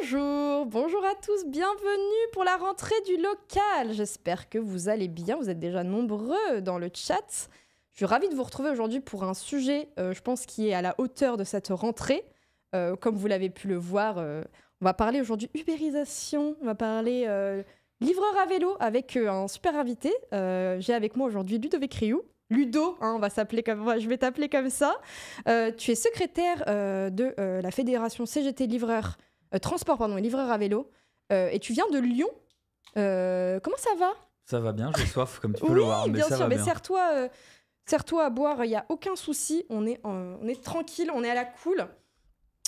Bonjour, bonjour à tous, bienvenue pour la rentrée du local. J'espère que vous allez bien, vous êtes déjà nombreux dans le chat. Je suis ravie de vous retrouver aujourd'hui pour un sujet, je pense, qui est à la hauteur de cette rentrée. Comme vous l'avez pu le voir, on va parler aujourd'hui ubérisation, on va parler livreur à vélo avec un super invité. J'ai avec moi aujourd'hui Ludovic Rioux. Ludo, hein, on va s'appeler comme, je vais t'appeler comme ça. Tu es secrétaire de la Fédération CGT Livreurs, Livreurs à vélo, et tu viens de Lyon. Comment ça va? Ça va bien, j'ai soif comme tu peux le voir. Oui, bien sûr, mais serre-toi à boire, il n'y a aucun souci, on est tranquille, on est à la cool.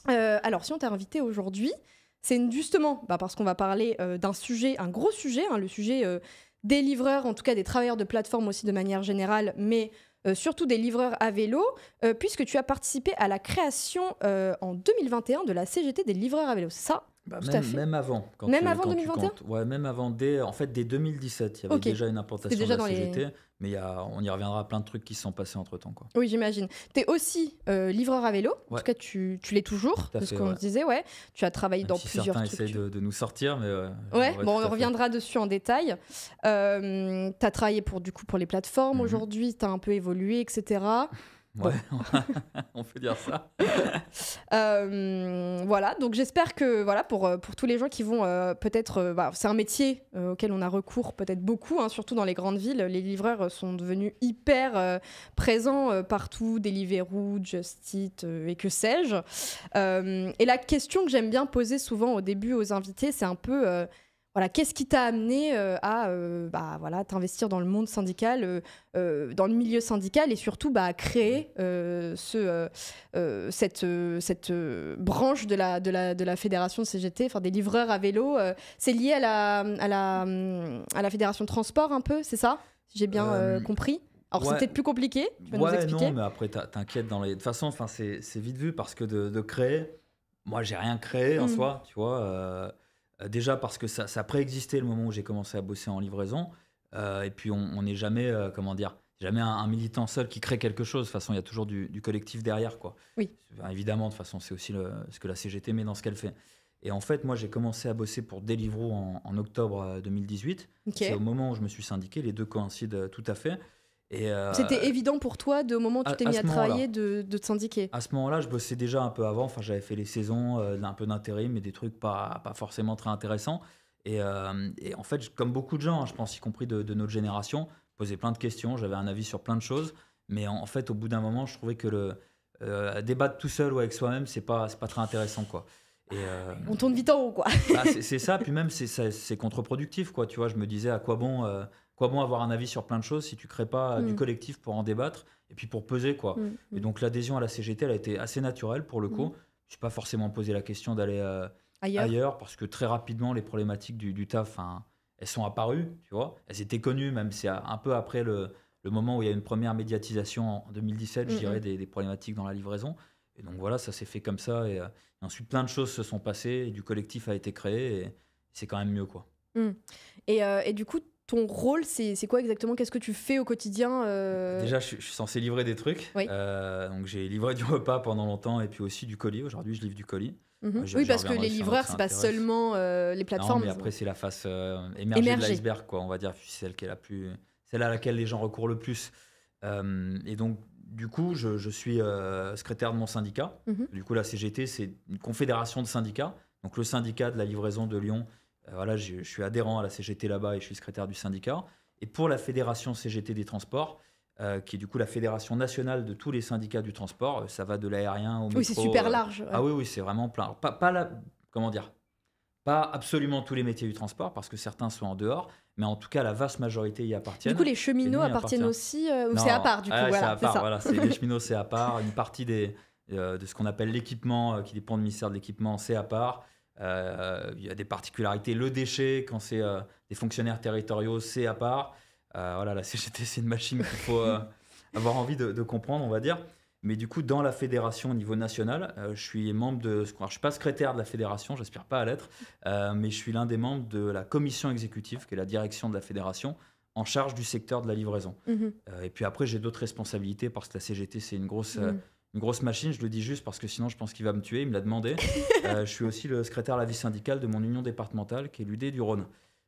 Alors si on t'a invité aujourd'hui, c'est justement parce qu'on va parler d'un sujet, un gros sujet, hein, le sujet... des livreurs, en tout cas des travailleurs de plateforme aussi de manière générale, mais surtout des livreurs à vélo, puisque tu as participé à la création en 2021 de la CGT des livreurs à vélo. Ça, même avant. Même avant 2021 ? Ouais, même avant, dès 2017, il y avait déjà une implantation de la CGT, mais on y reviendra à plein de trucs qui se sont passés entre-temps. Oui, j'imagine. Tu es aussi livreur à vélo, en tout cas tu l'es toujours, c'est ce qu'on disait, ouais. Tu as travaillé dans plusieurs trucs. Certains essayent de nous sortir, mais... ouais, bon, on reviendra dessus en détail. Tu as travaillé pour les plateformes aujourd'hui, tu as un peu évolué, etc. Ouais, on peut dire ça. Voilà, donc j'espère que pour tous les gens qui vont peut-être... c'est un métier auquel on a recours peut-être beaucoup, hein, surtout dans les grandes villes. Les livreurs sont devenus hyper présents partout, Deliveroo, Just Eat et que sais-je. Et la question que j'aime bien poser souvent au début aux invités, c'est un peu... qu'est-ce qui t'a amené à t'investir dans le monde syndical, dans le milieu syndical, et surtout à créer cette branche de la fédération CGT, enfin des livreurs à vélo. C'est lié à la fédération de transport un peu, c'est ça? J'ai bien compris. Alors c'est peut-être plus compliqué, tu vas nous expliquer. Non, mais après t'inquiète, de toute façon c'est vite vu, parce que de créer, moi j'ai rien créé en soi, tu vois. Déjà parce que ça préexistait le moment où j'ai commencé à bosser en livraison. Et puis on n'est jamais, jamais un militant seul qui crée quelque chose. De toute façon, il y a toujours du collectif derrière, quoi. Oui. Évidemment, de toute façon, c'est aussi ce que la CGT met dans ce qu'elle fait. Et en fait, moi, j'ai commencé à bosser pour Deliveroo en octobre 2018. Okay. C'est au moment où je me suis syndiqué. Les deux coïncident tout à fait. C'était évident pour toi, au moment où tu t'es mis à travailler, de te syndiquer? À ce moment-là, je bossais déjà un peu avant. Enfin, j'avais fait les saisons, un peu d'intérim, mais des trucs pas forcément très intéressants. Et en fait, comme beaucoup de gens, hein, je pense, y compris de notre génération, je posais plein de questions, j'avais un avis sur plein de choses. Mais en fait, au bout d'un moment, je trouvais que débattre tout seul ou avec soi-même, c'est pas très intéressant, quoi. On tourne vite en haut, quoi. C'est ça, puis même, c'est contre-productif, quoi. Tu vois, je me disais, à quoi bon... Quoi bon avoir un avis sur plein de choses si tu crées pas du collectif pour en débattre et puis pour peser, quoi. Et donc l'adhésion à la CGT, elle a été assez naturelle pour le coup. Je n'ai pas forcément posé la question d'aller ailleurs, parce que très rapidement les problématiques du taf, elles sont apparues, tu vois. Elles étaient connues, même c'est un peu après le moment où il y a une première médiatisation en 2017, je dirais, des problématiques dans la livraison. Et donc voilà, ça s'est fait comme ça, et ensuite plein de choses se sont passées et du collectif a été créé, et c'est quand même mieux, quoi. Et du coup, ton rôle, c'est quoi exactement? Qu'est-ce que tu fais au quotidien? Déjà, je suis censé livrer des trucs. Oui. Donc, j'ai livré du repas pendant longtemps, et puis aussi du colis. Aujourd'hui, je livre du colis. Oui, parce que les livreurs, c'est pas seulement les plateformes. Non, mais après, c'est la face émergée de l'iceberg, quoi, on va dire. C'est celle qui est celle à laquelle les gens recourent le plus. Et donc, du coup, je suis secrétaire de mon syndicat. Du coup, la CGT, c'est une confédération de syndicats. Donc, le syndicat de la livraison de Lyon. Voilà, je suis adhérent à la CGT là-bas et je suis secrétaire du syndicat. Et pour la Fédération CGT des transports, qui est du coup la fédération nationale de tous les syndicats du transport, ça va de l'aérien au métro. Oui, c'est super large. Ah oui, c'est vraiment plein. Alors, pas absolument tous les métiers du transport, parce que certains sont en dehors, mais en tout cas, la vaste majorité y appartiennent. Du coup, les cheminots appartiennent aussi, ou c'est à part, du coup? Les cheminots, c'est à part. Une partie de ce qu'on appelle l'équipement, qui dépend du ministère de l'équipement, c'est à part. Il y a des particularités, le déchet, quand c'est des fonctionnaires territoriaux, c'est à part. Voilà, la CGT, c'est une machine qu'il faut avoir envie de comprendre, on va dire. Mais du coup, dans la fédération au niveau national, je suis membre de... Alors, je ne suis pas secrétaire de la fédération, j'aspire pas à l'être, mais je suis l'un des membres de la commission exécutive, qui est la direction de la fédération, en charge du secteur de la livraison. Et puis après, j'ai d'autres responsabilités, parce que la CGT, c'est une grosse... une grosse machine, je le dis juste parce que sinon je pense qu'il va me tuer, il me l'a demandé. Je suis aussi le secrétaire à la vie syndicale de mon union départementale qui est l'UD du Rhône.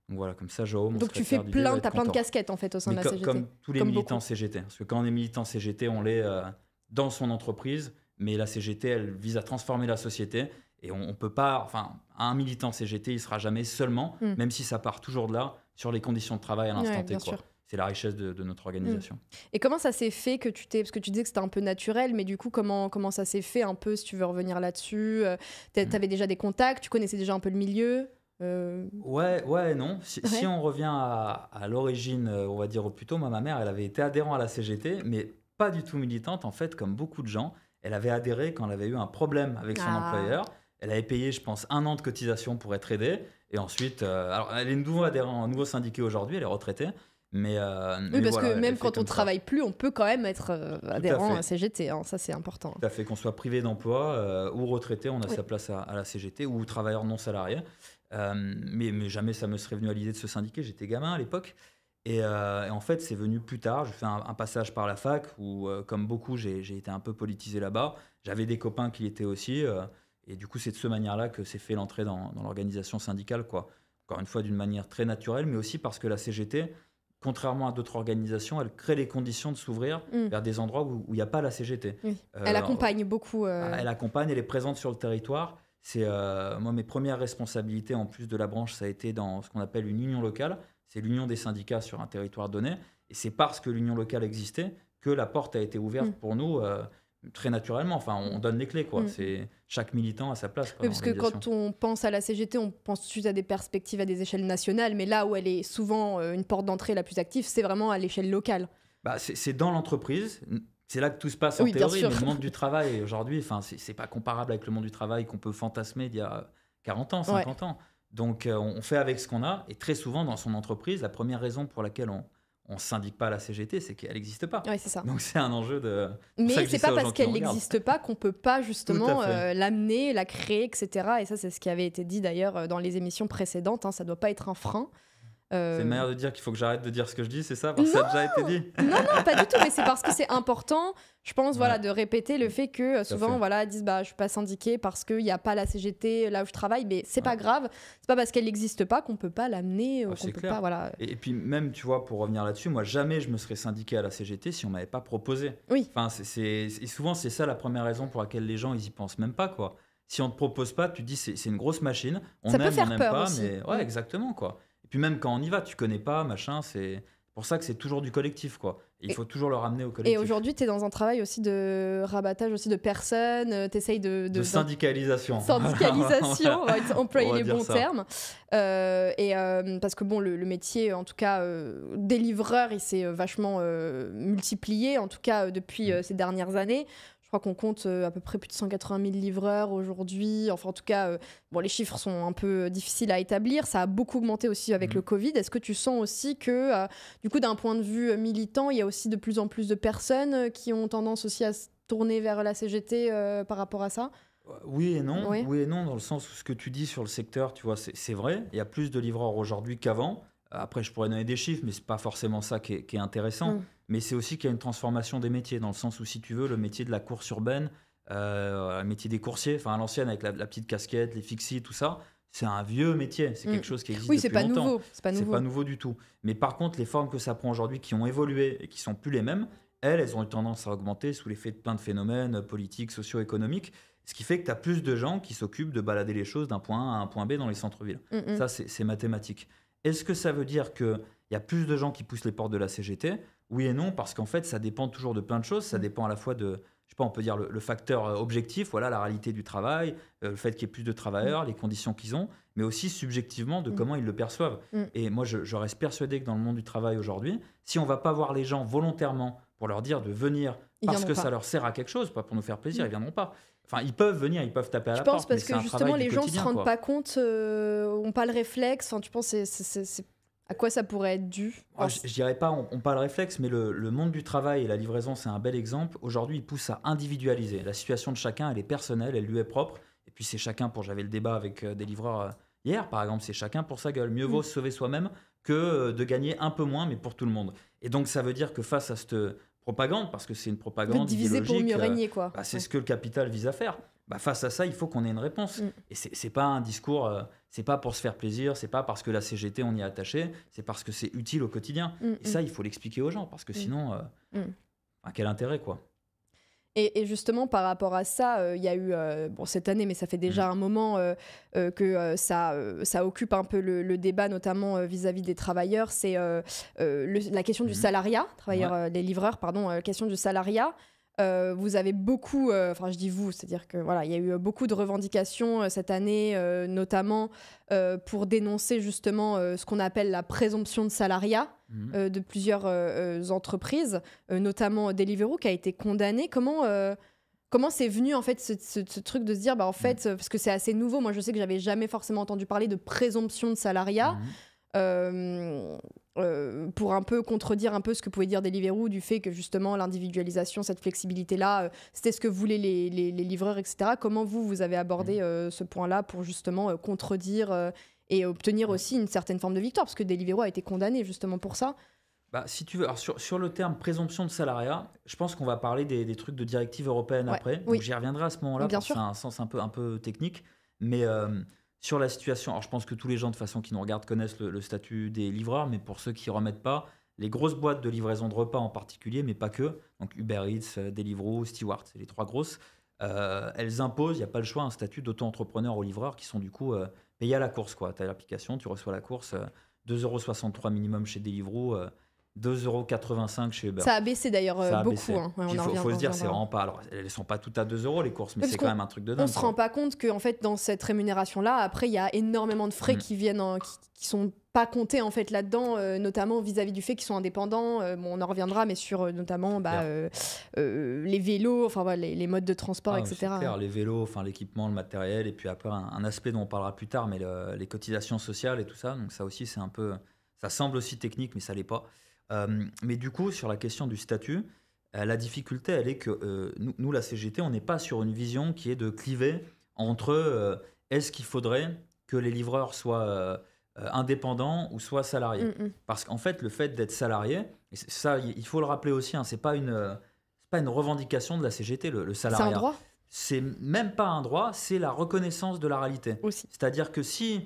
Donc voilà, comme ça, Joao, mon secrétaire d'UD va être content. Donc tu as plein de casquettes en fait au sein de la CGT. Comme tous les militants CGT. Parce que quand on est militant CGT, on l'est dans son entreprise, mais la CGT, elle vise à transformer la société. Et on ne peut pas, enfin, un militant CGT, il ne sera jamais seulement, même si ça part toujours de là, sur les conditions de travail à l'instant T. C'est la richesse de notre organisation. Et comment ça s'est fait que tu t'es... Parce que tu disais que c'était un peu naturel, mais du coup, comment ça s'est fait un peu, si tu veux revenir là-dessus? Tu avais déjà des contacts, tu connaissais déjà un peu le milieu? Ouais, non. Si on revient à l'origine, on va dire au plus tôt, ma mère, elle avait été adhérente à la CGT, mais pas du tout militante, en fait, comme beaucoup de gens. Elle avait adhéré quand elle avait eu un problème avec son employeur. Elle avait payé, je pense, 1 an de cotisation pour être aidée. Et ensuite, alors elle est nouveau syndiqué aujourd'hui, elle est retraitée. Mais parce voilà, que même quand on ne travaille plus, on peut quand même être adhérent à CGT. Hein, ça, c'est important. Tout à fait. Qu'on soit privé d'emploi ou retraité, on a sa place à la CGT, ou travailleur non salarié. Mais jamais ça me serait venu à l'idée de se syndiquer. J'étais gamin à l'époque. Et en fait, c'est venu plus tard. J'ai fait un passage par la fac où, comme beaucoup, j'ai été un peu politisé là-bas. J'avais des copains qui l'étaient aussi. Et du coup, c'est de cette manière-là que s'est fait l'entrée dans l'organisation syndicale, quoi. Encore une fois, d'une manière très naturelle, mais aussi parce que la CGT, contrairement à d'autres organisations, elle crée les conditions de s'ouvrir vers des endroits où il n'y a pas la CGT. Oui. Elle accompagne beaucoup. Elle accompagne, elle est présente sur le territoire. C'est, moi, mes premières responsabilités, en plus de la branche, ça a été dans ce qu'on appelle une union locale. C'est l'union des syndicats sur un territoire donné. Et c'est parce que l'union locale existait que la porte a été ouverte pour nous... très naturellement, enfin, on donne les clés, quoi. C'est chaque militant à sa place. Oui, parce que quand on pense à la CGT, on pense tout de suite à des perspectives à des échelles nationales, mais là où elle est souvent une porte d'entrée la plus active, c'est vraiment à l'échelle locale. Bah, c'est dans l'entreprise, c'est là que tout se passe en théorie, mais le monde du travail aujourd'hui, enfin, c'est pas comparable avec le monde du travail qu'on peut fantasmer d'il y a 40 ans, 50 ans. Donc, on fait avec ce qu'on a, et très souvent dans son entreprise, la première raison pour laquelle on ne syndique pas à la CGT, c'est qu'elle n'existe pas. Ouais, c'est ça. Donc c'est un enjeu de... Mais ce n'est pas parce qu'elle n'existe pas qu'on ne peut pas justement l'amener, la créer, etc. Et ça, c'est ce qui avait été dit d'ailleurs dans les émissions précédentes. Hein. Ça ne doit pas être un frein. C'est une manière de dire qu'il faut que j'arrête de dire ce que je dis, c'est ça? Parce que ça a déjà été dit. Non, pas du tout. Mais c'est parce que c'est important, je pense, voilà, de répéter le fait que souvent, voilà, disent bah, « je ne suis pas syndiqué parce qu'il n'y a pas la CGT là où je travaille ». Mais ce n'est pas grave. Ce n'est pas parce qu'elle n'existe pas qu'on ne peut pas l'amener. Voilà. Et puis même, tu vois, pour revenir là-dessus, moi, jamais je me serais syndiqué à la CGT si on ne m'avait pas proposé. Oui. Enfin, et souvent, c'est ça la première raison pour laquelle les gens, ils n'y pensent même pas, quoi. Si on ne te propose pas, tu te dis « c'est une grosse machine, on aime, on n'aime pas ». Ouais, exactement, quoi. Puis même quand on y va, tu connais pas, machin, c'est pour ça que c'est toujours du collectif, quoi. Il faut toujours le ramener au collectif. Et aujourd'hui, tu es dans un travail aussi de rabattage aussi de personnes, tu essayes de syndicalisation. Syndicalisation, on va employer les bons termes. Parce que bon, le métier, en tout cas, des livreurs, il s'est vachement multiplié, en tout cas depuis ces dernières années. Je crois qu'on compte à peu près plus de 180 000 livreurs aujourd'hui. Enfin, en tout cas, bon, les chiffres sont un peu difficiles à établir. Ça a beaucoup augmenté aussi avec le Covid. Est-ce que tu sens aussi que, du coup, d'un point de vue militant, il y a aussi de plus en plus de personnes qui ont tendance aussi à se tourner vers la CGT par rapport à ça? Oui et non. Oui et non, dans le sens où ce que tu dis sur le secteur, tu vois, c'est vrai. Il y a plus de livreurs aujourd'hui qu'avant. Après, je pourrais donner des chiffres, mais ce n'est pas forcément ça qui est intéressant. Mais c'est aussi qu'il y a une transformation des métiers, dans le sens où, si tu veux, le métier de la course urbaine, le métier des coursiers, enfin à l'ancienne avec la petite casquette, les fixies, tout ça, c'est un vieux métier. C'est quelque chose qui existe depuis longtemps. C'est pas nouveau du tout. Mais par contre, les formes que ça prend aujourd'hui, qui ont évolué et qui ne sont plus les mêmes, elles ont eu tendance à augmenter sous l'effet de plein de phénomènes politiques, socio-économiques. Ce qui fait que tu as plus de gens qui s'occupent de balader les choses d'un point A à un point B dans les centres-villes. Ça, c'est mathématique. Est-ce que ça veut dire qu'il y a plus de gens qui poussent les portes de la CGT? Oui et non, parce qu'en fait, ça dépend toujours de plein de choses. Ça dépend à la fois de, je sais pas, on peut dire le facteur objectif, voilà, la réalité du travail, le fait qu'il y ait plus de travailleurs, les conditions qu'ils ont, mais aussi subjectivement de comment ils le perçoivent. Et moi, je reste persuadé que dans le monde du travail aujourd'hui, si on ne va pas voir les gens volontairement pour leur dire de venir parce que ça leur sert à quelque chose, pas pour nous faire plaisir, ils ne viendront pas. Enfin, ils peuvent venir, ils peuvent taper à la porte. Je pense parce que justement, les gens ne se rendent pas compte, n'ont pas le réflexe. Enfin, tu penses à quoi ça pourrait être dû? Je dirais pas on pas le réflexe, mais le monde du travail et la livraison, c'est un bel exemple. Aujourd'hui, il pousse à individualiser. La situation de chacun, elle est personnelle, elle lui est propre. Et puis, c'est chacun pour... J'avais le débat avec des livreurs hier, par exemple. C'est chacun pour sa gueule. Mieux vaut se sauver soi-même que de gagner un peu moins, mais pour tout le monde. Et donc, ça veut dire que face à cette propagande, parce que c'est une propagande diviser pour mieux régner, quoi. Bah, c'est ce que le capital vise à faire. Bah, face à ça, il faut qu'on ait une réponse. Et c'est pas un discours, c'est pas pour se faire plaisir, c'est pas parce que la CGT on y est attaché, c'est parce que c'est utile au quotidien. Et ça, il faut l'expliquer aux gens, parce que sinon, bah, quel intérêt, quoi. Et justement, par rapport à ça, il y a eu, bon, cette année, mais ça fait déjà un moment que ça occupe un peu le débat, notamment vis-à-vis des travailleurs, c'est la question du salariat, des livreurs, pardon, la question du salariat. Vous avez beaucoup, enfin je dis vous, c'est-à-dire que voilà, il y a eu beaucoup de revendications cette année, notamment pour dénoncer justement ce qu'on appelle la présomption de salariat de plusieurs entreprises, notamment Deliveroo qui a été condamné. Comment c'est venu en fait ce truc de se dire, bah en fait, parce que c'est assez nouveau. Moi je sais que j'avais jamais forcément entendu parler de présomption de salariat. Pour un peu contredire un peu ce que pouvait dire Deliveroo du fait que justement l'individualisation, cette flexibilité-là, c'était ce que voulaient les livreurs, etc. Comment vous avez abordé ce point-là pour justement contredire et obtenir aussi une certaine forme de victoire, parce que Deliveroo a été condamné justement pour ça. Bah, si tu veux, alors sur le terme présomption de salariat, je pense qu'on va parler des trucs de directive européenne après, donc j'y reviendrai à ce moment-là, parce que c'est un sens un peu technique, mais... Sur la situation, alors je pense que tous les gens de façon qui nous regardent connaissent le statut des livreurs, mais pour ceux qui ne remettent pas, les grosses boîtes de livraison de repas en particulier, mais pas que, donc Uber Eats, Deliveroo, Stuart, c'est les trois grosses, elles imposent, il n'y a pas le choix, un statut d'auto-entrepreneur aux livreurs qui sont du coup payés à la course. Tu as l'application, tu reçois la course, 2,63 € minimum chez Deliveroo, 2,85 € chez Uber. Ça a baissé d'ailleurs beaucoup. Hein. Ouais, faut se dire, c'est vraiment pas. Alors, elles ne sont pas toutes à 2 € les courses, mais c'est quand même un truc de dingue. On se rend pas compte que en fait, dans cette rémunération-là, après, il y a énormément de frais qui viennent, qui sont pas comptés en fait là-dedans, notamment vis-à-vis du fait qu'ils sont indépendants. Bon, on en reviendra, mais sur notamment les vélos, enfin voilà, les modes de transport, etc. C'est clair, les vélos, enfin l'équipement, le matériel, et puis après un aspect dont on parlera plus tard, mais les cotisations sociales et tout ça. Donc ça aussi, c'est un peu, ça semble aussi technique, mais ça l'est pas. Mais du coup, sur la question du statut, la difficulté, elle est que nous, la CGT, on n'est pas sur une vision qui est de cliver entre est-ce qu'il faudrait que les livreurs soient indépendants ou soient salariés. Parce qu'en fait, le fait d'être salarié, et ça, il faut le rappeler aussi, hein, c'est pas une revendication de la CGT, le salariat. C'est un droit ? C'est même pas un droit, c'est la reconnaissance de la réalité. C'est-à-dire que s'il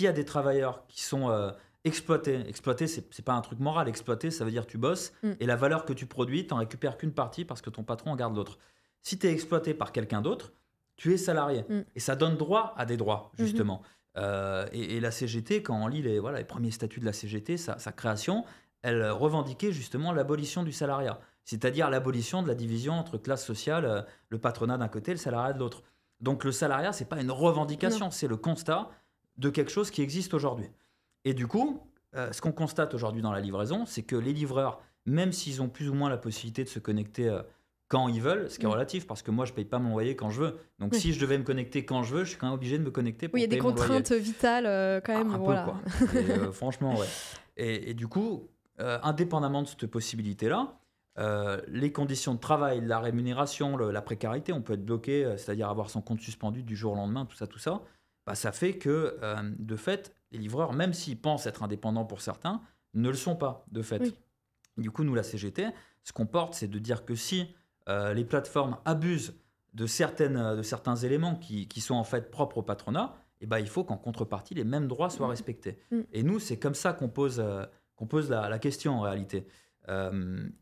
y a des travailleurs qui sont... Exploiter, c'est pas un truc moral. Exploiter, ça veut dire tu bosses et la valeur que tu produis, t'en récupères qu'une partie parce que ton patron en garde l'autre. Si t'es exploité par quelqu'un d'autre, tu es salarié et ça donne droit à des droits justement. Et la CGT, quand on lit les premiers statuts de la CGT, sa création, elle revendiquait justement l'abolition du salariat, c'est-à-dire l'abolition de la division entre classes sociales, le patronat d'un côté, le salariat de l'autre. Donc le salariat, c'est pas une revendication, c'est le constat de quelque chose qui existe aujourd'hui. Et du coup, ce qu'on constate aujourd'hui dans la livraison, c'est que les livreurs, même s'ils ont plus ou moins la possibilité de se connecter quand ils veulent, ce qui est relatif, parce que moi, je ne paye pas mon loyer quand je veux. Donc, si je devais me connecter quand je veux, je suis quand même obligé de me connecter pour payer mon loyer. Il y a des contraintes vitales quand même. Un peu, quoi. Franchement, ouais. Et du coup, indépendamment de cette possibilité-là, les conditions de travail, la rémunération, la précarité, on peut être bloqué, c'est-à-dire avoir son compte suspendu du jour au lendemain, tout ça, bah, ça fait que, de fait... Les livreurs, même s'ils pensent être indépendants pour certains, ne le sont pas, de fait. Du coup, nous, la CGT, ce qu'on porte, c'est de dire que si les plateformes abusent de certains éléments qui sont en fait propres au patronat, eh ben, il faut qu'en contrepartie, les mêmes droits soient respectés. Et nous, c'est comme ça qu'on pose, la question, en réalité.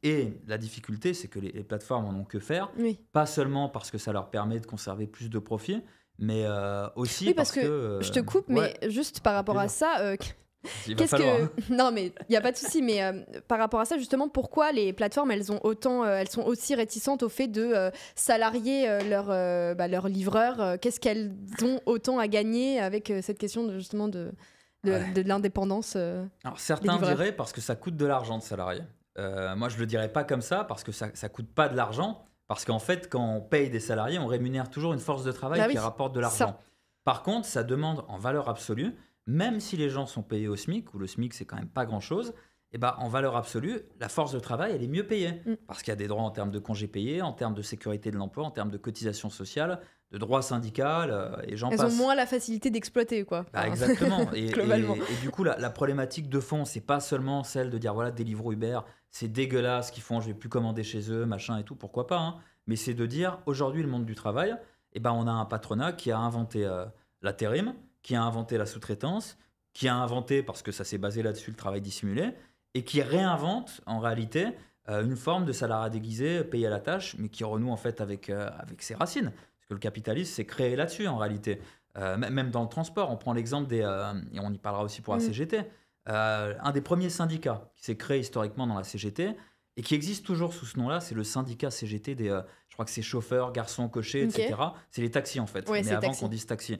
Et la difficulté, c'est que les plateformes n'en ont que faire, pas seulement parce que ça leur permet de conserver plus de profits, mais aussi parce que je te coupe, mais juste par rapport à ça, non, mais il n'y a pas de souci, mais par rapport à ça, justement, pourquoi les plateformes, elles sont aussi réticentes au fait de salarier leurs livreurs, qu'est-ce qu'elles ont autant à gagner avec cette question de l'indépendance Alors certains diraient parce que ça coûte de l'argent de salarier. Moi, je ne le dirais pas comme ça, parce que ça ne coûte pas de l'argent. Parce qu'en fait, quand on paye des salariés, on rémunère toujours une force de travail qui rapporte de l'argent. Par contre, ça demande en valeur absolue, même si les gens sont payés au SMIC, où le SMIC, c'est quand même pas grand-chose, eh ben, en valeur absolue, la force de travail, elle est mieux payée. Parce qu'il y a des droits en termes de congés payés, en termes de sécurité de l'emploi, en termes de cotisations sociales, de droits syndicaux, et j'en passe. Elles ont moins la facilité d'exploiter, quoi. Bah, exactement. Et du coup, la problématique de fond, c'est pas seulement celle de dire, voilà, Deliveroo, Uber, c'est dégueulasse ce qu'ils font, je vais plus commander chez eux, machin et tout, pourquoi pas. Hein. Mais c'est de dire, aujourd'hui, le monde du travail, eh ben, on a un patronat qui a inventé la térim, qui a inventé la sous-traitance, qui a inventé, parce que ça s'est basé là-dessus, le travail dissimulé, et qui réinvente en réalité une forme de salariat déguisé, payé à la tâche, mais qui renoue en fait avec ses racines. Parce que le capitalisme s'est créé là-dessus en réalité. Même dans le transport, on prend l'exemple des... et on y parlera aussi pour la CGT. Un des premiers syndicats qui s'est créé historiquement dans la CGT et qui existe toujours sous ce nom-là, c'est le syndicat CGT des... je crois que c'est chauffeurs, garçons, cochers, etc. C'est les taxis en fait, mais avant qu'on dise taxi.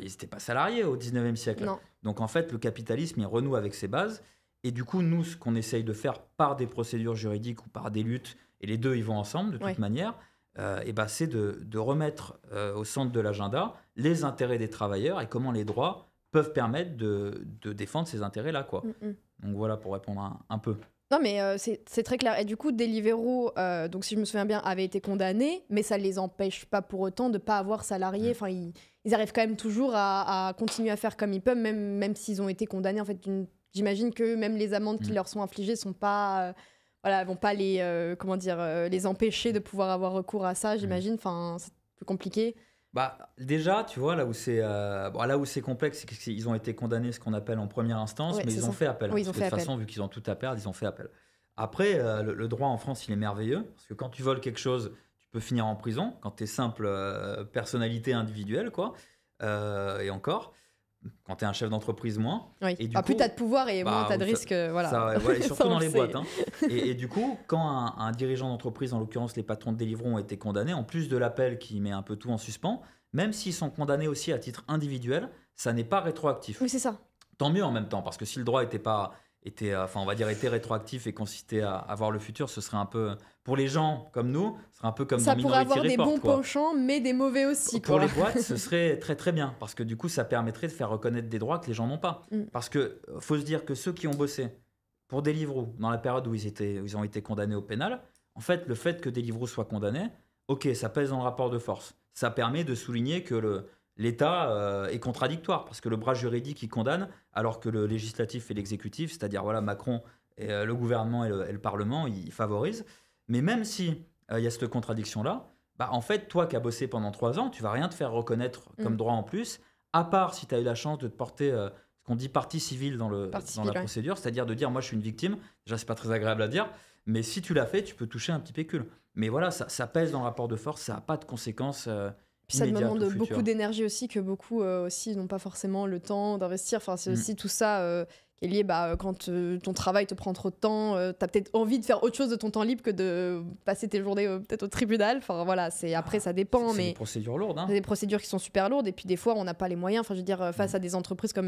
Ils n'étaient pas salariés au 19e siècle. Non. Donc en fait, le capitalisme, il renoue avec ses bases. Et du coup, nous, ce qu'on essaye de faire par des procédures juridiques ou par des luttes, et les deux, ils vont ensemble de toute manière, ben, c'est de remettre au centre de l'agenda les intérêts des travailleurs et comment les droits peuvent permettre de défendre ces intérêts-là, quoi. Donc voilà, pour répondre un peu. Non, mais c'est très clair. Et du coup, Deliveroo, donc, si je me souviens bien, avait été condamné, mais ça ne les empêche pas pour autant de ne pas avoir salarié. Enfin, ils arrivent quand même toujours à continuer à faire comme ils peuvent, même s'ils ont été condamnés, en fait, d'une... J'imagine que même les amendes qui leur sont infligées sont pas, voilà, vont pas les, comment dire, les empêcher de pouvoir avoir recours à ça. J'imagine, enfin, c'est plus compliqué. Bah déjà, tu vois, là où c'est complexe, c'est qu'ils ont été condamnés ce qu'on appelle en première instance, mais ils ont fait appel. De toute façon, vu qu'ils ont tout à perdre, ils ont fait appel. Après, le droit en France, il est merveilleux parce que quand tu voles quelque chose, tu peux finir en prison. Quand t'es simple personnalité individuelle, quoi, et encore. Quand tu es un chef d'entreprise, moins. Et du coup, plus tu as de pouvoir et moins tu as de risques. Voilà. Et surtout dans les boîtes. Hein. Et du coup, quand un dirigeant d'entreprise, en l'occurrence les patrons de Deliveroo, ont été condamnés, en plus de l'appel qui met un peu tout en suspens, même s'ils sont condamnés aussi à titre individuel, ça n'est pas rétroactif. Oui, c'est ça. Tant mieux en même temps, parce que si le droit était rétroactif et consistait à voir le futur, ce serait un peu, pour les gens comme nous, ce serait un peu comme dans Minority Report. Ça pourrait avoir des bons penchants, mais des mauvais aussi. Pour les boîtes, ce serait très très bien, parce que du coup, ça permettrait de faire reconnaître des droits que les gens n'ont pas. Parce que faut se dire que ceux qui ont bossé pour Deliveroo, dans la période où ils ont été condamnés au pénal, en fait, le fait que Deliveroo soit condamné, ok, ça pèse dans le rapport de force. Ça permet de souligner que l'État est contradictoire, parce que le bras juridique, il condamne, alors que le législatif et l'exécutif, c'est-à-dire voilà, Macron, et, le gouvernement et le Parlement, ils favorisent. Mais même si y a cette contradiction-là, bah, en fait, toi qui as bossé pendant 3 ans, tu ne vas rien te faire reconnaître comme droit en plus, à part si tu as eu la chance de te porter ce qu'on dit partie civile dans la procédure, c'est-à-dire de dire « moi, je suis une victime ». Déjà, ce n'est pas très agréable à dire, mais si tu l'as fait, tu peux toucher un petit pécule. Mais voilà, ça pèse dans le rapport de force, ça n'a pas de conséquences... Puis ça demande beaucoup d'énergie aussi, que beaucoup aussi n'ont pas forcément le temps d'investir. Enfin, c'est aussi tout ça qui est lié, quand ton travail te prend trop de temps, t'as peut-être envie de faire autre chose de ton temps libre que de passer tes journées peut-être au tribunal. Enfin voilà, après ça dépend. C'est des procédures lourdes. Hein. C'est des procédures qui sont super lourdes et puis des fois on n'a pas les moyens. Enfin je veux dire, face à des entreprises comme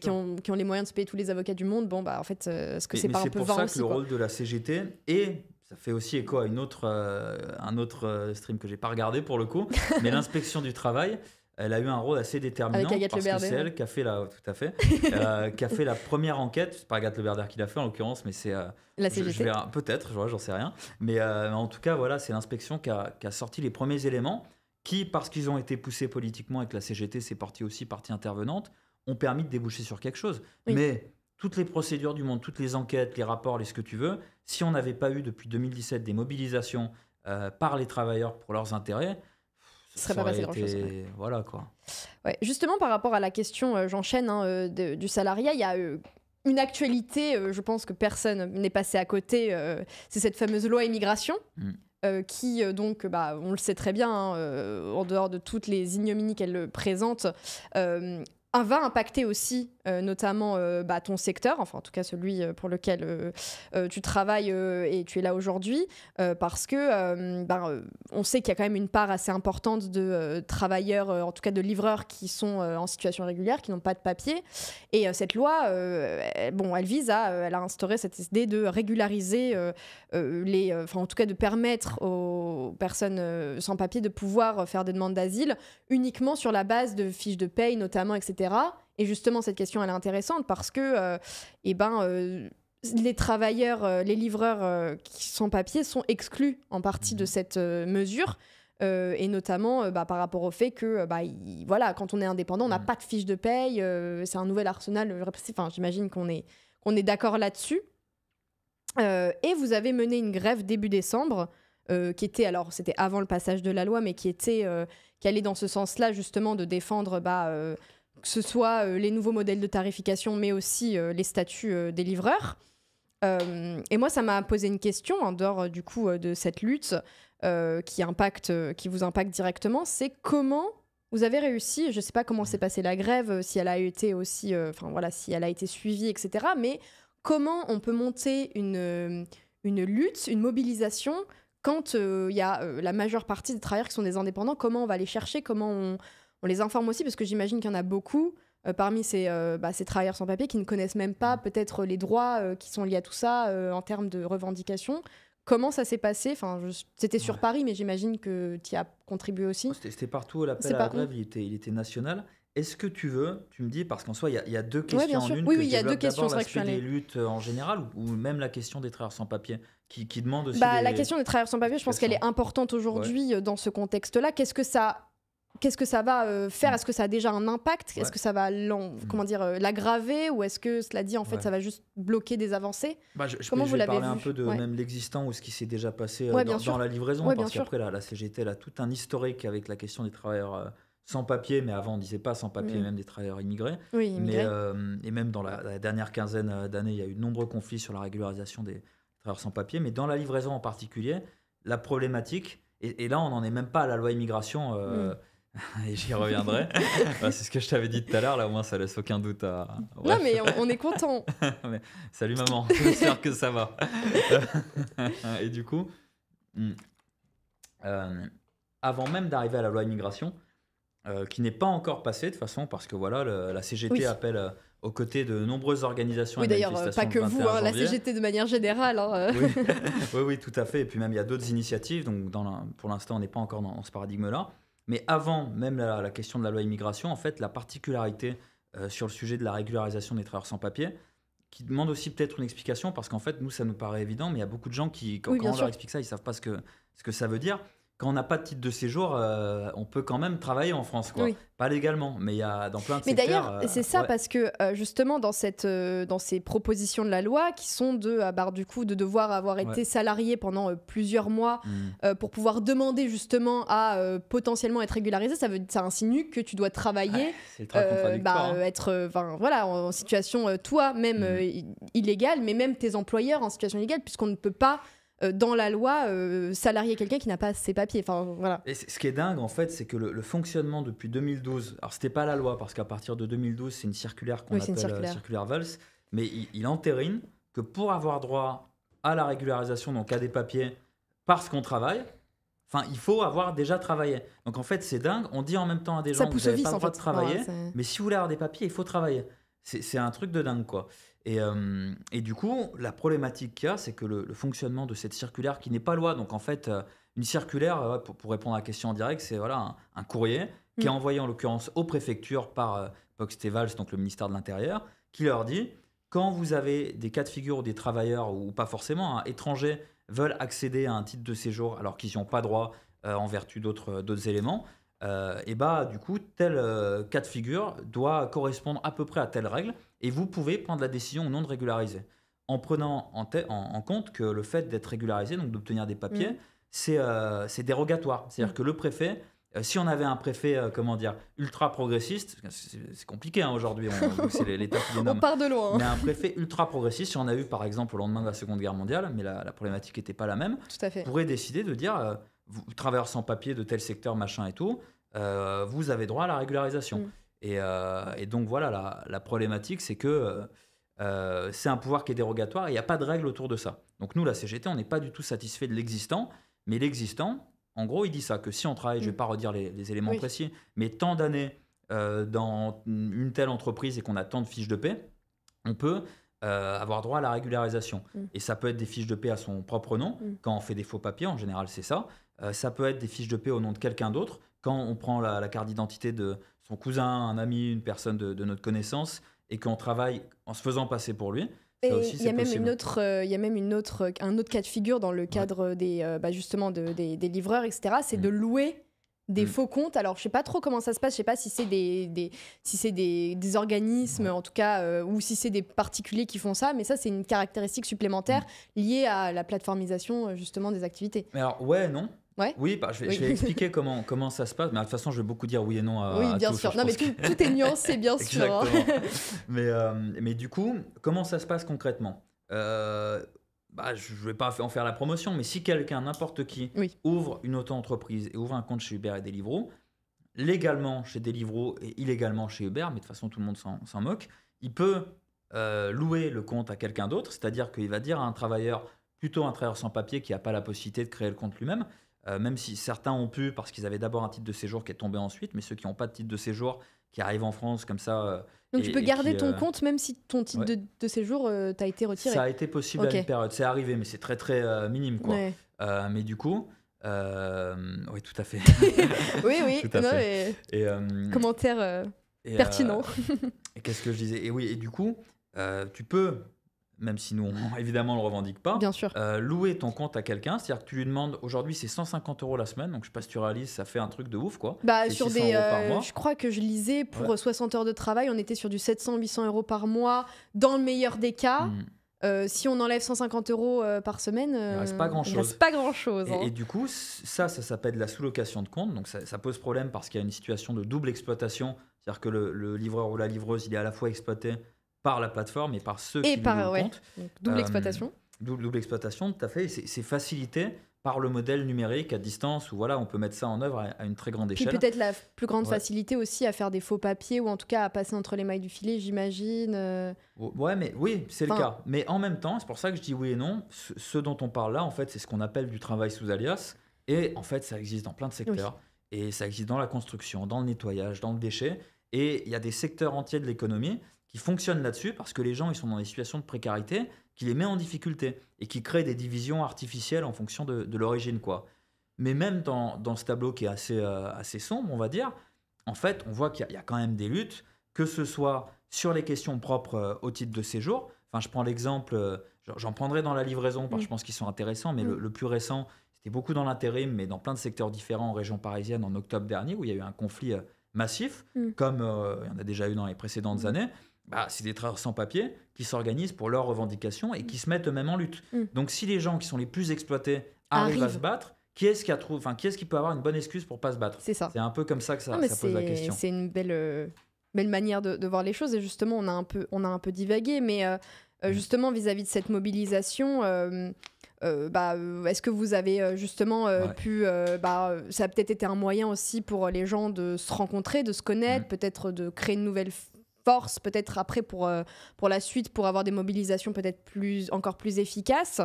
qui ont les moyens de se payer tous les avocats du monde, bon bah en fait, est-ce que c'est pas un peu vain aussi? C'est pour ça que le rôle de la CGT est... Ça fait aussi écho à un autre stream que j'ai pas regardé pour le coup, mais l'inspection du travail, elle a eu un rôle assez déterminant parce que c'est elle qui a fait la première enquête. C'est pas Agathe Le Berder qui l'a fait en l'occurrence, mais c'est la CGT. Peut-être, j'en sais rien. Mais en tout cas, voilà, c'est l'inspection qui a sorti les premiers éléments qui, parce qu'ils ont été poussés politiquement et que la CGT s'est portée aussi partie intervenante, ont permis de déboucher sur quelque chose. Oui. Mais toutes les procédures du monde, toutes les enquêtes, les rapports, ce que tu veux, si on n'avait pas eu depuis 2017 des mobilisations par les travailleurs pour leurs intérêts, ça serait pas passé grand-chose. Voilà, quoi. Ouais. Justement, par rapport à la question, j'enchaîne, du salariat, il y a une actualité, je pense que personne n'est passé à côté, c'est cette fameuse loi immigration. Qui donc, on le sait très bien, en dehors de toutes les ignominies qu'elle présente, va impacter aussi notamment ton secteur, enfin en tout cas celui pour lequel tu travailles et tu es là aujourd'hui, parce que on sait qu'il y a quand même une part assez importante de travailleurs, en tout cas de livreurs qui sont en situation régulière, qui n'ont pas de papier, et cette loi, elle vise elle a instauré cette idée de régulariser en tout cas de permettre aux personnes sans papier de pouvoir faire des demandes d'asile uniquement sur la base de fiches de paye notamment, etc. Et justement, cette question, elle est intéressante parce que les travailleurs, les livreurs qui sont papier sont exclus en partie de cette mesure. Et notamment par rapport au fait que voilà, quand on est indépendant, on n'a pas de fiche de paye, c'est un nouvel arsenal répressif. Enfin, j'imagine qu'on est d'accord là-dessus. Et vous avez mené une grève début décembre, qui était, alors c'était avant le passage de la loi, mais qui allait dans ce sens-là justement de défendre que ce soit les nouveaux modèles de tarification, mais aussi les statuts des livreurs. Et moi, ça m'a posé une question en dehors du coup de cette lutte qui vous impacte directement, c'est comment vous avez réussi. Je ne sais pas comment s'est passée la grève, si elle a été aussi, voilà, si elle a été suivie, etc. Mais comment on peut monter une lutte, une mobilisation quand il y a la majeure partie des travailleurs qui sont des indépendants? Comment on va les chercher? Comment on les informe aussi? Parce que j'imagine qu'il y en a beaucoup parmi ces travailleurs sans papier qui ne connaissent même pas peut-être les droits qui sont liés à tout ça en termes de revendications. Comment ça s'est passé? Enfin, c'était sur Paris, mais j'imagine que tu y as contribué aussi. C'était partout, l'appel à la grève, il était national. Est-ce que tu veux, tu me dis, parce qu'en soi, il y a deux questions en une. Oui, il y a deux questions. D'abord, l'aspect des luttes en général, ou même la question des travailleurs sans papier, qui demande aussi... La question des travailleurs sans papier, je pense qu'elle est importante aujourd'hui dans ce contexte-là. Qu'est-ce que ça va faire? Est-ce que ça a déjà un impact? Est-ce que ça va l'aggraver? Ou est-ce que, cela dit, en fait, ça va juste bloquer des avancées? Comment vous l'avez vu? Je vais parler un peu de même l'existant ou ce qui s'est déjà passé dans la livraison. Parce qu'après, la CGT, elle a tout un historique avec la question des travailleurs sans papier. Mais avant, on ne disait pas sans papier, même des travailleurs immigrés. Oui, immigrés. Mais, et même dans la dernière quinzaine d'années, il y a eu de nombreux conflits sur la régularisation des travailleurs sans papier. Mais dans la livraison en particulier, la problématique... Et là, on n'en est même pas à la loi immigration... et j'y reviendrai. C'est ce que je t'avais dit tout à l'heure, là au moins ça laisse aucun doute à... Ouais. Non mais on est content. Salut maman, j'espère que ça va. Et du coup, avant même d'arriver à la loi immigration, qui n'est pas encore passée de toute façon, parce que voilà, la CGT appelle... aux côtés de nombreuses organisations et manifestations. Oui, d'ailleurs, pas que vous, la CGT de manière générale. Oui, tout à fait. Et puis même, il y a d'autres initiatives. Donc, pour l'instant, on n'est pas encore dans ce paradigme-là. Mais avant même la question de la loi immigration, en fait, la particularité sur le sujet de la régularisation des travailleurs sans papier, qui demande aussi peut-être une explication, parce qu'en fait, nous, ça nous paraît évident, mais il y a beaucoup de gens qui, quand on leur explique ça, ils ne savent pas ce que ça veut dire. Quand on n'a pas de titre de séjour, on peut quand même travailler en France, quoi. Oui. Pas légalement, mais il y a dans plein de secteurs... Mais d'ailleurs, c'est ça, parce que justement, dans ces propositions de la loi, qui sont du coup, de devoir avoir été salarié pendant plusieurs mois pour pouvoir demander justement à potentiellement être régularisé, ça insinue que tu dois travailler, c'est ultra contradictoire, être en situation toi-même illégale, mais même tes employeurs en situation illégale, puisqu'on ne peut pas... dans la loi, salarier quelqu'un qui n'a pas ses papiers. Et ce qui est dingue, en fait, c'est que le fonctionnement depuis 2012, alors c'était pas la loi, parce qu'à partir de 2012, c'est une circulaire qu'on appelle circulaire Valls, mais il entérine que pour avoir droit à la régularisation, donc à des papiers, parce qu'on travaille, il faut avoir déjà travaillé. Donc en fait, c'est dingue, on dit en même temps à des gens que vous n'avez pas le droit de travailler, mais si vous voulez avoir des papiers, il faut travailler. C'est un truc de dingue, quoi. Et du coup, la problématique qu'il y a, c'est que le fonctionnement de cette circulaire qui n'est pas loi, donc en fait, une circulaire, pour répondre à la question en direct, c'est un courrier qui est envoyé en l'occurrence aux préfectures par Poxte Valls, donc le ministère de l'Intérieur, qui leur dit, quand vous avez des cas de figure où des travailleurs, ou pas forcément, étrangers, veulent accéder à un titre de séjour alors qu'ils n'y ont pas droit en vertu d'autres éléments, du coup, tel cas de figure doit correspondre à peu près à telle règle et vous pouvez prendre la décision ou non de régulariser en prenant en compte que le fait d'être régularisé, donc d'obtenir des papiers, c'est dérogatoire. C'est-à-dire que le préfet, si on avait un préfet ultra progressiste, c'est compliqué aujourd'hui, c'est l'État qui les nomme. On part de loin. Mais un préfet ultra progressiste, si on a eu par exemple au lendemain de la Seconde Guerre mondiale, mais la problématique n'était pas la même, tout à fait, pourrait décider de dire... travailleurs sans papier de tel secteur, machin et tout, vous avez droit à la régularisation. Et donc voilà, la problématique, c'est que c'est un pouvoir qui est dérogatoire et il n'y a pas de règle autour de ça. Donc nous, la CGT, on n'est pas du tout satisfait de l'existant, mais l'existant, en gros, il dit ça, que si on travaille, je ne vais pas redire les éléments précis, mais tant d'années dans une telle entreprise et qu'on a tant de fiches de paie, on peut... avoir droit à la régularisation. Et ça peut être des fiches de paie à son propre nom, quand on fait des faux papiers, en général c'est ça. Ça peut être des fiches de paie au nom de quelqu'un d'autre, quand on prend la carte d'identité de son cousin, un ami, une personne de notre connaissance, et qu'on travaille en se faisant passer pour lui. Et il y a même une autre, un autre cas de figure dans le cadre des livreurs, etc. C'est de louer des faux comptes. Alors je sais pas trop comment ça se passe, je sais pas si c'est des organismes en tout cas, ou si c'est des particuliers qui font ça, mais ça c'est une caractéristique supplémentaire liée à la plateformisation justement des activités. Mais alors je vais expliquer comment ça se passe, mais de toute façon je vais beaucoup dire oui et non à bien sûr. Non mais tout est nuancé, bien sûr. Exactement. Mais du coup, comment ça se passe concrètement? Je ne vais pas en faire la promotion, mais si quelqu'un, n'importe qui, ouvre une auto-entreprise et ouvre un compte chez Uber et Deliveroo, légalement chez Deliveroo et illégalement chez Uber, mais de toute façon tout le monde s'en moque, il peut louer le compte à quelqu'un d'autre, c'est-à-dire qu'il va dire à un travailleur, plutôt un travailleur sans papier qui n'a pas la possibilité de créer le compte lui-même, même si certains ont pu parce qu'ils avaient d'abord un titre de séjour qui est tombé ensuite, mais ceux qui n'ont pas de titre de séjour, qui arrivent en France comme ça. Donc tu peux garder ton compte même si ton titre de séjour t'a été retiré. Ça a été possible à une période, c'est arrivé, mais c'est très très minime quoi. Ouais. Mais du coup, oui tout à fait. oui. Commentaire pertinent. Et qu'est-ce que je disais? Et oui, et du coup, tu peux, même si nous on, évidemment on le revendique pas, bien sûr, louer ton compte à quelqu'un, c'est-à-dire que tu lui demandes, aujourd'hui c'est 150 € la semaine, donc je sais pas si tu réalises, ça fait un truc de ouf quoi. Bah sur des, par mois. Je crois que je lisais pour 60 heures de travail, on était sur du 700-800 € par mois, dans le meilleur des cas. Si on enlève 150 € par semaine, il reste pas grand-chose. Hein. Et du coup, ça s'appelle la sous-location de compte, donc ça pose problème parce qu'il y a une situation de double exploitation, c'est-à-dire que le livreur ou la livreuse, il est à la fois exploité par la plateforme et par ceux qui nous comptent. Double exploitation. Double exploitation, tout à fait. C'est facilité par le modèle numérique à distance où voilà, on peut mettre ça en œuvre à une très grande échelle. Puis peut-être la plus grande facilité aussi à faire des faux papiers ou en tout cas à passer entre les mailles du filet, j'imagine. Oui, c'est le cas. Mais en même temps, c'est pour ça que je dis oui et non. Ce dont on parle là, en fait, c'est ce qu'on appelle du travail sous alias. Et en fait, ça existe dans plein de secteurs. Oui. Et ça existe dans la construction, dans le nettoyage, dans le déchet. Et il y a des secteurs entiers de l'économie qui fonctionnent là-dessus parce que les gens ils sont dans des situations de précarité qui les met en difficulté et qui créent des divisions artificielles en fonction de l'origine quoi. Mais même dans ce tableau qui est assez sombre, on va dire, en fait, on voit qu'il y a quand même des luttes, que ce soit sur les questions propres au titre de séjour. Enfin, je prends l'exemple, j'en prendrai dans la livraison parce que je pense qu'ils sont intéressants, mais le plus récent, c'était beaucoup dans l'intérim, mais dans plein de secteurs différents en région parisienne en octobre dernier où il y a eu un conflit massif, comme il y en a déjà eu dans les précédentes années. Bah, c'est des travailleurs sans papier qui s'organisent pour leurs revendications et qui se mettent eux-mêmes en lutte. Donc si les gens qui sont les plus exploités arrivent à se battre, qui est-ce qui peut avoir une bonne excuse pour ne pas se battre? C'est ça. C'est un peu comme ça que ça pose la question. C'est une belle manière de voir les choses. Et justement, on a un peu divagué, mais justement vis-à-vis de cette mobilisation... est-ce que vous avez justement pu... ça a peut-être été un moyen aussi pour les gens de se rencontrer, de se connaître, peut-être de créer une nouvelle force, peut-être après pour la suite, pour avoir des mobilisations peut-être encore plus efficaces.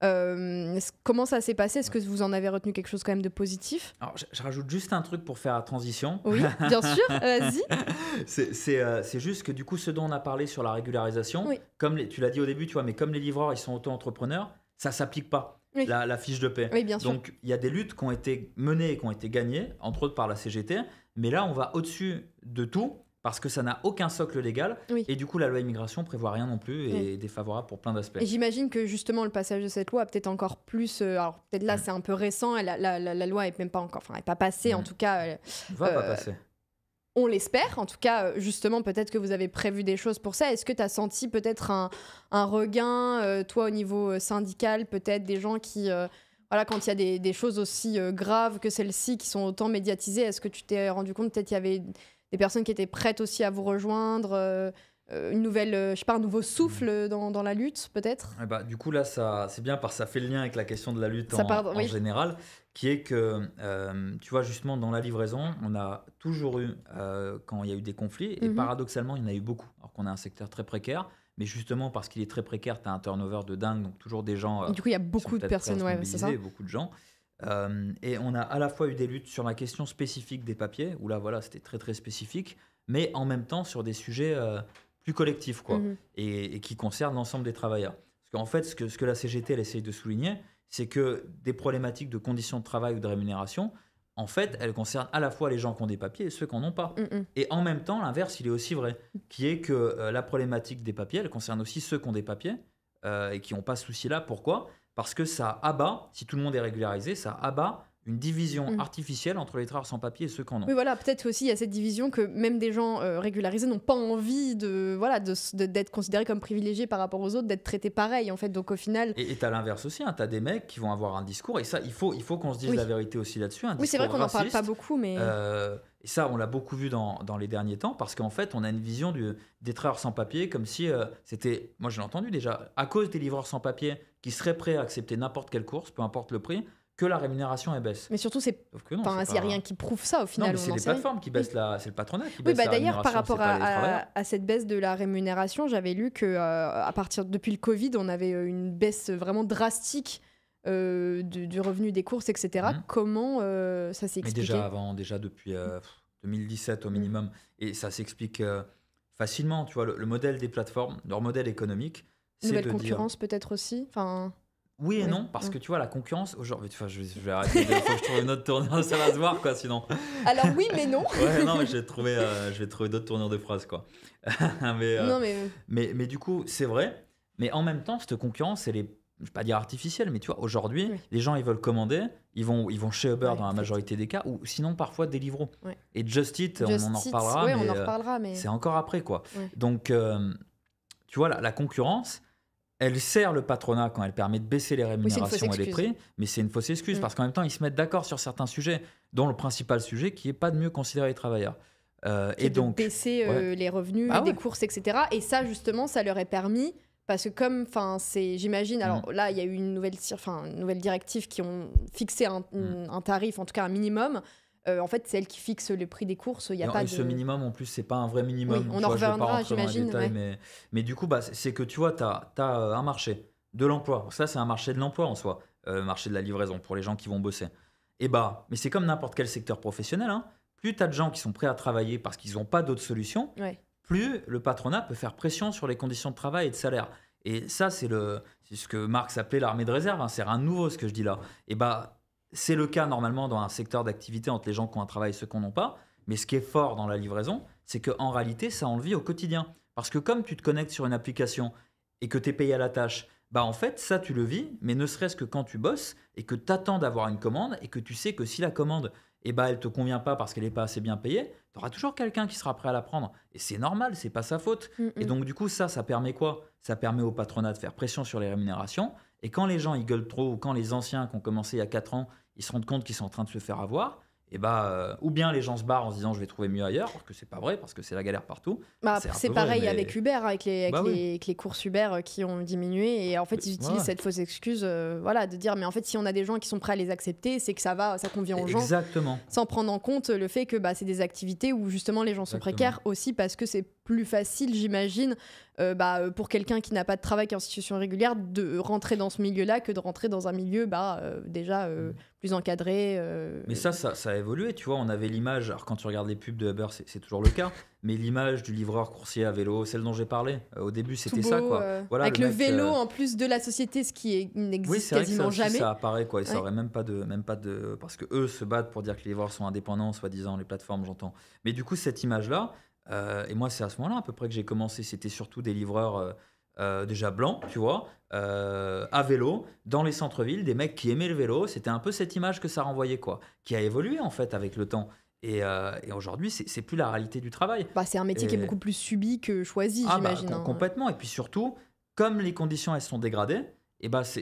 Comment ça s'est passé? Est-ce que vous en avez retenu quelque chose quand même de positif? Alors, je rajoute juste un truc pour faire la transition. Oui, bien sûr, vas-y. C'est juste que du coup, ce dont on a parlé sur la régularisation, comme tu l'as dit au début, tu vois, mais comme les livreurs, ils sont auto-entrepreneurs, ça ne s'applique pas, la fiche de paie. Oui, bien sûr. Donc, il y a des luttes qui ont été menées et qui ont été gagnées, entre autres par la CGT. Mais là, on va au-dessus de tout parce que ça n'a aucun socle légal. Oui. Et du coup, la loi immigration ne prévoit rien non plus et est défavorable pour plein d'aspects. Et j'imagine que justement, le passage de cette loi a peut-être encore plus... alors, peut-être là, c'est un peu récent. Et la loi n'est même pas encore... Enfin, elle n'est pas passée, en tout cas. Elle ne va pas passer. On l'espère, en tout cas, justement, peut-être que vous avez prévu des choses pour ça. Est-ce que tu as senti peut-être un regain, toi, au niveau syndical, peut-être des gens qui, quand il y a des choses aussi graves que celles-ci qui sont autant médiatisées, est-ce que tu t'es rendu compte peut-être qu'il y avait des personnes qui étaient prêtes aussi à vous rejoindre, un nouveau souffle dans la lutte, peut-être? Du coup, là, c'est bien parce que ça fait le lien avec la question de la lutte en général, qui est que, tu vois, justement, dans la livraison, on a toujours eu, quand il y a eu des conflits, et paradoxalement, il y en a eu beaucoup, alors qu'on a un secteur très précaire, mais justement, parce qu'il est très précaire, tu as un turnover de dingue, donc toujours des gens... du coup, il y a beaucoup de personnes, c'est ça. Beaucoup de gens. Et on a à la fois eu des luttes sur la question spécifique des papiers, où là, voilà, c'était très, très spécifique, mais en même temps sur des sujets... plus collectif, quoi, et qui concerne l'ensemble des travailleurs. Parce qu'en fait, ce que la CGT, elle essaye de souligner, c'est que des problématiques de conditions de travail ou de rémunération, en fait, elle concerne à la fois les gens qui ont des papiers et ceux qui n'en ont pas. Mm-mm. Et en même temps, l'inverse, il est aussi vrai, qui est que la problématique des papiers, elle concerne aussi ceux qui ont des papiers et qui n'ont pas ce souci-là. Pourquoi ? Parce que ça abat, si tout le monde est régularisé, ça abat une division artificielle entre les travailleurs sans papier et ceux qui en ont. Oui, voilà, peut-être aussi il y a cette division que même des gens régularisés n'ont pas envie de, voilà, d'être considérés comme privilégiés par rapport aux autres, d'être traités pareil, en fait. Donc au final... Et t'as l'inverse aussi, hein, t'as des mecs qui vont avoir un discours, et ça, il faut qu'on se dise la vérité aussi là-dessus, un discours raciste. Oui, c'est vrai qu'on n'en parle pas beaucoup, mais... et ça, on l'a beaucoup vu dans les derniers temps, parce qu'en fait, on a une vision des travailleurs sans papier comme si c'était... Moi, je l'ai entendu déjà, à cause des livreurs sans papier qui seraient prêts à accepter n'importe quelle course, peu importe le prix, que la rémunération est baisse. Mais surtout, c'est... il n'y a rien qui prouve ça, au final. Non, mais c'est les plateformes qui baissent c'est le patronat qui baisse la rémunération. D'ailleurs, par rapport à cette baisse de la rémunération, j'avais lu que depuis le Covid, on avait une baisse vraiment drastique du revenu des courses, etc. Comment ça s'est expliqué ? Mais déjà depuis 2017 au minimum. Et ça s'explique facilement. Tu vois, le modèle des plateformes, leur modèle économique, c'est de dire... Nouvelle concurrence peut-être aussi, enfin... Oui et non, parce que tu vois, la concurrence aujourd'hui, enfin, je vais arrêter, il faut que je trouve une autre tournure, ça va se voir quoi, sinon. Alors oui, mais non. Ouais, non, mais je vais trouver d'autres tournures de phrases quoi. Mais du coup, c'est vrai, mais en même temps, cette concurrence, elle est, je vais pas dire artificielle, mais tu vois, aujourd'hui, les gens ils veulent commander, ils vont chez Uber dans la majorité des cas, ou sinon parfois Deliveroo. Ouais. Et Just Eat, on en reparlera, mais c'est encore après quoi. Ouais. Donc, tu vois, la concurrence. Elle sert le patronat quand elle permet de baisser les rémunérations et les prix, mais c'est une fausse excuse parce qu'en même temps, ils se mettent d'accord sur certains sujets, dont le principal sujet qui n'est pas de mieux considérer les travailleurs. Et donc, de baisser les revenus, des courses, etc. Et ça, justement, ça leur est permis parce que comme, j'imagine, alors là, il y a eu une nouvelle directive qui ont fixé un tarif, en tout cas un minimum. En fait, c'est elle qui fixe le prix des courses. Ce minimum, en plus, c'est pas un vrai minimum. Oui, on en reviendra, j'imagine. Mais du coup, c'est que tu vois, t'as un marché de l'emploi. Ça, c'est un marché de l'emploi en soi. Marché de la livraison pour les gens qui vont bosser. Mais c'est comme n'importe quel secteur professionnel. Hein. Plus t'as de gens qui sont prêts à travailler parce qu'ils n'ont pas d'autres solutions, plus le patronat peut faire pression sur les conditions de travail et de salaire. Et ça, c'est ce que Marx appelait l'armée de réserve. Hein. C'est rien de nouveau ce que je dis là. C'est le cas normalement dans un secteur d'activité entre les gens qui ont un travail et ceux qui n'en ont pas. Mais ce qui est fort dans la livraison, c'est qu'en réalité, ça on le vit au quotidien. Parce que comme tu te connectes sur une application et que tu es payé à la tâche, en fait, ça tu le vis, mais ne serait-ce que quand tu bosses et que tu attends d'avoir une commande et que tu sais que si la commande, elle ne te convient pas parce qu'elle n'est pas assez bien payée, tu auras toujours quelqu'un qui sera prêt à la prendre. Et c'est normal, ce n'est pas sa faute. Et donc du coup, ça permet quoi ? Ça permet au patronat de faire pression sur les rémunérations. Et quand les gens ils gueulent trop ou quand les anciens qui ont commencé il y a 4 ans, ils se rendent compte qu'ils sont en train de se faire avoir, ou bien les gens se barrent en se disant je vais trouver mieux ailleurs, alors que c'est pas vrai parce que c'est la galère partout. C'est pareil vrai, avec Uber, avec les courses Uber qui ont diminué et en fait ils utilisent cette fausse excuse de dire mais en fait si on a des gens qui sont prêts à les accepter, c'est que ça convient aux gens. Exactement. Sans prendre en compte le fait que c'est des activités où justement les gens sont précaires aussi parce que c'est plus facile, j'imagine, pour quelqu'un qui n'a pas de travail qu'en institution régulière, de rentrer dans ce milieu-là que de rentrer dans un milieu plus encadré. Mais ça a évolué, tu vois. On avait l'image, alors quand tu regardes les pubs de Uber, c'est toujours le cas, mais l'image du livreur coursier à vélo, celle dont j'ai parlé, au début, c'était ça, quoi. Avec le vélo en plus de la société, ce qui n'existe quasiment jamais. Oui, ça apparaît, quoi. Et ça aurait même pas de... Parce que eux se battent pour dire que les livreurs sont indépendants, soi-disant, les plateformes, j'entends. Mais du coup, cette image-là, et moi, c'est à ce moment-là à peu près que j'ai commencé. C'était surtout des livreurs déjà blancs, tu vois, à vélo, dans les centres-villes, des mecs qui aimaient le vélo. C'était un peu cette image que ça renvoyait, quoi, qui a évolué en fait avec le temps. Et aujourd'hui, c'est plus la réalité du travail. C'est un métier qui est beaucoup plus subi que choisi, j'imagine. Complètement. Et puis surtout, comme les conditions elles sont dégradées,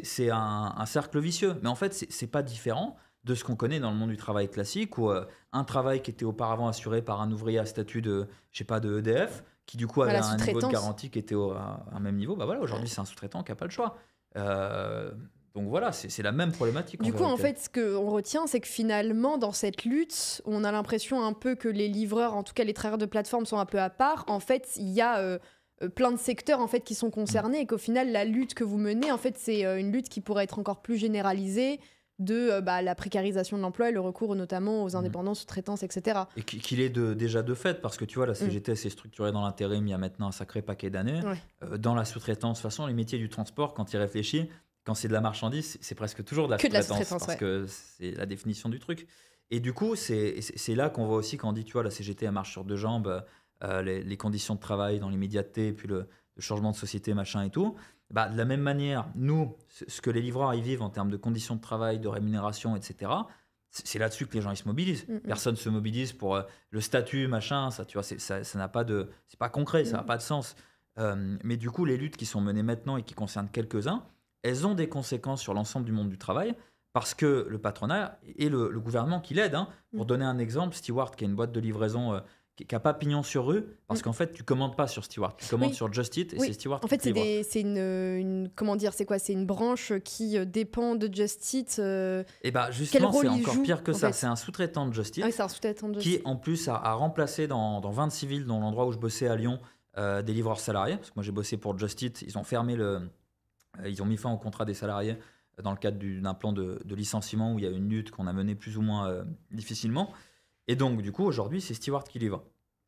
c'est un cercle vicieux. Mais en fait, c'est pas différent de ce qu'on connaît dans le monde du travail classique, où un travail qui était auparavant assuré par un ouvrier à statut de, de EDF, qui du coup avait un niveau de garantie qui était à un même niveau, aujourd'hui c'est un sous-traitant qui n'a pas le choix. Donc voilà, c'est la même problématique. Du coup, en fait, ce qu'on retient, c'est que finalement, dans cette lutte, on a l'impression un peu que les livreurs, en tout cas les travailleurs de plateforme, sont un peu à part. En fait, il y a... plein de secteurs en fait qui sont concernés et qu'au final la lutte que vous menez en fait c'est une lutte qui pourrait être encore plus généralisée de la précarisation de l'emploi et le recours notamment aux indépendants, sous-traitances, etc. Et qu'il est déjà de fait parce que tu vois la CGT s'est structurée dans l'intérim il y a maintenant un sacré paquet d'années. Dans la sous-traitance, de toute façon les métiers du transport quand ils réfléchissent quand c'est de la marchandise, c'est presque toujours de la sous-traitance, parce que c'est la définition du truc. Et du coup, c'est là qu'on voit aussi, quand on dit, tu vois, la CGT, elle marche sur deux jambes, les conditions de travail dans l'immédiateté, puis le changement de société, machin et tout. Bah, de la même manière, nous, ce que les livreurs ils vivent en termes de conditions de travail, de rémunération, etc., c'est là-dessus que les gens ils se mobilisent. Mmh. Personne ne se mobilise pour le statut, machin, ça, tu vois, ça n'a pas de... C'est pas concret, ça n'a pas de sens. Mais du coup, les luttes qui sont menées maintenant et qui concernent quelques-uns, elles ont des conséquences sur l'ensemble du monde du travail, parce que le patronat et le gouvernement qui l'aide, hein, pour donner un exemple, Stuart, qui est une boîte de livraison qui n'a pas pignon sur rue, parce qu'en fait, tu ne commandes pas sur Stuart, tu commandes sur Just Eat, et c'est Stuart en fait, qui livre. C'est une, comment dire, c'est quoi? C'est une branche qui dépend de Just Eat. Et bien justement, c'est encore pire que ça. C'est un sous-traitant de Just Eat, qui en plus a remplacé dans 26 villes, dans l'endroit où je bossais à Lyon, des livreurs salariés, parce que moi j'ai bossé pour Just Eat, ils ont fermé ils ont mis fin au contrat des salariés dans le cadre d'un plan de licenciement où il y a une lutte qu'on a menée plus ou moins difficilement. Et donc, du coup, aujourd'hui, c'est Stuart qui livre.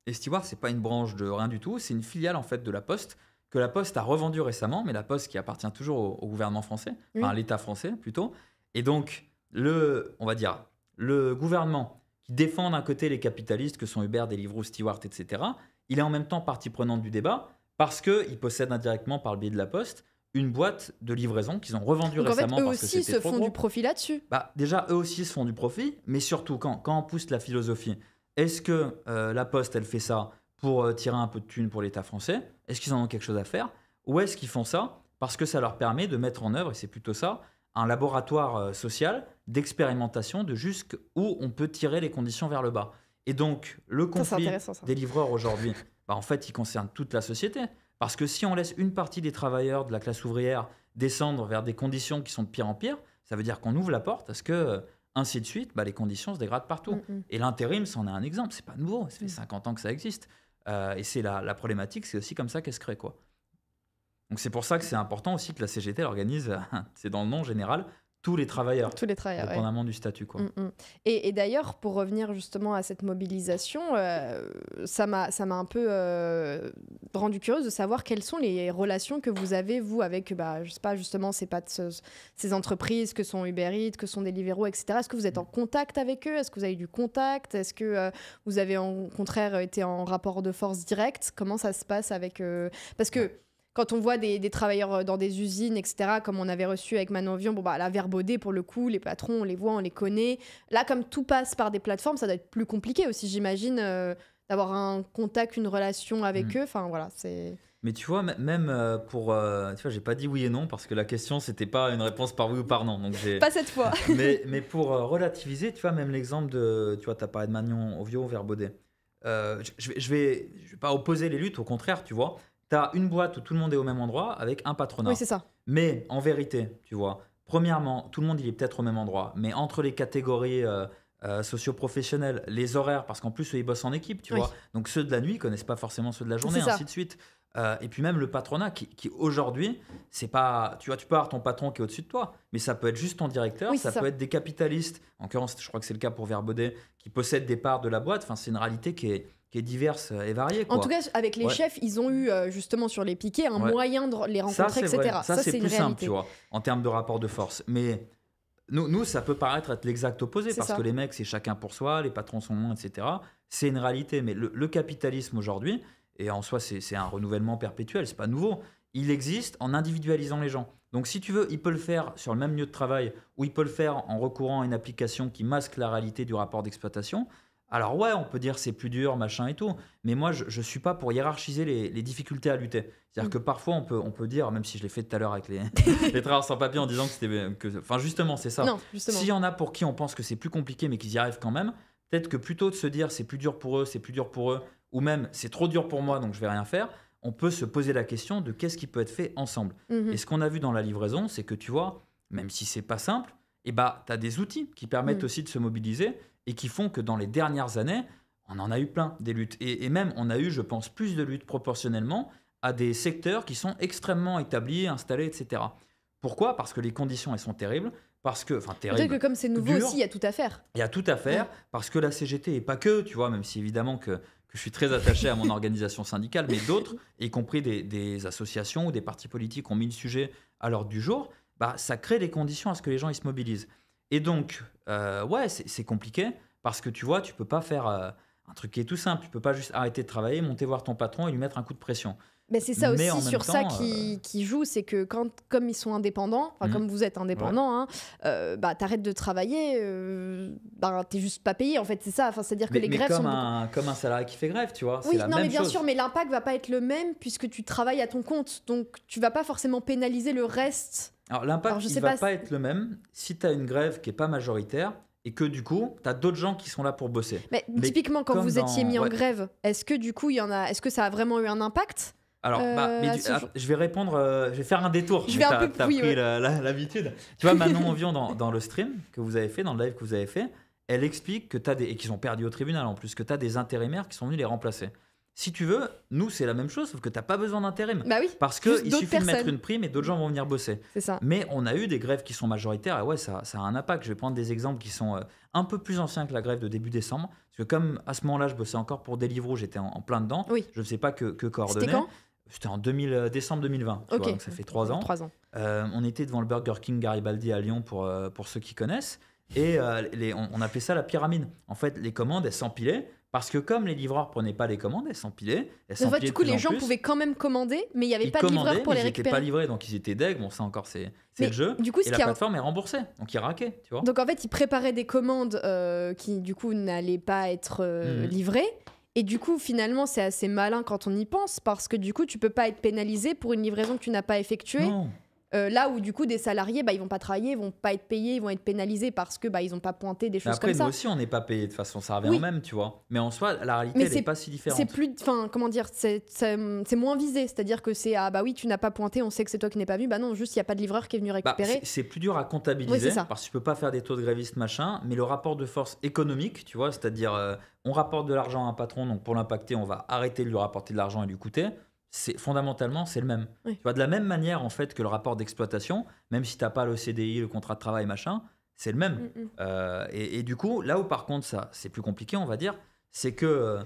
Et Stuart, ce n'est pas une branche de rien du tout, c'est une filiale en fait de La Poste, que La Poste a revendue récemment, mais La Poste qui appartient toujours au gouvernement français, enfin à l'État français plutôt. Et donc, on va dire, le gouvernement qui défend d'un côté les capitalistes que sont Uber, Deliveroo, Stuart, etc., il est en même temps partie prenante du débat parce qu'il possède indirectement par le biais de La Poste une boîte de livraison qu'ils ont revendue récemment. Eux parce aussi que se font du profit là-dessus. Bah, déjà, eux aussi se font du profit, mais surtout, quand on pousse la philosophie, est-ce que La Poste, elle fait ça pour tirer un peu de thunes pour l'État français? Est-ce qu'ils en ont quelque chose à faire? Ou est-ce qu'ils font ça parce que ça leur permet de mettre en œuvre, et c'est plutôt ça, un laboratoire social d'expérimentation de jusqu'où on peut tirer les conditions vers le bas? Et donc, le conflit des livreurs aujourd'hui, bah, en fait, il concerne toute la société. Parce que si on laisse une partie des travailleurs de la classe ouvrière descendre vers des conditions qui sont de pire en pire, ça veut dire qu'on ouvre la porte à ce que, ainsi de suite, bah, les conditions se dégradent partout. Et l'intérim, c'en est un exemple, c'est pas nouveau, ça fait 50 ans que ça existe. Et c'est la problématique, c'est aussi comme ça qu'elle se crée, quoi. Donc c'est pour ça que c'est important aussi que la CGT organise, c'est dans le nom général, tous les travailleurs, dépendamment du statut, quoi. Et d'ailleurs, pour revenir justement à cette mobilisation, ça m'a un peu rendu curieuse de savoir quelles sont les relations que vous avez, vous, avec, bah, je sais pas, justement, ces entreprises que sont Uber Eats, que sont Deliveroo, etc. Est-ce que vous êtes en contact avec eux? Est-ce que vous avez du contact? Est-ce que vous avez, au contraire, été en rapport de force direct? Comment ça se passe avec... Parce que... Quand on voit des travailleurs dans des usines, etc., comme on avait reçu avec Manon Vion, bon, bah, la Verbaudet, pour le coup, les patrons, on les voit, on les connaît. Là, comme tout passe par des plateformes, ça doit être plus compliqué aussi, j'imagine, d'avoir un contact, une relation avec eux. Enfin, voilà, c'est... Mais tu vois, même pour... Tu vois, j'ai pas dit oui et non, parce que la question, c'était pas une réponse par oui ou par non. Donc pas cette fois. mais pour relativiser, tu vois, même l'exemple de... Tu vois, t'as parlé de Manon Vion, Verbaudet. Je vais pas opposer les luttes, au contraire, tu vois. T'as une boîte où tout le monde est au même endroit avec un patronat. Oui, c'est ça. Mais en vérité, tu vois, premièrement, tout le monde il est peut-être au même endroit, mais entre les catégories socio-professionnelles, les horaires, parce qu'en plus, eux, ils bossent en équipe, tu vois. Donc ceux de la nuit ne connaissent pas forcément ceux de la journée, ainsi de suite. Et puis même le patronat qui aujourd'hui, c'est pas... Tu vois, tu peux avoir ton patron qui est au-dessus de toi, mais ça peut être juste ton directeur, ça peut être des capitalistes. En l'occurrence, je crois que c'est le cas pour Verbaudet, qui possèdent des parts de la boîte. Enfin, c'est une réalité qui est diverse et variée, quoi. En tout cas, avec les chefs, ils ont eu, justement, sur les piquets, un moyen de les rencontrer, etc. Vrai. Ça, c'est plus simple, tu vois, en termes de rapport de force. Mais nous ça peut paraître être l'exact opposé, parce que les mecs, c'est chacun pour soi, les patrons sont loin, etc. C'est une réalité. Mais le capitalisme aujourd'hui, et en soi, c'est un renouvellement perpétuel, c'est pas nouveau, il existe en individualisant les gens. Donc, si tu veux, il peut le faire sur le même lieu de travail, ou il peut le faire en recourant à une application qui masque la réalité du rapport d'exploitation. Alors ouais, on peut dire c'est plus dur, machin et tout, mais moi, je ne suis pas pour hiérarchiser les difficultés à lutter. C'est-à-dire que parfois, on peut dire, même si je l'ai fait tout à l'heure avec les travailleurs sans papier en disant que c'était... Enfin, justement, c'est ça. S'il y en a pour qui on pense que c'est plus compliqué, mais qu'ils y arrivent quand même, peut-être que plutôt de se dire c'est plus dur pour eux, ou même c'est trop dur pour moi, donc je ne vais rien faire, on peut se poser la question de qu'est-ce qui peut être fait ensemble. Et ce qu'on a vu dans la livraison, c'est que tu vois, même si c'est pas simple, et bah, tu as des outils qui permettent aussi de se mobiliser, et qui font que dans les dernières années, on en a eu plein des luttes. Et même, on a eu, je pense, plus de luttes proportionnellement à des secteurs qui sont extrêmement établis, installés, etc. Pourquoi? Parce que les conditions, elles sont terribles. Parce que, enfin, terribles. Peut-être que comme c'est nouveau aussi, il y a tout à faire. Il y a tout à faire, parce que la CGT, et pas que, tu vois, même si évidemment que je suis très attaché à mon organisation syndicale, mais d'autres, y compris des associations ou des partis politiques, ont mis le sujet à l'ordre du jour. bah, ça crée des conditions à ce que les gens ils se mobilisent. Et donc, ouais, c'est compliqué parce que tu vois, tu peux pas faire un truc qui est tout simple. Tu peux pas juste arrêter de travailler, monter voir ton patron et lui mettre un coup de pression. Ben c'est ça aussi sur temps, ça qui joue, c'est que quand, comme ils sont indépendants, enfin comme vous êtes indépendant, ouais. Bah t'arrêtes de travailler, bah, t'es juste pas payé en fait, c'est ça. Enfin, c'est-à-dire que les grèves comme sont comme un salarié qui fait grève, tu vois. Oui, la non même mais bien chose. Sûr, mais l'impact va pas être le même puisque tu travailles à ton compte, donc tu vas pas forcément pénaliser le reste. Alors l'impact il va pas être le même si t'as une grève qui est pas majoritaire. Et que du coup, tu as d'autres gens qui sont là pour bosser. Mais typiquement, quand vous étiez mis en grève, est-ce que du coup, il y en a... est-ce que ça a vraiment eu un impact? Alors, bah, mais je vais répondre, je vais faire un détour. Tu as pris l'habitude. Tu vois, Manon Vion, dans le stream que vous avez fait, dans le live que vous avez fait, elle explique que tu as des... et qu'ils ont perdu au tribunal en plus, que tu as des intérimaires qui sont venus les remplacer. Si tu veux, nous, c'est la même chose, sauf que tu n'as pas besoin d'intérim. Bah oui, parce qu'il suffit de mettre une prime et d'autres gens vont venir bosser. C'est ça. Mais on a eu des grèves qui sont majoritaires et ouais, ça a un impact. Je vais prendre des exemples qui sont un peu plus anciens que la grève de début décembre. Parce que comme à ce moment-là, je bossais encore pour Deliveroo, j'étais en plein dedans. Oui. Je ne sais pas que coordonner. C'était quand? C'était en décembre 2020. Okay. Vois, donc ça fait 3 ans. 3 ans. On était devant le Burger King Garibaldi à Lyon pour ceux qui connaissent. Et on appelait ça la pyramide. En fait, les commandes, elles s'empilaient. Parce que comme les livreurs ne prenaient pas les commandes, elles s'empilaient. En fait, du coup, les gens pouvaient quand même commander, mais il n'y avait pas de livreur pour les récupérer. Ils n'étaient pas livrés, donc ils étaient deg. Bon, ça encore, c'est le jeu. Du coup, et la plateforme est remboursée, donc ils raquaient. Tu vois. Donc en fait, ils préparaient des commandes qui, du coup, n'allaient pas être livrées. Et du coup, finalement, c'est assez malin quand on y pense, parce que du coup, tu ne peux pas être pénalisé pour une livraison que tu n'as pas effectuée. Non. Là où du coup des salariés, bah, ils vont pas travailler, ils vont pas être payés, ils vont être pénalisés parce que bah, ils ont pas pointé des choses après, comme ça. Après nous aussi on n'est pas payés de façon, ça revient au même, tu vois. Mais en soi la réalité n'est pas si différente. C'est plus, enfin comment dire, c'est moins visé, c'est-à-dire que c'est ah bah oui tu n'as pas pointé, on sait que c'est toi qui n'es pas venu, bah non juste il y a pas de livreur qui est venu récupérer. Bah, c'est plus dur à comptabiliser parce que tu peux pas faire des taux de grévistes machin, mais le rapport de force économique, tu vois, c'est-à-dire on rapporte de l'argent à un patron, donc pour l'impacter on va arrêter de lui rapporter de l'argent et lui coûter. Fondamentalement, c'est le même. Oui. Tu vois, de la même manière en fait, que le rapport d'exploitation, même si tu n'as pas le CDI, le contrat de travail, machin, c'est le même. Et du coup, là où par contre, ça, c'est plus compliqué, on va dire, c'est que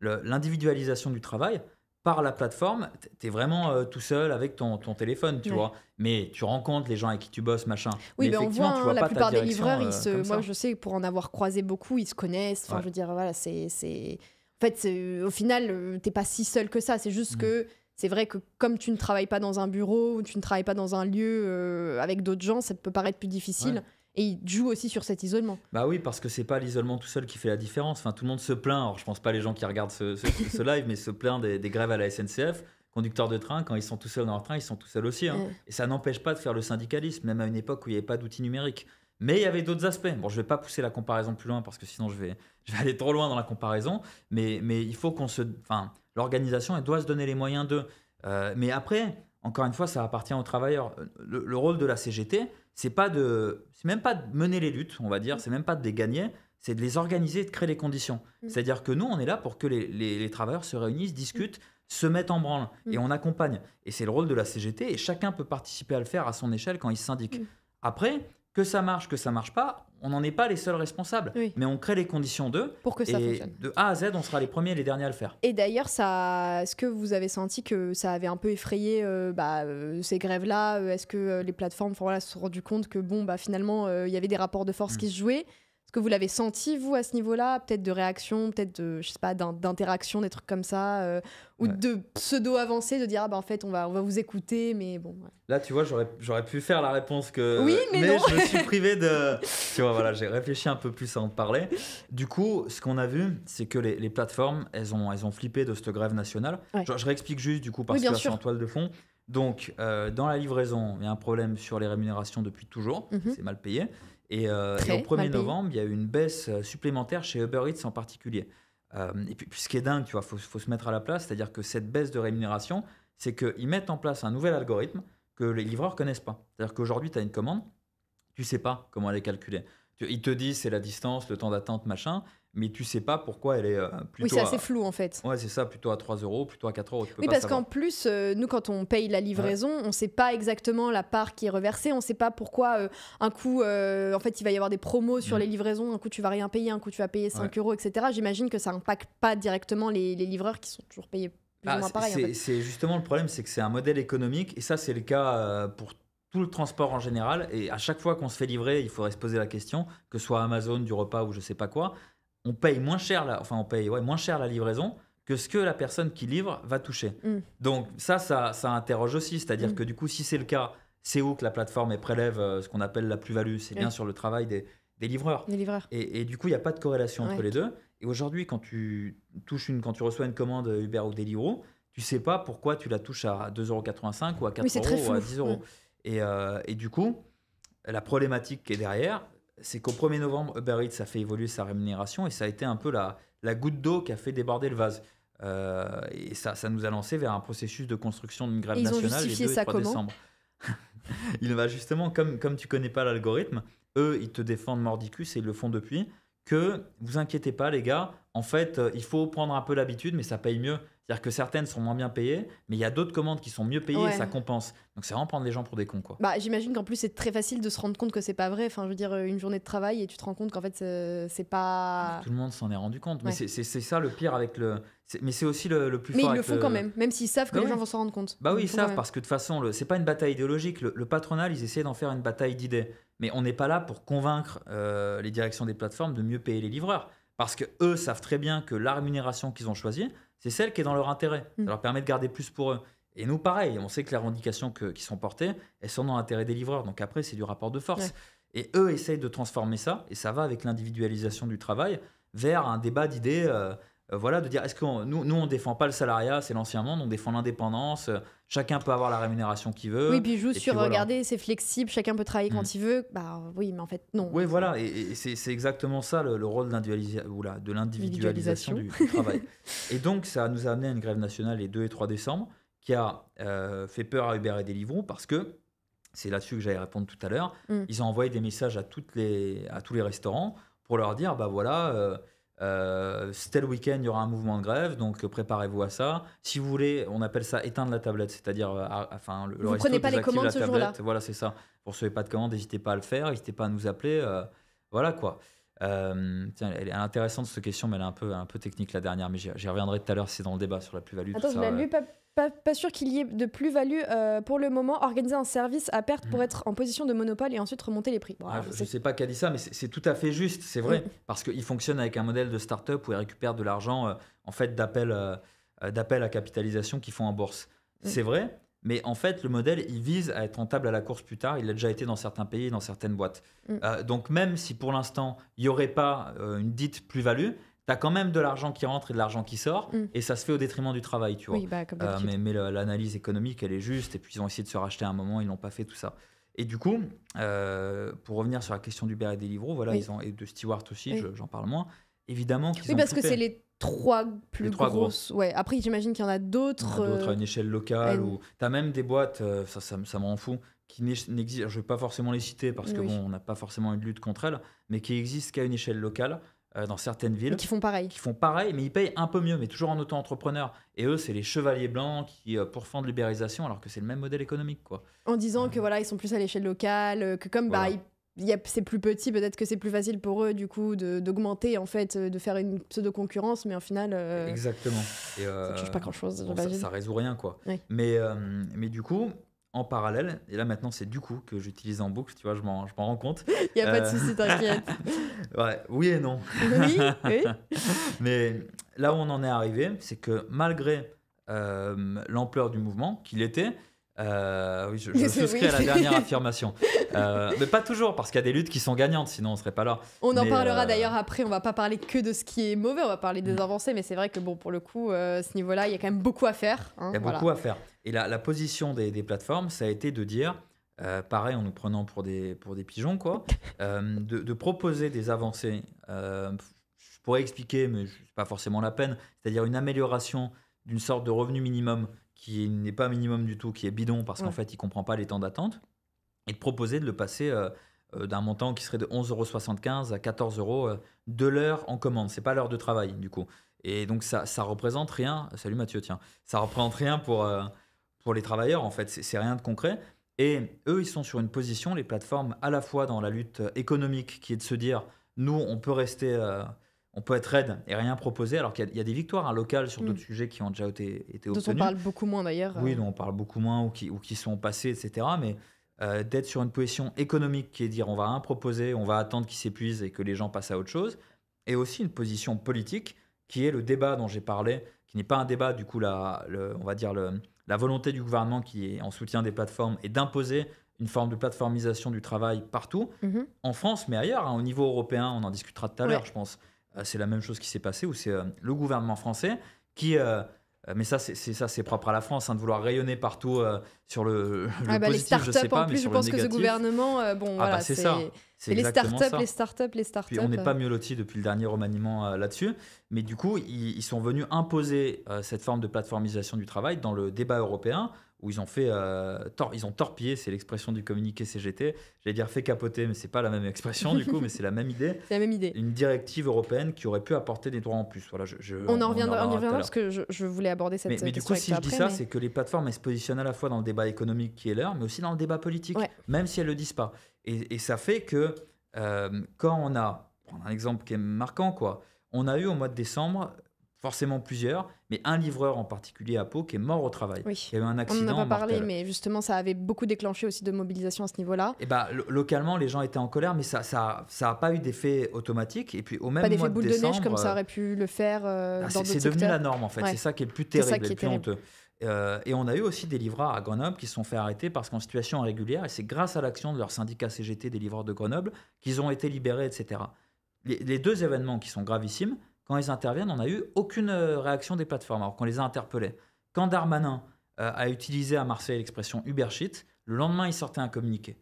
l'individualisation du travail, par la plateforme, tu es vraiment tout seul avec ton téléphone, tu vois. Mais tu rencontres les gens avec qui tu bosses, machin. Oui, mais effectivement, on voit, hein, tu vois la plupart des livreurs, moi je sais, pour en avoir croisé beaucoup, ils se connaissent. Enfin, je veux dire, voilà, c'est... En fait, au final, t'es pas si seul que ça. C'est juste que c'est vrai que comme tu ne travailles pas dans un bureau ou tu ne travailles pas dans un lieu avec d'autres gens, ça peut paraître plus difficile. Ouais. Et ils jouent aussi sur cet isolement. Bah oui, parce que c'est pas l'isolement tout seul qui fait la différence. Enfin, tout le monde se plaint. Alors, je pense pas les gens qui regardent ce live, mais se plaint des grèves à la SNCF. Conducteurs de train, quand ils sont tout seuls dans leur train, ils sont tout seuls aussi. Hein. Ouais. Et ça n'empêche pas de faire le syndicalisme, même à une époque où il n'y avait pas d'outils numériques. Mais il y avait d'autres aspects. Bon, je ne vais pas pousser la comparaison plus loin parce que sinon je vais aller trop loin dans la comparaison. Mais il faut qu'on se... Enfin, l'organisation, elle doit se donner les moyens d'eux. Mais après, encore une fois, ça appartient aux travailleurs. Le rôle de la CGT, c'est même pas de mener les luttes, on va dire. C'est même pas de les gagner. C'est de les organiser, de créer les conditions. C'est-à-dire que nous, on est là pour que les travailleurs se réunissent, discutent, se mettent en branle. Et on accompagne. Et c'est le rôle de la CGT. Et chacun peut participer à le faire à son échelle quand il s'indique. Après... que ça marche pas, on n'en est pas les seuls responsables. Oui. Mais on crée les conditions d'eux. Pour que ça fonctionne. De A à Z, on sera les premiers et les derniers à le faire. Et d'ailleurs, est-ce que vous avez senti que ça avait un peu effrayé ces grèves-là? Est-ce que les plateformes se sont rendues compte que bon, bah, finalement, il y avait des rapports de force qui se jouaient? Est-ce que vous l'avez senti, vous, à ce niveau-là? Peut-être de réaction, peut-être d'interaction, des trucs comme ça ou de pseudo-avancée, de dire « Ah ben en fait, on va vous écouter, mais bon... Ouais. » Là, tu vois, j'aurais pu faire la réponse que... Oui, mais non. Je me suis privé de... Tu vois, voilà, j'ai réfléchi un peu plus à en parler. Du coup, ce qu'on a vu, c'est que les plateformes, elles ont flippé de cette grève nationale. Ouais. Je réexplique juste, du coup, parce que c'est en toile de fond. Donc, dans la livraison, il y a un problème sur les rémunérations depuis toujours. C'est mal payé. Et au 1er novembre, il y a eu une baisse supplémentaire chez Uber Eats en particulier. Et puis, ce qui est dingue, tu vois, faut se mettre à la place, c'est-à-dire que cette baisse de rémunération, c'est qu'ils mettent en place un nouvel algorithme que les livreurs ne connaissent pas. C'est-à-dire qu'aujourd'hui, tu as une commande, tu ne sais pas comment elle est calculée. Ils te disent c'est la distance, le temps d'attente, machin, mais tu ne sais pas pourquoi elle est plutôt... Oui, c'est assez flou en fait. Oui, c'est ça, plutôt à 3 €, plutôt à 4 €. Oui, parce qu'en plus, nous, quand on paye la livraison, on ne sait pas exactement la part qui est reversée, on ne sait pas pourquoi un coup, en fait, il va y avoir des promos sur les livraisons, un coup, tu ne vas rien payer, un coup, tu vas payer 5 €, etc. J'imagine que ça n'impacte pas directement les livreurs qui sont toujours payés plus ou moins pareil. C'est justement le problème, c'est que c'est un modèle économique, et ça, c'est le cas pour tout le transport en général, et à chaque fois qu'on se fait livrer, il faudrait se poser la question, que ce soit Amazon, du repas ou je sais pas quoi, on paye moins cher la, enfin on paye moins cher la livraison que ce que la personne qui livre va toucher. Mm. Donc ça interroge aussi, c'est-à-dire que du coup, si c'est le cas, c'est où que la plateforme prélève ce qu'on appelle la plus-value, c'est bien sur le travail des livreurs. Et du coup, il n'y a pas de corrélation entre les deux. Et aujourd'hui, quand tu reçois une commande Uber ou Deliveroo, tu ne sais pas pourquoi tu la touches à 2,85 € ou à 4 € ou à 10 €. Mmh. Et du coup, la problématique qui est derrière, c'est qu'au 1er novembre, Uber Eats a fait évoluer sa rémunération et ça a été un peu la goutte d'eau qui a fait déborder le vase. Et ça nous a lancé vers un processus de construction d'une grève nationale les 2 et 3 décembre. Il va justement, comme tu ne connais pas l'algorithme, eux, ils te défendent mordicus et ils le font depuis, que vous inquiétez pas les gars, en fait, il faut prendre un peu l'habitude, mais ça paye mieux. C'est-à-dire que certaines sont moins bien payées, mais il y a d'autres commandes qui sont mieux payées et ça compense. Donc c'est vraiment prendre les gens pour des cons, quoi. Bah, j'imagine qu'en plus, c'est très facile de se rendre compte que c'est pas vrai. Enfin, je veux dire, une journée de travail et tu te rends compte qu'en fait, c'est pas... Tout le monde s'en est rendu compte. Ouais. Mais c'est ça le pire avec le... Mais c'est aussi le plus fort. Mais ils le font quand même, même s'ils savent que les gens vont s'en rendre compte. Bah oui, ils savent, parce que de toute façon, c'est pas une bataille idéologique. Le patronal, ils essaient d'en faire une bataille d'idées. Mais on n'est pas là pour convaincre les directions des plateformes de mieux payer les livreurs. Parce qu'eux savent très bien que la rémunération qu'ils ont choisie, c'est celle qui est dans leur intérêt. Ça leur permet de garder plus pour eux. Et nous, pareil, on sait que les revendications qui sont portées, elles sont dans l'intérêt des livreurs. Donc après, c'est du rapport de force. Ouais. Et eux essayent de transformer ça, et ça va avec l'individualisation du travail, vers un débat d'idées, de dire, est-ce que nous, on ne défend pas le salariat, c'est l'ancien monde, on défend l'indépendance, chacun peut avoir la rémunération qu'il veut. Oui, puis joue sur, regardez, c'est flexible, chacun peut travailler quand il veut. Bah oui, mais en fait, non. Oui, voilà, et c'est exactement ça le rôle de l'individualisation du travail. Et donc, ça nous a amené à une grève nationale les 2 et 3 décembre, qui a fait peur à Uber et Deliveroo, parce que, c'est là-dessus que j'allais répondre tout à l'heure, ils ont envoyé des messages à tous les restaurants pour leur dire, bah voilà... c'était le week-end, il y aura un mouvement de grève, donc préparez-vous à ça. Si vous voulez, on appelle ça éteindre la tablette, c'est-à-dire le resto désactive la tablette. Vous ne prenez pas les commandes ce jour-là. Voilà, c'est ça. Vous ne recevez pas de commandes, n'hésitez pas à le faire, n'hésitez pas à nous appeler. Voilà quoi. Tiens, elle est intéressante cette question, mais elle est un peu technique la dernière, mais j'y reviendrai tout à l'heure si c'est dans le débat sur la plus-value. Attends, je l'ai lu, pas sûr qu'il y ait de plus-value pour le moment. Organiser un service à perte pour être en position de monopole et ensuite remonter les prix. Bon, je ne sais pas qui a dit ça, mais c'est tout à fait juste, c'est vrai, parce qu'ils fonctionnent avec un modèle de start-up où ils récupèrent de l'argent en fait d'appels à capitalisation qu'ils font en bourse. C'est vrai, mais en fait, le modèle, il vise à être rentable à la course plus tard. Il a déjà été dans certains pays et dans certaines boîtes. Donc, même si pour l'instant, il n'y aurait pas une dite plus-value, tu as quand même de l'argent qui rentre et de l'argent qui sort. Et ça se fait au détriment du travail, tu vois. Oui, bah, comme d'habitude. Mais l'analyse économique, elle est juste. Et puis, ils ont essayé de se racheter à un moment. Ils n'ont pas fait tout ça. Et du coup, pour revenir sur la question d'Uber et Deliveroo, et de Stuart aussi, j'en parle moins. Évidemment qu'ils ont parce coupé. Que c'est les... 3 plus grosses. Ouais. Après, j'imagine qu'il y en a d'autres. À une échelle locale. Ou... Tu as même des boîtes, ça m'en fout, qui n'existent. Je ne vais pas forcément les citer parce qu'on n'a pas forcément une lutte contre elles, mais qui existent qu'à une échelle locale dans certaines villes. Et qui font pareil. Qui font pareil, mais ils payent un peu mieux, mais toujours en auto-entrepreneur. Et eux, c'est les chevaliers blancs qui pourfendent l'ubérisation alors que c'est le même modèle économique. Quoi. En disant que ils sont plus à l'échelle locale, que comme ils. C'est plus petit, peut-être que c'est plus facile pour eux du coup d'augmenter en fait, de faire une pseudo-concurrence, mais en final... Exactement. Et ça ne change pas grand-chose. Bon, ça ne résout rien, quoi. Oui. Mais du coup, en parallèle, et là maintenant c'est du coup que j'utilise en boucle, tu vois, je m'en rends compte. Il n'y a pas de souci, t'inquiète. Oui et non. Oui. Mais là où on en est arrivé, c'est que malgré l'ampleur du mouvement qu'il était... je souscris à la dernière affirmation mais pas toujours parce qu'il y a des luttes qui sont gagnantes, sinon on serait pas là. En parlera d'ailleurs après, on va pas parler que de ce qui est mauvais, on va parler des avancées, mais c'est vrai que pour le coup ce niveau là il y a quand même beaucoup à faire, hein, beaucoup à faire. Et la position des plateformes, ça a été de dire pareil en nous prenant pour des pigeons quoi, de proposer des avancées, je pourrais expliquer mais c'est pas forcément la peine, c'est-à-dire une amélioration d'une sorte de revenu minimum qui n'est pas minimum du tout, qui est bidon, parce qu'en fait, il ne comprend pas les temps d'attente, et de proposer de le passer d'un montant qui serait de 11,75 € à 14 € de l'heure en commande. Ce n'est pas l'heure de travail, du coup. Et donc, ça représente rien. Salut Mathieu, tiens. Ça représente rien pour les travailleurs, en fait. C'est rien de concret. Et eux, ils sont sur une position, les plateformes, à la fois dans la lutte économique, qui est de se dire, nous, on peut rester... on peut être raide et rien proposer, alors qu'il y a des victoires locales sur d'autres sujets qui ont déjà été obtenus. Dont on parle beaucoup moins d'ailleurs. Oui, dont on parle beaucoup moins ou qui sont passés, etc. Mais d'être sur une position économique qui est de dire on va rien proposer, on va attendre qu'il s'épuise et que les gens passent à autre chose, et aussi une position politique qui est le débat dont j'ai parlé, qui n'est pas un débat, du coup, la volonté du gouvernement qui est en soutien des plateformes et d'imposer une forme de plateformisation du travail partout, en France, mais ailleurs, hein, au niveau européen, on en discutera tout à l'heure, je pense. C'est la même chose qui s'est passée, où c'est le gouvernement français qui... mais ça, c'est propre à la France, hein, de vouloir rayonner partout sur le positif, je ne sais pas, mais sur le négatif. Les startups, en plus, je pense que ce gouvernement... c'est ça. C'est exactement ça. Les startups. Puis on n'est pas mieux lotis depuis le dernier remaniement là-dessus. Mais du coup, ils sont venus imposer cette forme de plateformisation du travail dans le débat européen, où ils ont fait... ils ont torpillé, c'est l'expression du communiqué CGT. J'allais dire fait capoter, mais ce n'est pas la même expression, du coup, mais c'est la même idée. C'est la même idée. Une directive européenne qui aurait pu apporter des droits en plus. Voilà, on y reviendra parce que je voulais aborder cette question. Mais du coup, si je dis ça, c'est que les plateformes, elles se positionnent à la fois dans le débat économique qui est leur, mais aussi dans le débat politique, même si elles ne le disent pas. Et ça fait que quand on a... Prendre un exemple qui est marquant, quoi. On a eu au mois de décembre... forcément plusieurs, mais un livreur en particulier à Pau qui est mort au travail. Oui. Il y a eu un accident mortel. On n'en a pas parlé, mais justement, ça avait beaucoup déclenché aussi de mobilisation à ce niveau-là. Et bah, localement, les gens étaient en colère, mais ça n'a pas eu d'effet automatique. Et puis au même mois de décembre... Pas d'effet boule de neige comme ça aurait pu le faire dans d'autres secteurs. C'est devenu la norme, en fait. Ouais. C'est ça qui est le plus terrible et le plus honteux. Et on a eu aussi des livreurs à Grenoble qui se sont fait arrêter parce qu'en situation irrégulière, et c'est grâce à l'action de leur syndicat CGT des livreurs de Grenoble qu'ils ont été libérés, etc. Les deux événements qui sont gravissimes, quand ils interviennent, on n'a eu aucune réaction des plateformes, alors qu'on les a interpellés. Quand Darmanin a utilisé à Marseille l'expression « Uber Eats », le lendemain, il sortait un communiqué.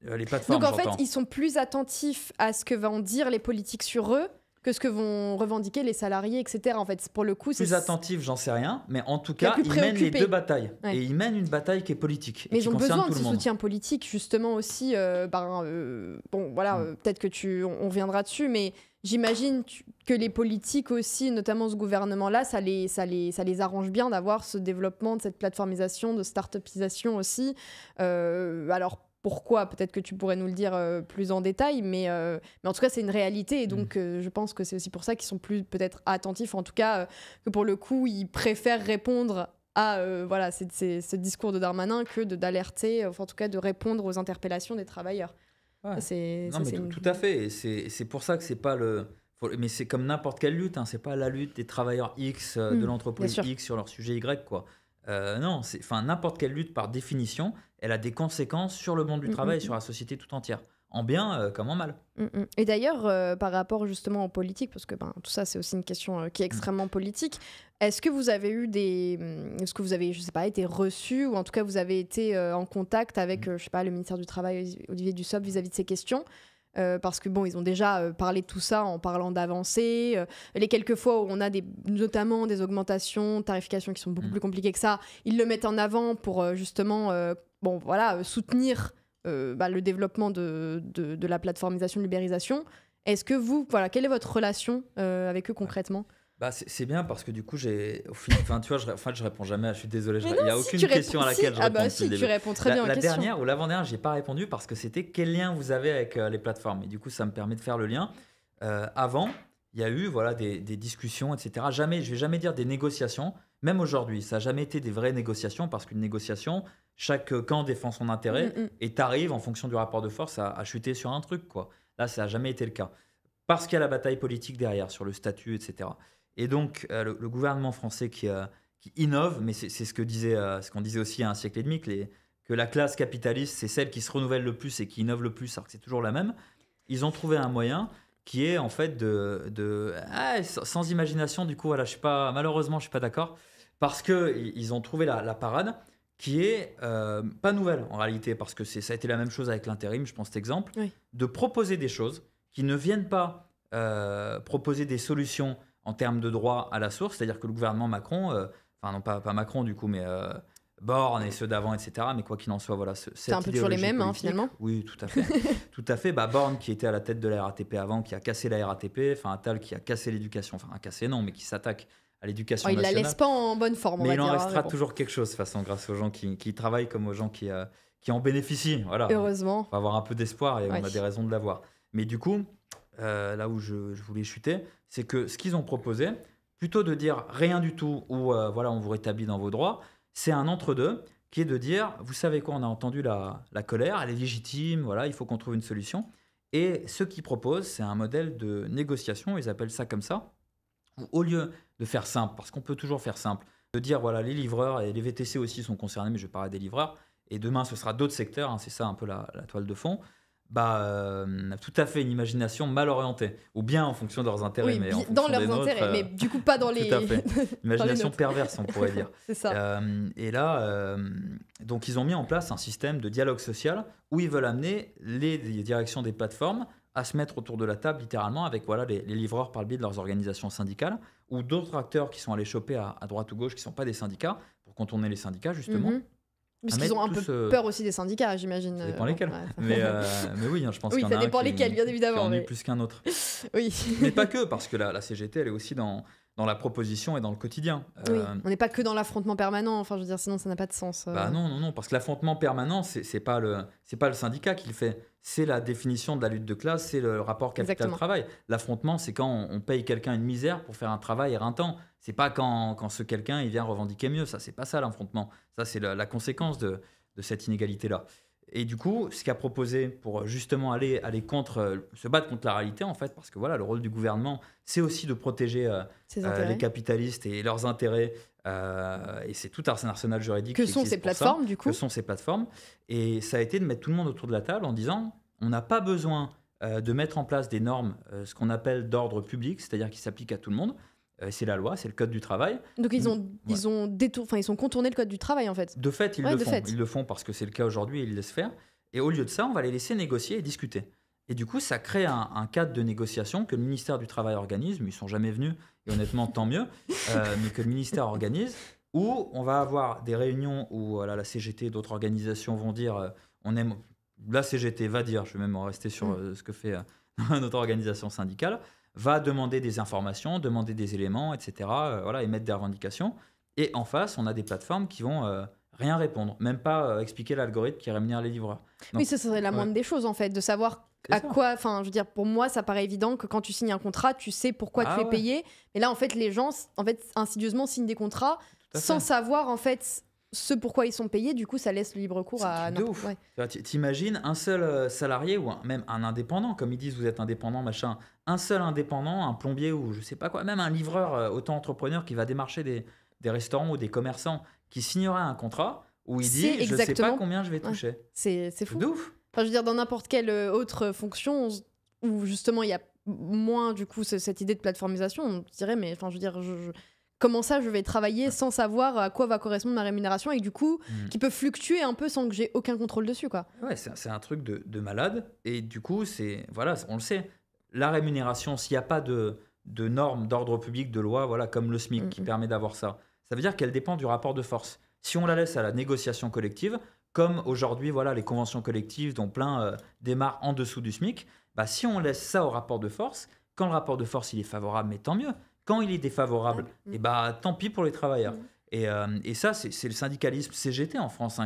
Les plateformes, donc en fait, ils sont plus attentifs à ce que vont dire les politiques sur eux que ce que vont revendiquer les salariés, etc. En fait, pour le coup, c'est... Plus attentifs, j'en sais rien, mais en tout cas, ils mènent les deux batailles. Ouais. Et ils mènent une bataille qui est politique. Mais ils ont besoin de ce soutien politique, justement, aussi. Peut-être que on reviendra dessus, mais... J'imagine que les politiques aussi, notamment ce gouvernement-là, ça les arrange bien d'avoir ce développement, de cette plateformisation, de start-upisation aussi. Alors pourquoi? Peut-être que tu pourrais nous le dire plus en détail, mais en tout cas c'est une réalité et donc je pense que c'est aussi pour ça qu'ils sont plus peut-être attentifs, en tout cas que pour le coup ils préfèrent répondre à ce discours de Darmanin que d'alerter, en tout cas de répondre aux interpellations des travailleurs. Ouais. Tout à fait. C'est pour ça que c'est pas le... Mais c'est comme n'importe quelle lutte, hein. C'est pas la lutte des travailleurs X, de l'entreprise X sur leur sujet Y, quoi. N'importe quelle lutte, par définition, elle a des conséquences sur le monde du travail et sur la société tout entière. En bien comme en mal. Et d'ailleurs, par rapport justement aux politiques, parce que tout ça, c'est aussi une question qui est extrêmement politique, est-ce que vous avez eu est-ce que vous avez, je sais pas, été reçu, ou en tout cas, vous avez été en contact avec, le ministère du Travail, Olivier Dussopt, vis-à-vis de ces questions? Parce que ils ont déjà parlé de tout ça en parlant d'avancées. Les quelques fois où on a notamment des augmentations, tarifications qui sont beaucoup plus compliquées que ça, ils le mettent en avant pour soutenir le développement de la plateformisation, de l'ubérisation. Est-ce que quelle est votre relation avec eux concrètement ? C'est bien parce que du coup, je réponds jamais. Je suis désolé, il n'y a aucune question à laquelle je réponds. Tu réponds très bien aux questions. La dernière ou l'avant-dernière, je n'ai pas répondu parce que c'était quel lien vous avez avec les plateformes. Et du coup, ça me permet de faire le lien. Avant, il y a eu des discussions, etc. Je ne vais jamais dire des négociations. Même aujourd'hui, ça n'a jamais été des vraies négociations parce qu'une négociation, chaque camp défend son intérêt et t'arrives, en fonction du rapport de force, à chuter sur un truc, quoi. Là, ça n'a jamais été le cas. Parce qu'il y a la bataille politique derrière, sur le statut, etc. Et donc, le gouvernement français qui innove, mais c'est ce qu'on disait aussi il y a un siècle et demi, que la classe capitaliste, c'est celle qui se renouvelle le plus et qui innove le plus, alors que c'est toujours la même. Ils ont trouvé un moyen qui est en fait sans imagination, du coup, malheureusement, je ne suis pas d'accord, parce qu'ils ont trouvé la parade qui est pas nouvelle en réalité, parce que ça a été la même chose avec l'intérim, je pense cet exemple, de proposer des choses qui ne viennent pas proposer des solutions en termes de droit à la source, c'est-à-dire que le gouvernement Macron, pas Macron du coup, mais Borne et ceux d'avant, etc., mais quoi qu'il en soit, voilà. C'est un peu toujours les mêmes, hein, finalement. Oui, tout à fait. Tout à fait. Borne qui était à la tête de la RATP avant, qui a cassé la RATP, Attal qui a cassé l'éducation, qui s'attaque à l'éducation nationale. Il la laisse pas en bonne forme, on va dire. Mais il en restera toujours quelque chose, de toute façon, grâce aux gens qui travaillent comme aux gens qui en bénéficient, voilà. Heureusement. On va avoir un peu d'espoir et on a des raisons de l'avoir. Mais du coup... là où je voulais chuter, c'est que ce qu'ils ont proposé, plutôt de dire rien du tout ou on vous rétablit dans vos droits, c'est un entre-deux qui est de dire, vous savez quoi, on a entendu la colère, elle est légitime, voilà, il faut qu'on trouve une solution. Et ce qu'ils proposent, c'est un modèle de négociation, ils appellent ça comme ça, où au lieu de faire simple, parce qu'on peut toujours faire simple, de dire, voilà, les livreurs et les VTC aussi sont concernés, mais je parle des livreurs, et demain, ce sera d'autres secteurs, hein, c'est ça un peu la toile de fond, tout à fait une imagination mal orientée, ou bien en fonction de leurs intérêts, oui, mais en fonction dans leurs intérêts, mais du coup pas dans les. Tout à fait. Imagination perverse, on pourrait dire. C'est ça. Et là, donc ils ont mis en place un système de dialogue social où ils veulent amener les directions des plateformes à se mettre autour de la table littéralement avec voilà les livreurs par le biais de leurs organisations syndicales ou d'autres acteurs qui sont allés choper à droite ou gauche qui ne sont pas des syndicats pour contourner les syndicats justement. Mm-hmm. Parce qu'ils ont un peu peur aussi des syndicats, j'imagine. Ça dépend lesquels. Ouais. Mais oui, hein, je pense oui, qu'il y en a un qui bien évidemment, qui en est plus qu'un autre. Oui. Mais pas que, parce que la CGT, elle est aussi dans la proposition et dans le quotidien. Oui. On n'est pas que dans l'affrontement permanent, enfin, je veux dire, sinon ça n'a pas de sens. Bah non, parce que l'affrontement permanent, c'est pas le syndicat qui le fait. C'est la définition de la lutte de classe, c'est le rapport capital-travail. L'affrontement, c'est quand on paye quelqu'un une misère pour faire un travail éreintant. C'est pas quand ce quelqu'un il vient revendiquer mieux, ça c'est pas ça l'affrontement. Ça c'est la conséquence de cette inégalité-là. Et du coup, ce qu'a proposé pour justement se battre contre la réalité en fait, parce que voilà, le rôle du gouvernement, c'est aussi de protéger les capitalistes et leurs intérêts. Et c'est tout un arsenal juridique. Que sont ces plateformes du coup ? Que sont ces plateformes ? Et ça a été de mettre tout le monde autour de la table en disant, on n'a pas besoin de mettre en place des normes, ce qu'on appelle d'ordre public, c'est-à-dire qui s'appliquent à tout le monde. C'est la loi, c'est le code du travail. Donc ils sont contourné le code du travail en fait. De fait, ils le font parce que c'est le cas aujourd'hui et ils laissent faire. Et au lieu de ça, on va les laisser négocier et discuter. Et du coup, ça crée un cadre de négociation que le ministère du Travail organise, mais ils ne sont jamais venus, et honnêtement, tant mieux, mais que le ministère organise, où on va avoir des réunions où la CGT et d'autres organisations vont dire la CGT va dire, je vais même en rester sur ce que fait notre organisation syndicale, va demander des informations, demander des éléments, etc., émettre des revendications. Et en face, on a des plateformes qui vont rien répondre, même pas expliquer l'algorithme qui rémunère les livreurs. Donc, oui, ce serait la moindre des choses, en fait, de savoir à quoi... Enfin, je veux dire, pour moi, ça paraît évident que quand tu signes un contrat, tu sais pourquoi tu es payé. Mais là, en fait, les gens, insidieusement, signent des contrats sans savoir, en fait... ce pourquoi ils sont payés, du coup, ça laisse le libre cours à... C'est de ouf. Ouais. T'imagines un seul salarié ou même un indépendant, comme ils disent, vous êtes indépendant, machin. Un seul indépendant, un plombier ou je sais pas quoi, même un livreur auto-entrepreneur qui va démarcher des restaurants ou des commerçants qui signerait un contrat où il dit « je sais pas combien je vais toucher ». C'est fou. C'est de ouf. Enfin, je veux dire, dans n'importe quelle autre fonction où justement il y a moins du coup cette idée de plateformisation, on dirait, mais enfin, je veux dire... Comment ça, je vais travailler sans savoir à quoi va correspondre ma rémunération et du coup, qui peut fluctuer un peu sans que j'ai aucun contrôle dessus, quoi. Ouais, c'est un truc de malade. Et du coup, on le sait, la rémunération, s'il n'y a pas de normes d'ordre public, de loi, comme le SMIC qui permet d'avoir ça, ça veut dire qu'elle dépend du rapport de force. Si on la laisse à la négociation collective, comme aujourd'hui, les conventions collectives dont plein démarrent en dessous du SMIC, bah, si on laisse ça au rapport de force, quand le rapport de force il est favorable, mais tant mieux. Quand il est défavorable, et bah, tant pis pour les travailleurs. Et ça, c'est le syndicalisme CGT en France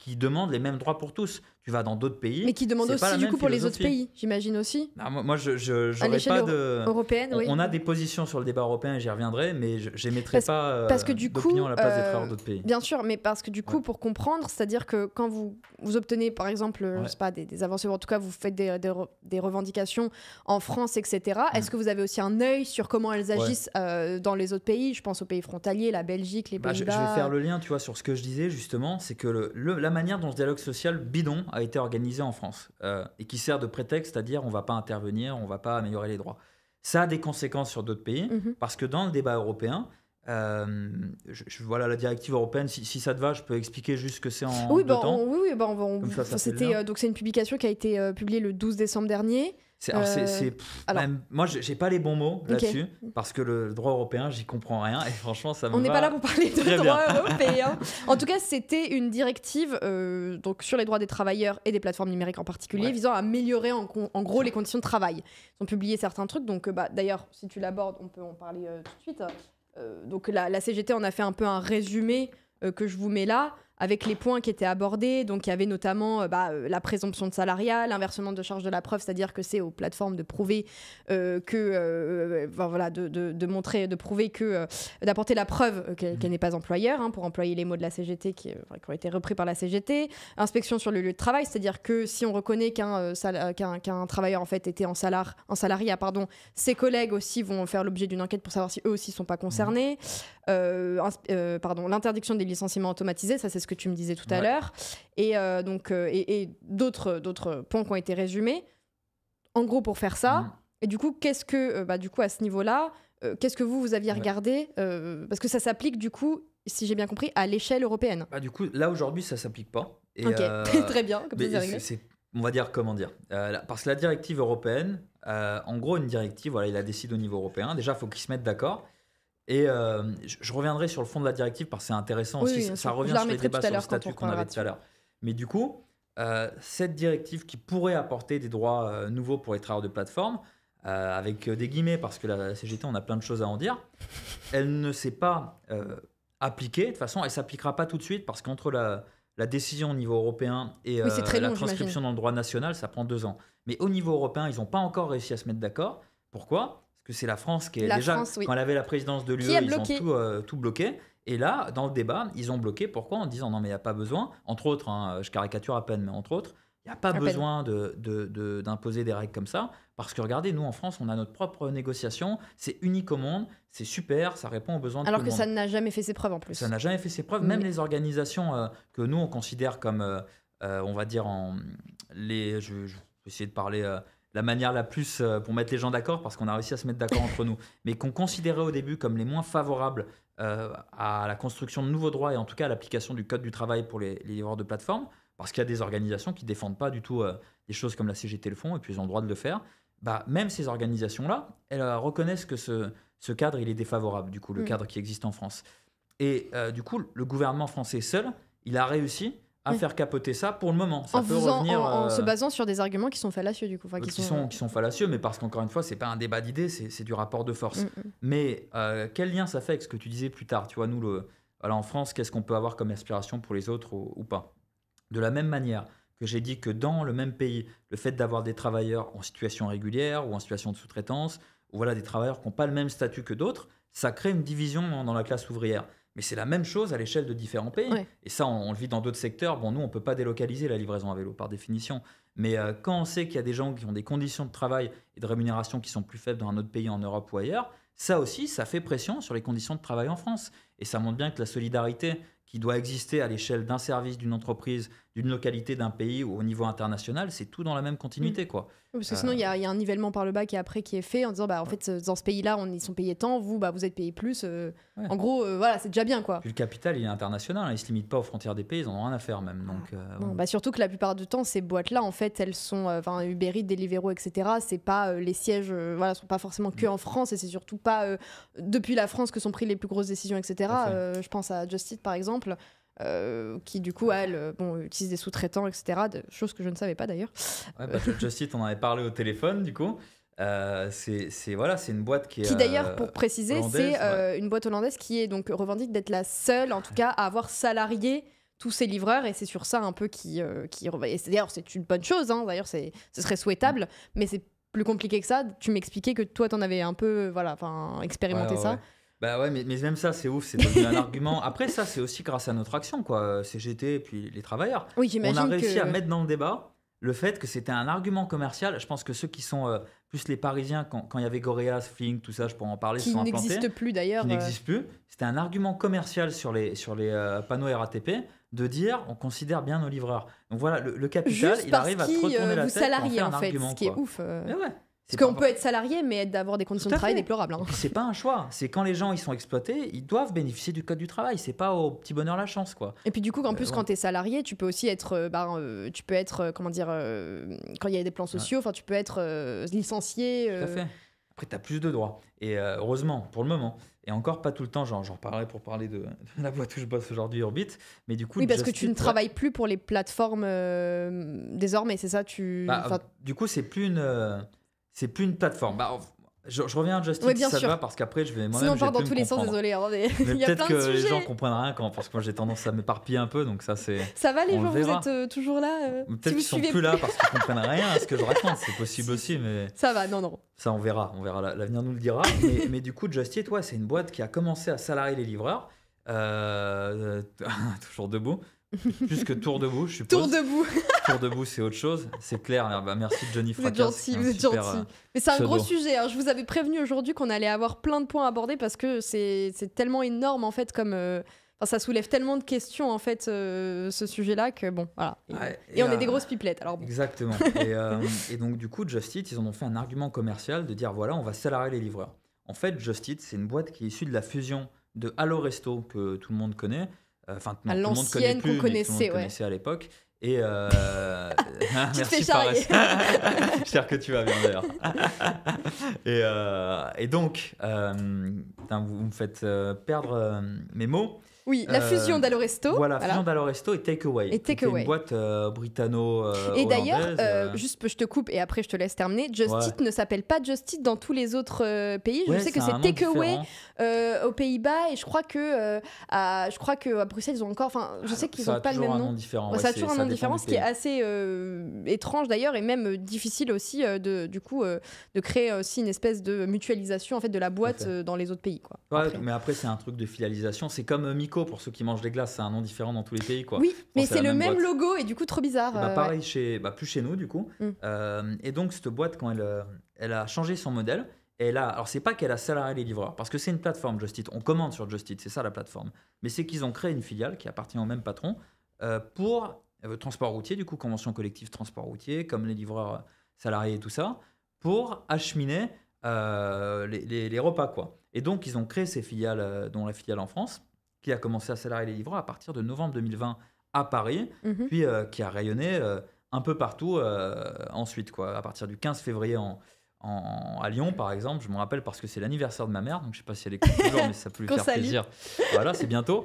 qui demande les mêmes droits pour tous. Tu vas dans d'autres pays. Mais qui demande aussi du coup pour les autres pays, j'imagine aussi. Non, moi, je n'aurais pas de... Européenne, on a des positions sur le débat européen, j'y reviendrai, mais je n'émettrai pas d'opinion à la place des travailleurs d'autres pays. Bien sûr, mais parce que du coup, pour comprendre, c'est-à-dire que quand vous obtenez, par exemple, je sais pas, des avancées, ou en tout cas, vous faites des revendications en France, etc., est-ce que vous avez aussi un œil sur comment elles agissent dans les autres pays? Je pense aux pays frontaliers, la Belgique, les Pays-Bas... Je vais faire le lien, tu vois, sur ce que je disais, justement, c'est que la manière dont ce dialogue social bidon a été organisé en France et qui sert de prétexte à dire on ne va pas intervenir, on ne va pas améliorer les droits. Ça a des conséquences sur d'autres pays parce que dans le débat européen, la directive européenne, si ça te va, je peux expliquer juste ce que c'est en temps. Donc c'est une publication qui a été publiée le 12 décembre dernier. Moi, j'ai pas les bons mots là-dessus parce que le droit européen, j'y comprends rien et franchement, ça me va. On n'est pas là pour parler de droit européen. En tout cas, c'était une directive donc sur les droits des travailleurs et des plateformes numériques en particulier, visant à améliorer en gros les conditions de travail. Ils ont publié certains trucs, donc d'ailleurs, si tu l'abordes, on peut en parler tout de suite. Donc la CGT en a fait un peu un résumé que je vous mets là. avec les points qui étaient abordés. Donc il y avait notamment la présomption de salariat, l'inversement de charge de la preuve, c'est-à-dire que c'est aux plateformes de prouver d'apporter la preuve qu'elle n'est pas employeur, hein, pour employer les mots de la CGT qui ont été repris par la CGT. Inspection sur le lieu de travail, c'est-à-dire que si on reconnaît qu'un travailleur en fait était en salariat, pardon, ses collègues aussi vont faire l'objet d'une enquête pour savoir si eux aussi ne sont pas concernés. L'interdiction des licenciements automatisés, ça c'est ce que tu me disais tout à l'heure, et d'autres points qui ont été résumés. En gros, pour faire ça, et du coup, qu'est-ce que, du coup, à ce niveau-là, qu'est-ce que vous aviez regardé, parce que ça s'applique du coup, si j'ai bien compris, à l'échelle européenne. Du coup, là aujourd'hui, ça s'applique pas. Et ok, très bien. Comme ça, c'est, on va dire, comment dire, parce que la directive européenne, en gros, une directive, voilà, il la décide au niveau européen. Déjà, il faut qu'ils se mettent d'accord. Et je reviendrai sur le fond de la directive parce que c'est intéressant aussi. Ça revient sur les débats sur le statut qu'on avait tout à l'heure. Mais du coup, cette directive qui pourrait apporter des droits nouveaux pour les travailleurs de plateforme, avec des guillemets parce que la CGT, on a plein de choses à en dire, elle ne s'est pas appliquée. De toute façon, elle ne s'appliquera pas tout de suite parce qu'entre la décision au niveau européen et la transcription dans le droit national, ça prend 2 ans. Mais au niveau européen, ils n'ont pas encore réussi à se mettre d'accord. Pourquoi ? Que c'est la France qui est quand elle avait la présidence de l'UE, ils ont tout bloqué. Et là, dans le débat, ils ont bloqué. Pourquoi? En disant non, mais il n'y a pas besoin, entre autres, hein, je caricature à peine, mais entre autres, il n'y a pas besoin d'imposer des règles comme ça. Parce que regardez, nous en France, on a notre propre négociation, c'est unique au monde, c'est super, ça répond aux besoins de tout le monde. Alors que ça n'a jamais fait ses preuves en plus. Ça n'a jamais fait ses preuves, même les organisations que nous on considère comme, on va dire, je vais essayer de parler. La manière la plus pour mettre les gens d'accord, parce qu'on a réussi à se mettre d'accord entre nous, mais qu'on considérait au début comme les moins favorables à la construction de nouveaux droits et en tout cas à l'application du Code du travail pour les livreurs de plateforme, parce qu'il y a des organisations qui ne défendent pas du tout des choses comme la CGT le font, et puis ils ont le droit de le faire. Même ces organisations-là, elles reconnaissent que ce cadre, il est défavorable, du coup, le cadre qui existe en France. Et du coup, le gouvernement français seul, il a réussi à faire capoter ça pour le moment. Ça peut revenir, en se basant sur des arguments qui sont fallacieux, du coup. Enfin, qui sont fallacieux, mais parce qu'encore une fois, c'est pas un débat d'idées, c'est du rapport de force. Mais quel lien ça fait avec ce que tu disais plus tard? Tu vois, nous, en France, qu'est-ce qu'on peut avoir comme aspiration pour les autres ou pas? De la même manière que j'ai dit que dans le même pays, le fait d'avoir des travailleurs en situation régulière ou en situation de sous-traitance, ou voilà, des travailleurs qui n'ont pas le même statut que d'autres, ça crée une division dans la classe ouvrière. Mais c'est la même chose à l'échelle de différents pays. Ouais. Et ça, on le vit dans d'autres secteurs. Bon, nous, on ne peut pas délocaliser la livraison à vélo, par définition. Mais quand on sait qu'il y a des gens qui ont des conditions de travail et de rémunération qui sont plus faibles dans un autre pays, en Europe ou ailleurs, ça aussi, ça fait pression sur les conditions de travail en France. Et ça montre bien que la solidarité qui doit exister à l'échelle d'un service, d'une entreprise, d'une localité, d'un pays ou au niveau international, c'est tout dans la même continuité, quoi. Oui, parce que sinon, il y a un nivellement par le bas qui est fait en disant, en fait, dans ce pays-là, ils sont payés tant, vous, vous êtes payés plus. En gros, voilà, c'est déjà bien, quoi. Puis le capital, il est international, hein, il ne se limite pas aux frontières des pays, ils n'en ont rien à faire, même. Donc, surtout que la plupart du temps, ces boîtes-là, en fait, elles sont, Uber Eats, Deliveroo, etc., c'est pas les sièges, ne sont pas forcément que en France, et c'est surtout pas depuis la France que sont prises les plus grosses décisions, etc. Je pense à Just Eat, par exemple. Qui du coup utilise des sous-traitants, etc., chose que je ne savais pas d'ailleurs. Just Eat, on en avait parlé au téléphone, du coup c'est une boîte qui d'ailleurs, pour préciser, c'est une boîte hollandaise qui est donc revendique d'être la seule, en tout cas, à avoir salarié tous ces livreurs, et c'est sur ça un peu qui d'ailleurs c'est une bonne chose, hein, d'ailleurs ce serait souhaitable, mais c'est plus compliqué que ça. Tu m'expliquais que toi t'en avais un peu expérimenté ça. Mais même ça, c'est ouf, c'est devenu un argument. Après, ça, c'est aussi grâce à notre action, quoi, CGT et puis les travailleurs. Oui, j'imagine. On a réussi à mettre dans le débat le fait que c'était un argument commercial. Je pense que ceux qui sont plus les Parisiens, quand il y avait Goréas, Flink, tout ça, je pourrais en parler, se sont implantés. Qui n'existe plus d'ailleurs. Qui n'existe plus. C'était un argument commercial sur les panneaux RATP de dire on considère bien nos livreurs. Donc voilà, le capital, il arrive à te retourner la tête. Juste parce qu'ils vous salariez, en fait, ce qui est ouf. Mais ouais. Parce qu'on peut être salarié, mais d'avoir des conditions de travail déplorables. Hein. C'est pas un choix. C'est quand les gens ils sont exploités, ils doivent bénéficier du Code du travail. C'est pas au petit bonheur la chance, quoi. Et puis du coup, en plus, quand t'es salarié, tu peux aussi être, quand il y a des plans sociaux, enfin, tu peux être licencié. Tout à fait. Après, t'as plus de droits. Et heureusement, pour le moment. Et encore pas tout le temps, j'en reparlerai pour parler de la boîte où je bosse aujourd'hui, Urbit. Mais du coup, oui, parce que tu ne travailles plus pour les plateformes désormais, c'est ça. Du coup, c'est plus une plateforme. Je reviens à Just Eat, si ça te va, parce qu'après je vais moi-même. Sinon on part dans tous les sens, désolé. Hein, mais... il y a plein de sujets. Peut-être que les gens comprennent rien quand, parce que moi j'ai tendance à m'éparpiller un peu, donc ça c'est. Ça va les gens, vous êtes toujours là. Peut-être si qu'ils sont plus là parce qu'ils comprennent rien à ce que je raconte, c'est possible aussi, mais. Ça va, non. Ça on verra, l'avenir nous le dira. mais du coup Just Eat, ouais, c'est une boîte qui a commencé à salarier les livreurs, toujours debout. Plus que tour debout, je suppose. Tour debout. Tour debout, c'est autre chose. C'est clair. Bah, merci Johnny Fracas. Vous êtes gentil. Mais c'est un pseudo. Gros sujet. Hein. Je vous avais prévenu aujourd'hui qu'on allait avoir plein de points à aborder parce que c'est tellement énorme en fait, comme ça soulève tellement de questions en fait, ce sujet-là que bon, voilà. Ouais, et on est des grosses pipelettes. Alors bon. Exactement. Et donc du coup, Just Eat, ils en ont fait un argument commercial de dire voilà, on va salarier les livreurs. En fait, Just Eat, c'est une boîte qui est issue de la fusion de Allo Resto que tout le monde connaît. Enfin, non, l'ancienne qu'on connaissait, à l'époque. Et merci Paris. J'espère que tu vas bien d'ailleurs. Et donc, vous me faites perdre mes mots. Oui, la fusion d'Allo Resto. Voilà, la fusion d'Allo Resto et Takeaway. C'est une boîte britanno-hollandaise. Et d'ailleurs, juste je te coupe et après je te laisse terminer. Just Eat ne s'appelle pas Just Eat dans tous les autres pays. Je sais que c'est Takeaway aux Pays-Bas et je crois qu'à Bruxelles ils ont encore. Enfin, je sais qu'ils n'ont pas le même nom. Ça a toujours un nom différent. Ça a toujours un nom différent, ce qui est assez étrange d'ailleurs et même difficile aussi de créer aussi une espèce de mutualisation en fait de la boîte dans les autres pays quoi. Ouais, mais après c'est un truc de filialisation. C'est comme pour ceux qui mangent des glaces, c'est un nom différent dans tous les pays, quoi. Oui, mais c'est le même logo et du coup trop bizarre. Pareil, plus chez nous du coup. Et donc cette boîte, quand elle a changé son modèle, alors c'est pas qu'elle a salarié les livreurs, parce que c'est une plateforme Just Eat, on commande sur Just Eat, c'est ça la plateforme. Mais c'est qu'ils ont créé une filiale qui appartient au même patron pour transport routier, du coup convention collective transport routier, comme les livreurs salariés et tout ça, pour acheminer les repas, quoi. Et donc ils ont créé ces filiales, dont la filiale en France, qui a commencé à salarier les livreurs à partir de novembre 2020 à Paris, puis qui a rayonné un peu partout ensuite, quoi. À partir du 15 février à Lyon, par exemple, je me rappelle parce que c'est l'anniversaire de ma mère, donc je ne sais pas si elle écoute toujours, mais ça peut lui faire plaisir. Voilà, c'est bientôt.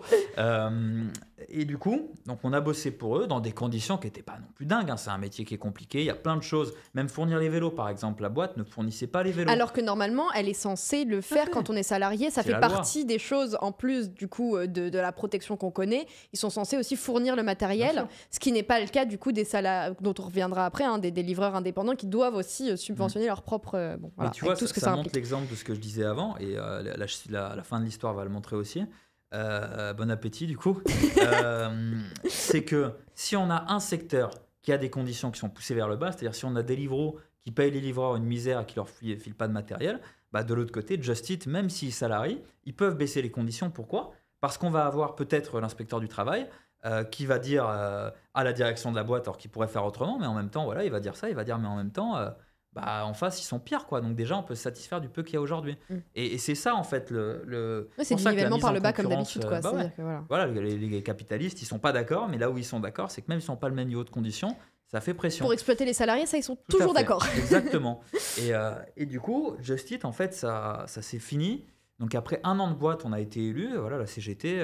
Et du coup, donc on a bossé pour eux dans des conditions qui n'étaient pas non plus dingues. Hein. C'est un métier qui est compliqué, il y a plein de choses. Même fournir les vélos, par exemple, la boîte ne fournissait pas les vélos. Alors que normalement, elle est censée le faire quand on est salarié. Ça fait partie des choses, en plus du coup de la protection qu'on connaît. Ils sont censés aussi fournir le matériel, ce qui n'est pas le cas du coup des salariés, dont on reviendra après, hein, des livreurs indépendants qui doivent aussi subventionner leur propre. Voilà, tu vois, ça montre l'exemple de ce que je disais avant, et la fin de l'histoire va le montrer aussi. Bon appétit, du coup. C'est que si on a un secteur qui a des conditions qui sont poussées vers le bas, c'est-à-dire si on a Deliveroo qui paye les livreurs une misère et qui leur file pas de matériel, bah de l'autre côté, Just Eat, même s'ils salarient, ils peuvent baisser les conditions. Pourquoi ? Parce qu'on va avoir peut-être l'inspecteur du travail qui va dire à la direction de la boîte, alors qu'il pourrait faire autrement, mais en même temps, voilà, il va dire ça, il va dire, mais en même temps. En face, ils sont pires, quoi. Donc déjà, on peut se satisfaire du peu qu'il y a aujourd'hui. Et c'est ça, en fait, c'est du nivellement par le bas, comme d'habitude, quoi. Voilà, les capitalistes, ils sont pas d'accord, mais là où ils sont d'accord, c'est que même s'ils n'ont pas le même niveau de conditions, ça fait pression. Pour exploiter les salariés, ça, ils sont toujours d'accord. Exactement. Et du coup, Just Eat, en fait, ça s'est fini. Donc après un an de boîte, on a été élu. Voilà, la CGT,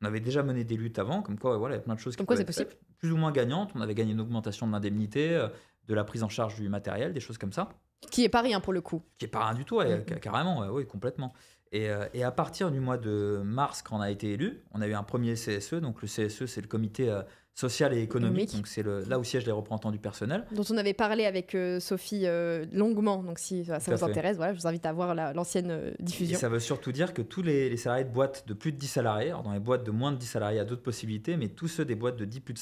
on avait déjà mené des luttes avant, comme quoi, voilà, il y a plein de choses qui peuvent être plus ou moins gagnantes. On avait gagné une augmentation de l'indemnité, de la prise en charge du matériel, des choses comme ça. Qui est pas rien pour le coup. Qui est pas rien du tout, carrément, oui, complètement. Et à partir du mois de mars, quand on a été élu, on a eu un premier CSE. Donc le CSE, c'est le Comité social et économique. Donc c'est là où siègent les représentants du personnel. Dont on avait parlé avec Sophie longuement. Donc si ça vous intéresse, voilà, je vous invite à voir l'ancienne diffusion. Et ça veut surtout dire que tous les salariés de boîtes de plus de 10 salariés, alors dans les boîtes de moins de 10 salariés, il y a d'autres possibilités, mais tous ceux des boîtes de plus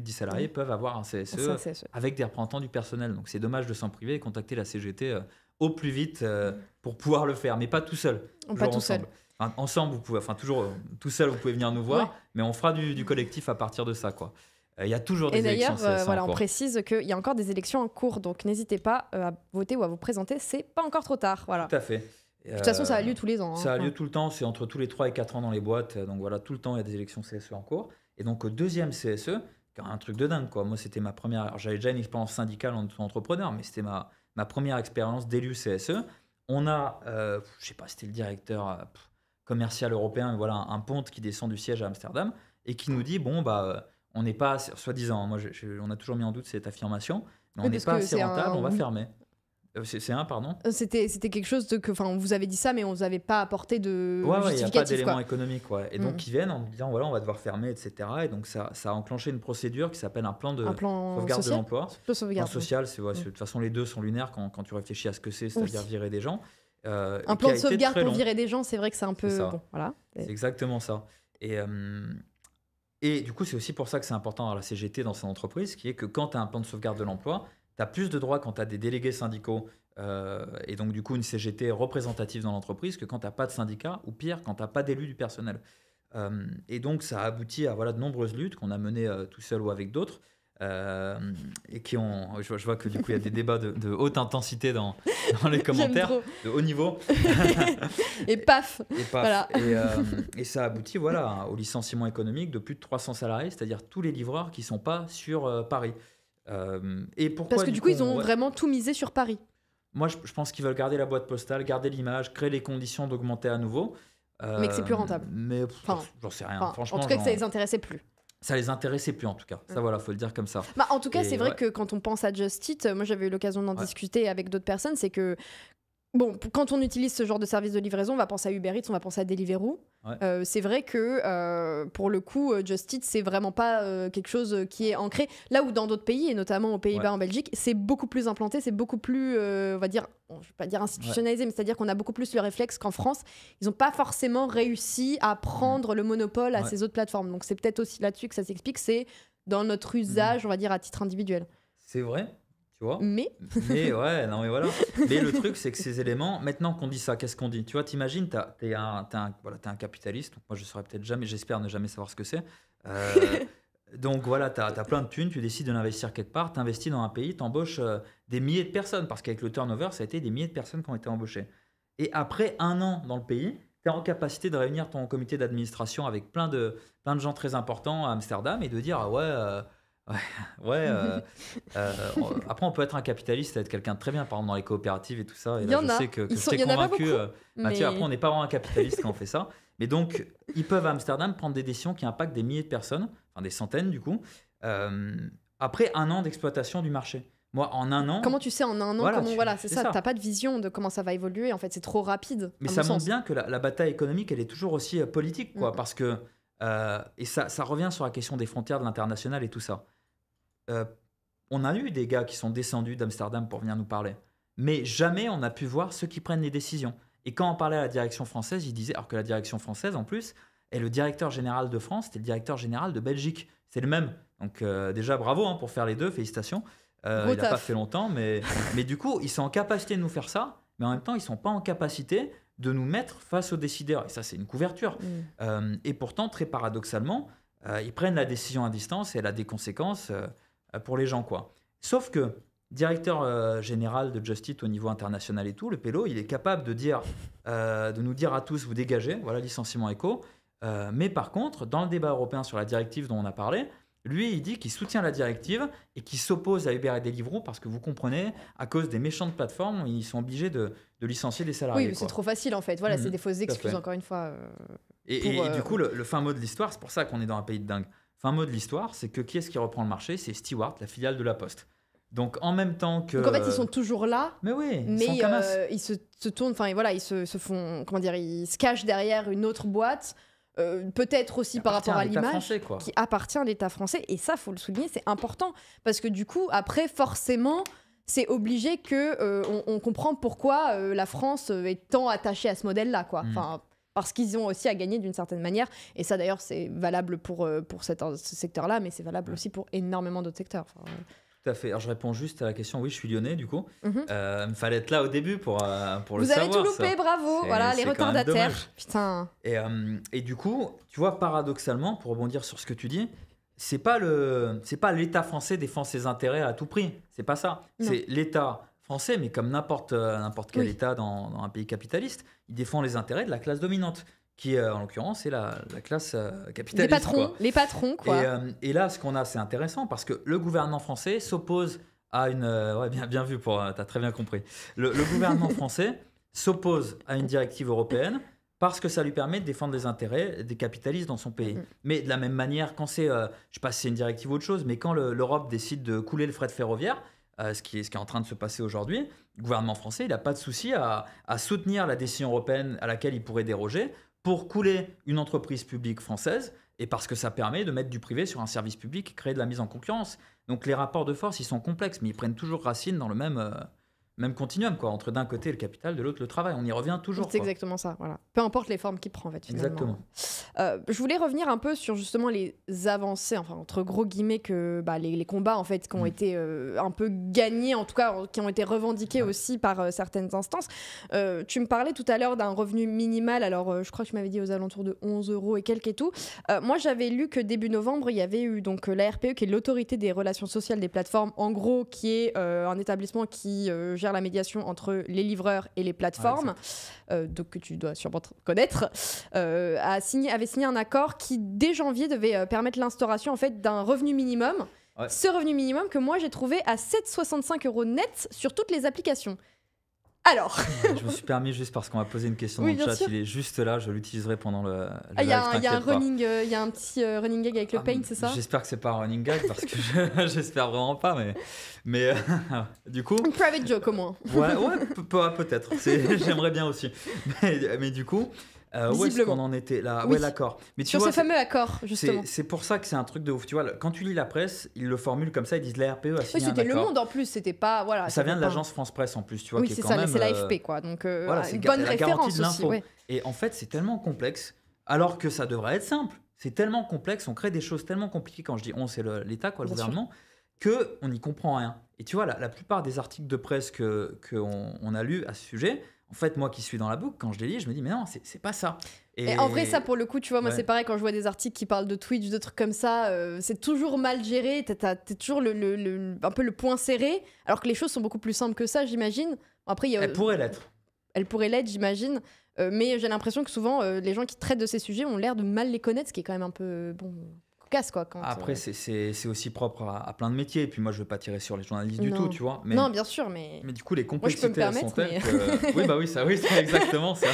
de 10 salariés peuvent avoir un CSE avec des représentants du personnel. Donc c'est dommage de s'en priver et contacter la CGT au plus vite pour pouvoir le faire, mais pas tout seul. Pas tout seul. Enfin, ensemble, vous pouvez, enfin toujours tout seul, vous pouvez venir nous voir, mais on fera du collectif à partir de ça, quoi. Il y a toujours des élections. Et d'ailleurs, on précise qu'il y a encore des élections en cours, donc n'hésitez pas à voter ou à vous présenter, c'est pas encore trop tard. Voilà. Tout à fait. De toute façon, ça a lieu tous les ans. Ça a lieu tout le temps, c'est entre tous les 3 et 4 ans dans les boîtes, donc voilà, tout le temps, il y a des élections CSE en cours. Et donc, au deuxième CSE, un truc de dingue, quoi. Moi, c'était ma première. Alors, j'avais déjà une expérience syndicale en entrepreneur, mais c'était ma première expérience d'élu CSE. On a, je ne sais pas, c'était le directeur commercial européen, voilà, un ponte qui descend du siège à Amsterdam et qui nous dit, bon, on n'est pas, soi-disant, on a toujours mis en doute cette affirmation, mais on n'est pas assez rentable, on va fermer. C'était quelque chose de que, enfin, on vous avait dit ça, mais on vous avait pas apporté de justificatif. Il n'y a pas d'éléments économiques, Et donc ils viennent en disant voilà, on va devoir fermer, etc. Et donc ça a enclenché une procédure qui s'appelle un plan sauvegarde de l'emploi. Plan social, c'est de toute façon les deux sont lunaires quand tu réfléchis à ce que c'est, c'est-à-dire virer des gens. Un plan de sauvegarde pour virer des gens, c'est vrai que c'est un peu bon, voilà. C'est exactement ça. Et du coup, c'est aussi pour ça que c'est important à la CGT dans son entreprise, qui est que quand tu as un plan de sauvegarde de l'emploi, tu as plus de droits quand tu as des délégués syndicaux et donc du coup une CGT représentative dans l'entreprise que quand tu n'as pas de syndicat ou pire, quand tu n'as pas d'élus du personnel. Et donc ça aboutit à de nombreuses luttes qu'on a menées tout seul ou avec d'autres. Et qui ont, je vois que du coup il y a des débats de haute intensité dans les commentaires, de haut niveau. Et paf voilà. Et ça aboutit au licenciement économique de plus de 300 salariés, c'est-à-dire tous les livreurs qui ne sont pas sur Paris. Et pourquoi, parce que du coup ils ont vraiment tout misé sur Paris. Moi je pense qu'ils veulent garder la boîte postale, garder l'image, créer les conditions d'augmenter à nouveau. Mais que c'est plus rentable. Mais j'en sais rien. Franchement, en tout cas que ça ne les intéressait plus. Ça les intéressait plus en tout cas, ça faut le dire comme ça. Bah, en tout cas, c'est vrai que quand on pense à Just Eat, moi j'avais eu l'occasion d'en discuter avec d'autres personnes, c'est que quand on utilise ce genre de service de livraison, on va penser à Uber Eats, on va penser à Deliveroo. C'est vrai que pour le coup, Just Eat, c'est vraiment pas quelque chose qui est ancré. Là où dans d'autres pays, et notamment aux Pays-Bas, en Belgique, c'est beaucoup plus implanté, c'est beaucoup plus, on va dire, je vais pas dire institutionnalisé, mais c'est-à-dire qu'on a beaucoup plus le réflexe qu'en France. Ils n'ont pas forcément réussi à prendre le monopole à ces autres plateformes. Donc c'est peut-être aussi là-dessus que ça s'explique, c'est dans notre usage, on va dire, à titre individuel. C'est vrai. Tu vois, mais voilà. Mais le truc, c'est que ces éléments, maintenant qu'on dit ça, qu'est-ce qu'on dit? Tu vois, t'imagines, t'es un capitaliste. Donc moi, je saurais peut-être jamais, j'espère ne jamais savoir ce que c'est. Donc voilà, t'as plein de thunes, tu décides de l'investir quelque part, t'investis dans un pays, t'embauches des milliers de personnes, parce qu'avec le turnover, ça a été des milliers de personnes qui ont été embauchées. Et après un an dans le pays, t'es en capacité de réunir ton comité d'administration avec plein de gens très importants à Amsterdam et de dire après, on peut être un capitaliste, être quelqu'un de très bien, par exemple dans les coopératives et tout ça. Et là, je sais que je t'ai convaincu, Mathieu. Après, on n'est pas vraiment un capitaliste quand on fait ça. Mais donc, ils peuvent à Amsterdam prendre des décisions qui impactent des milliers de personnes, enfin des centaines du coup, après un an d'exploitation du marché. Moi, en un an. Comment tu sais en un an c'est ça. T'as pas de vision de comment ça va évoluer. En fait, c'est trop rapide. Mais ça montre bien que la bataille économique, elle est toujours aussi politique, parce que. Et ça revient sur la question des frontières de l'international et tout ça. On a eu des gars qui sont descendus d'Amsterdam pour venir nous parler, mais jamais on a pu voir ceux qui prennent les décisions. Et quand on parlait à la direction française, ils disaient, alors que la direction française en plus est le directeur général de France, c'était le directeur général de Belgique, c'est le même. Donc déjà bravo pour faire les deux, félicitations. Il n'a pas fait longtemps, mais du coup ils sont en capacité de nous faire ça, mais en même temps ils ne sont pas en capacité de nous mettre face aux décideurs. Et ça, c'est une couverture. Et pourtant, très paradoxalement, ils prennent la décision à distance et elle a des conséquences pour les gens. Sauf que directeur général de Just Eat au niveau international et tout, le pélo, il est capable de nous dire à tous, vous dégagez, voilà, licenciement éco. Mais par contre, dans le débat européen sur la directive dont on a parlé, lui, il dit qu'il soutient la directive et qu'il s'oppose à Uber et Deliveroo parce que vous comprenez, à cause des méchantes plateformes, ils sont obligés de licencier des salariés. Oui, mais c'est trop facile en fait. Voilà, c'est des fausses excuses encore une fois. Et du coup, le fin mot de l'histoire, c'est pour ça qu'on est dans un pays de dingue. Fin mot de l'histoire, c'est que qui est-ce qui reprend le marché? C'est Stuart, la filiale de La Poste. Donc en même temps que. Donc en fait, ils sont toujours là. Mais oui. Mais ils se tournent. Enfin voilà, ils se font. Comment dire? Ils se cachent derrière une autre boîte. Peut-être aussi par rapport à l'image qui appartient à l'État français, et ça faut le souligner, c'est important parce que du coup après forcément c'est obligé que on comprend pourquoi la France est tant attachée à ce modèle-là Enfin, parce qu'ils ont aussi à gagner d'une certaine manière, et ça d'ailleurs c'est valable pour ce secteur-là, mais c'est valable aussi pour énormément d'autres secteurs. Tout à fait. Alors je réponds juste à la question. Oui, je suis lyonnais du coup. Il me fallait être là au début pour le savoir. Vous avez tout loupé, bravo. Voilà, les retardataires. Putain. Et du coup, tu vois, paradoxalement, pour rebondir sur ce que tu dis, c'est pas l'État français défend ses intérêts à tout prix. C'est pas ça. C'est l'État français, mais comme n'importe quel État dans un pays capitaliste, il défend les intérêts de la classe dominante, qui en l'occurrence c'est la classe capitaliste. Les patrons. Et là, ce qu'on a, c'est intéressant parce que le gouvernement français s'oppose à une... bien vu, t'as très bien compris. Le gouvernement français s'oppose à une directive européenne parce que ça lui permet de défendre les intérêts des capitalistes dans son pays. Mais de la même manière, quand c'est... je ne sais pas si c'est une directive ou autre chose, mais quand l'Europe décide de couler le fret ferroviaire, ce qui est en train de se passer aujourd'hui, le gouvernement français, il n'a pas de souci à soutenir la décision européenne à laquelle il pourrait déroger pour couler une entreprise publique française, et parce que ça permet de mettre du privé sur un service public et créer de la mise en concurrence. Donc les rapports de force, ils sont complexes, mais ils prennent toujours racine dans le même continuum, quoi, entre d'un côté le capital, de l'autre le travail. On y revient toujours. C'est exactement ça, voilà. Peu importe les formes qu'il prend, en fait, finalement. Exactement. Je voulais revenir un peu sur justement les avancées, enfin, entre gros guillemets, que les combats, en fait, qui ont été un peu gagnés, en tout cas, qui ont été revendiqués aussi par certaines instances. Tu me parlais tout à l'heure d'un revenu minimal, alors je crois que tu m'avais dit aux alentours de 11 € et quelques et tout. Moi, j'avais lu que début novembre, il y avait eu donc la RPE, qui est l'autorité des relations sociales des plateformes, en gros, qui est un établissement qui gère la médiation entre les livreurs et les plateformes, donc que tu dois sûrement connaître, avait signé un accord qui, dès janvier, devait permettre l'instauration en fait, d'un revenu minimum. Ouais. Ce revenu minimum que moi, j'ai trouvé à 7,65 € net sur toutes les applications. Alors je me suis permis juste parce qu'on m'a posé une question dans le chat, il est juste là, je l'utiliserai pendant le live. Il y a un petit running gag avec le paint, c'est ça? J'espère que c'est pas un running gag parce que j'espère vraiment pas, mais du coup... Une private joke au moins. Ouais, peut-être, j'aimerais bien aussi. Mais du coup... où est-ce qu'on en était là? Oui. Ouais, l'accord. Sur ce fameux accord, justement. C'est pour ça que c'est un truc de ouf. Tu vois, quand tu lis la presse, ils le formulent comme ça, ils disent la RPE a signé un accord. C'était Le Monde en plus, c'était pas. Voilà, ça vient de l'agence France Presse en plus, tu vois. Oui, c'est ça, mais c'est l'AFP, quoi. Donc, voilà, c'est une bonne référence aussi. Ouais. Et en fait, c'est tellement complexe, alors que ça devrait être simple. C'est tellement complexe, on crée des choses tellement compliquées. Quand je dis on, c'est l'État, quoi, le gouvernement, qu'on n'y comprend rien. Et tu vois, la plupart des articles de presse qu'on a lus à ce sujet, en fait, moi qui suis dans la boucle, quand je les lis, je me dis, mais non, c'est pas ça. Et en vrai, ça, pour le coup, tu vois, moi, c'est pareil, quand je vois des articles qui parlent de Twitch, de trucs comme ça, c'est toujours mal géré, t'es toujours un peu le point serré, alors que les choses sont beaucoup plus simples que ça, j'imagine. Après, elle pourrait l'être. Elle pourrait l'être, j'imagine. Mais j'ai l'impression que souvent, les gens qui traitent de ces sujets ont l'air de mal les connaître, ce qui est quand même un peu... Casse, quoi, quand après, c'est aussi propre à plein de métiers. Et puis moi, je ne veux pas tirer sur les journalistes du tout, tu vois. Mais, non, bien sûr, mais... Mais du coup, les complexités, elles sont telles que... Oui, c'est exactement ça.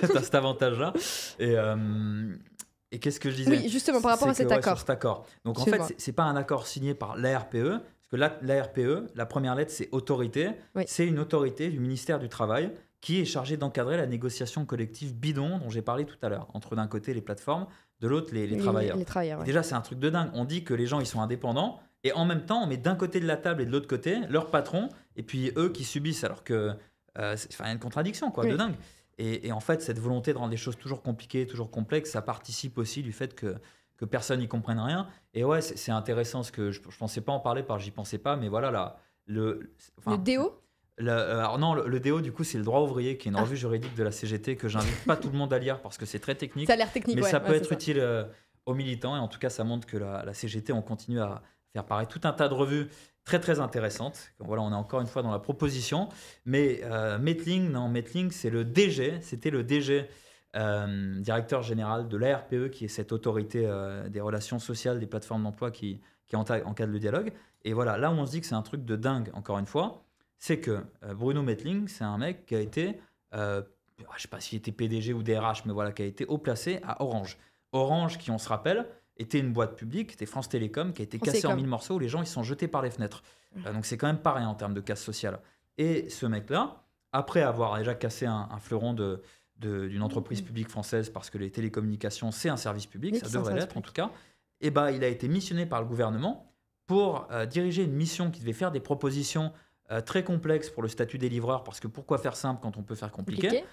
T'as cet avantage-là. Et qu'est-ce que je disais? Oui, justement, par rapport à cet accord. Cet accord. Donc en fait, ce n'est pas un accord signé par l'ARPE. Parce que l'ARPE, la première lettre, c'est autorité. Oui. C'est une autorité du ministère du Travail qui est chargée d'encadrer la négociation collective bidon dont j'ai parlé tout à l'heure, entre d'un côté les plateformes, de l'autre les travailleurs. Déjà, c'est un truc de dingue. On dit que les gens, ils sont indépendants, et en même temps, on met d'un côté de la table et de l'autre côté leur patron, et puis eux qui subissent, alors que il y a une contradiction, quoi, de dingue. Et en fait, cette volonté de rendre les choses toujours compliquées, toujours complexes, ça participe aussi du fait que personne n'y comprenne rien. Et ouais, c'est intéressant, ce que je pensais pas en parler, parce que j'y pensais pas, mais voilà, le déo. Alors non, le DO, du coup, c'est le droit ouvrier, qui est une revue juridique de la CGT que j'invite pas tout le monde à lire parce que c'est très technique. Ça a l'air technique, mais ça peut être utile aux militants. Et en tout cas, ça montre que la CGT, on continue à faire pareil tout un tas de revues très, très intéressantes. Donc, voilà, on est encore une fois dans la proposition. Mais Mettling, c'est le DG. C'était le DG, directeur général de l'ARPE, qui est cette autorité des relations sociales des plateformes d'emploi qui encadre le dialogue. Et voilà, là où on se dit que c'est un truc de dingue, encore une fois, c'est que Bruno Mettling, c'est un mec qui a été, je ne sais pas s'il était PDG ou DRH, mais voilà, qui a été haut placé à Orange. Orange, qui, on se rappelle, était une boîte publique, était France Télécom, qui a été cassée en 1000 morceaux, où les gens, ils sont jetés par les fenêtres. Donc, c'est quand même pas rien en termes de casse sociale. Et ce mec-là, après avoir déjà cassé un fleuron d'une entreprise publique française, parce que les télécommunications, c'est un service public, ça devrait l'être en tout cas, et bah, il a été missionné par le gouvernement pour diriger une mission qui devait faire des propositions très complexe pour le statut des livreurs, parce que pourquoi faire simple quand on peut faire compliqué.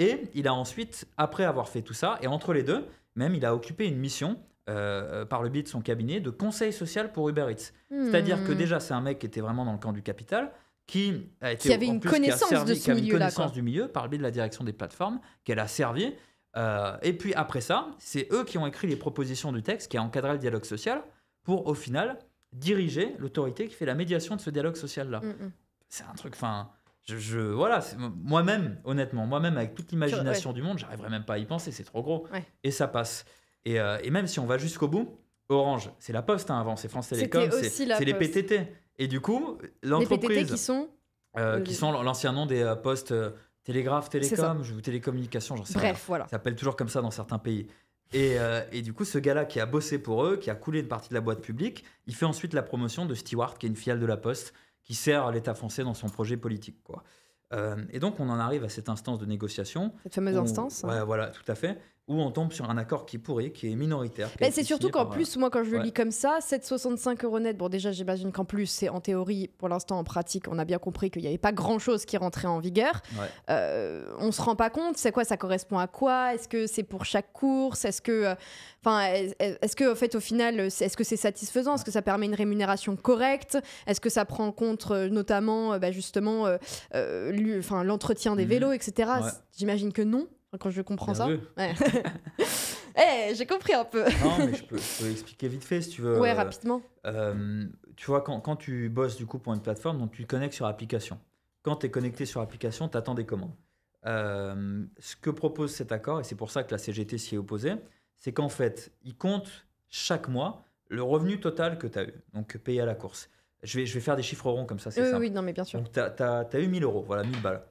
Et il a ensuite, après avoir fait tout ça, et entre les deux, même il a occupé une mission, par le biais de son cabinet, de conseil social pour Uber Eats. C'est-à-dire que déjà, c'est un mec qui était vraiment dans le camp du capital, qui avait une connaissance du milieu, par le biais de la direction des plateformes, qu'elle a servi. Et puis après ça, c'est eux qui ont écrit les propositions du texte, qui a encadré le dialogue social, pour au final... diriger l'autorité qui fait la médiation de ce dialogue social-là. C'est un truc, enfin... voilà, moi-même, honnêtement, avec toute l'imagination du monde, j'arriverais même pas à y penser, c'est trop gros. Et ça passe. Et même si on va jusqu'au bout, Orange, c'est La Poste, avant, c'est France Télécom, c'est les PTT. Et du coup, l'entreprise... Les PTT qui sont l'ancien nom des postes télégraphes, télécom, télécommunications, j'en sais rien. Bref, voilà. Ça s'appelle toujours comme ça dans certains pays. Et du coup, ce gars-là qui a bossé pour eux, qui a coulé une partie de la boîte publique, il fait ensuite la promotion de Stuart, qui est une filiale de La Poste, qui sert l'État français dans son projet politique, quoi. Et donc, on en arrive à cette instance de négociation. Cette fameuse instance. Ouais, voilà, tout à fait. Où on tombe sur un accord qui est pourri, qui est minoritaire. Mais c'est surtout qu'en plus, moi, quand je le lis comme ça, 7,65 € net, bon, déjà, j'imagine qu'en plus, c'est en théorie, pour l'instant, en pratique, on a bien compris qu'il n'y avait pas grand-chose qui rentrait en vigueur. Ouais. On ne se rend pas compte, c'est quoi, ça correspond à quoi? Est-ce que c'est pour chaque course? Est-ce que, en fait, au final, est-ce que c'est satisfaisant? Est-ce que ça permet une rémunération correcte? Est-ce que ça prend en compte, notamment, justement, l'entretien des vélos, etc. Ouais. J'imagine que non, quand je comprends ça. Ouais. Hey, j'ai compris un peu. Non, mais je peux expliquer vite fait, si tu veux. Ouais, rapidement. Tu vois, quand tu bosses du coup pour une plateforme, donc tu te connectes sur application. Quand tu es connecté sur application, tu attends des commandes. Ce que propose cet accord, et c'est pour ça que la CGT s'y est opposée, c'est qu'en fait, il compte chaque mois le revenu total que tu as eu, donc payé à la course. Je vais faire des chiffres ronds comme ça, c'est simple. Oui, non, mais bien sûr. Donc, tu as eu 1 000 €, voilà, 1 000 balles.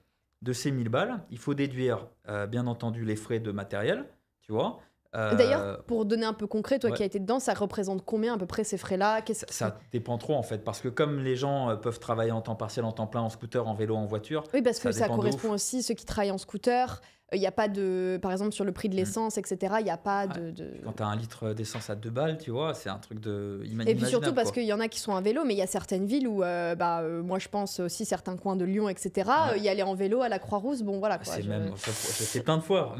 De ces 1 000 balles, il faut déduire, bien entendu, les frais de matériel, tu vois. D'ailleurs, pour donner un peu concret, toi qui as été dedans, ça représente combien à peu près ces frais-là? Ça dépend trop en fait, parce que comme les gens peuvent travailler en temps partiel, en temps plein, en scooter, en vélo, en voiture. Oui, parce que ça correspond aussi, ceux qui travaillent en scooter, il n'y a pas de, par exemple, sur le prix de l'essence, etc., il n'y a pas de... Quand tu as 1 litre d'essence à 2 balles, tu vois, c'est un truc de... Et puis surtout parce qu'il y en a qui sont à vélo, mais il y a certaines villes où, moi je pense aussi certains coins de Lyon, etc., y aller en vélo à la Croix-Rousse, bon voilà quoi. J'ai fait plein de fois,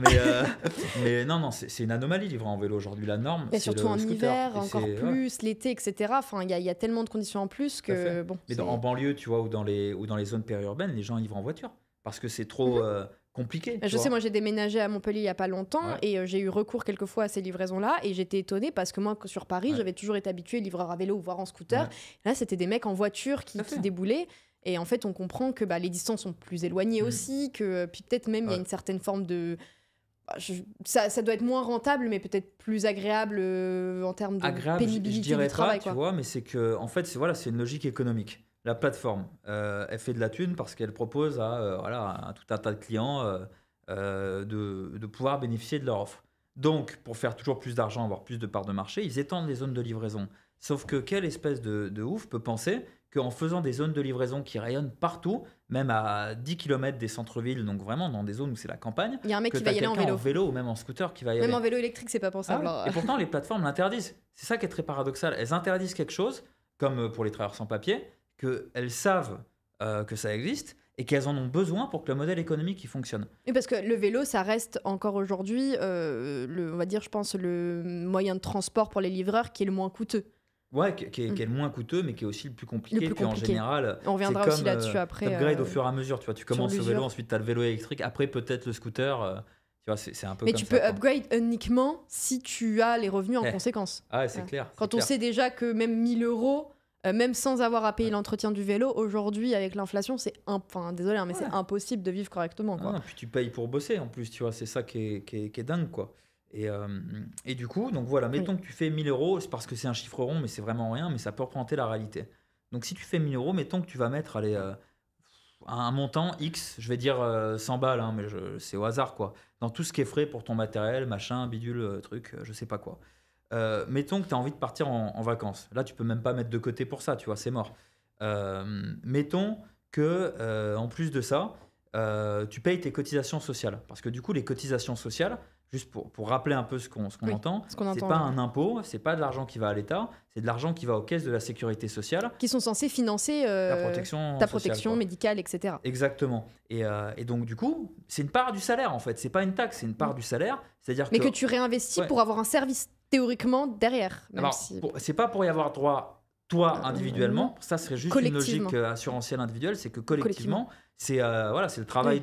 mais non, c'est une anomalie livrer en vélo aujourd'hui, la norme. Mais surtout en hiver, encore plus, l'été, etc. Enfin, il y a tellement de conditions en plus que bon. Mais en banlieue, tu vois, ou dans les zones périurbaines, les gens livrent en voiture parce que c'est trop compliqué. Je sais, moi j'ai déménagé à Montpellier il n'y a pas longtemps et j'ai eu recours quelquefois à ces livraisons-là et j'étais étonnée parce que moi sur Paris j'avais toujours été habituée livreur à vélo voire en scooter. Là c'était des mecs en voiture qui déboulaient. Et en fait on comprend que les distances sont plus éloignées aussi, que puis peut-être même il y a une certaine forme de... Ça doit être moins rentable, mais peut-être plus agréable en termes de pénibilité du travail. Tu vois, mais c'est que en fait c'est une logique économique. La plateforme, elle fait de la thune parce qu'elle propose à tout un tas de clients de pouvoir bénéficier de leur offre. Donc, pour faire toujours plus d'argent, avoir plus de parts de marché, ils étendent les zones de livraison. Sauf que quelle espèce de ouf peut penser qu'en faisant des zones de livraison qui rayonnent partout, même à 10 km des centres-villes, donc vraiment dans des zones où c'est la campagne, il y a un mec qui va y aller en vélo ou même en scooter qui va y aller. Même en vélo électrique, c'est pas pensable. Et pourtant, les plateformes l'interdisent. C'est ça qui est très paradoxal. Elles interdisent quelque chose, comme pour les travailleurs sans papier, qu'elles savent que ça existe et qu'elles en ont besoin pour que le modèle économique fonctionne. Et parce que le vélo, ça reste encore aujourd'hui, le moyen de transport pour les livreurs qui est le moins coûteux. Ouais, qui est le moins coûteux, mais qui est aussi le plus compliqué. En général, on reviendra aussi là-dessus après. Upgrade au fur et à mesure. Tu vois, tu commences le vélo, ensuite tu as le vélo électrique, après peut-être le scooter. C'est un peu mais comme tu peux upgrade uniquement si tu as les revenus en conséquence. Ah, c'est clair. Quand on sait déjà que même 1 000 €. Même sans avoir à payer l'entretien du vélo, aujourd'hui, avec l'inflation, c'est c'est impossible de vivre correctement. Quoi. Ah, puis tu payes pour bosser en plus, tu vois, c'est ça qui est dingue, quoi. Et du coup, donc voilà, mettons que tu fais 1 000 €, c'est parce que c'est un chiffre rond, mais c'est vraiment rien, mais ça peut représenter la réalité. Donc si tu fais 1 000 €, mettons que tu vas mettre un montant X, je vais dire 100 balles, hein, mais c'est au hasard, quoi, dans tout ce qui est frais pour ton matériel, machin, bidule, truc, je sais pas quoi. Mettons que tu as envie de partir en vacances. Là, tu peux même pas mettre de côté pour ça, tu vois, c'est mort. Mettons que, en plus de ça, tu payes tes cotisations sociales. Parce que du coup, les cotisations sociales, juste pour rappeler un peu ce qu'on entend, c'est pas un impôt, c'est pas de l'argent qui va à l'État, c'est de l'argent qui va aux caisses de la sécurité sociale. Qui sont censés financer ta protection sociale, médicale, etc. Exactement. Et donc, du coup, c'est une part du salaire, en fait. C'est pas une taxe, c'est une part du salaire. C'est-à-dire que tu réinvestis pour avoir un service théoriquement derrière. C'est pas pour y avoir droit, toi, individuellement. Ça serait juste une logique assurantielle individuelle. C'est que collectivement, c'est le travail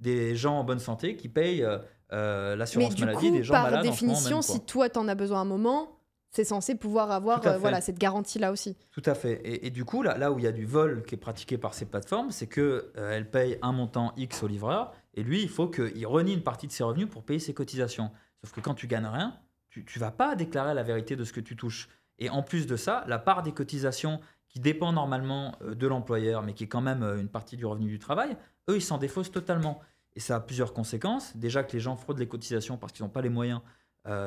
des gens en bonne santé qui payent l'assurance maladie des gens malades. Mais du coup, par définition, si toi, t'en as besoin à un moment, c'est censé pouvoir avoir cette garantie-là aussi. Tout à fait. Et du coup, là où il y a du vol qui est pratiqué par ces plateformes, c'est qu'elles payent un montant X au livreur et lui, il faut qu'il renie une partie de ses revenus pour payer ses cotisations. Sauf que quand tu gagnes rien, tu ne vas pas déclarer la vérité de ce que tu touches. Et en plus de ça, la part des cotisations qui dépend normalement de l'employeur, mais qui est quand même une partie du revenu du travail, eux, ils s'en défaussent totalement. Et ça a plusieurs conséquences. Déjà que les gens fraudent les cotisations parce qu'ils n'ont pas les moyens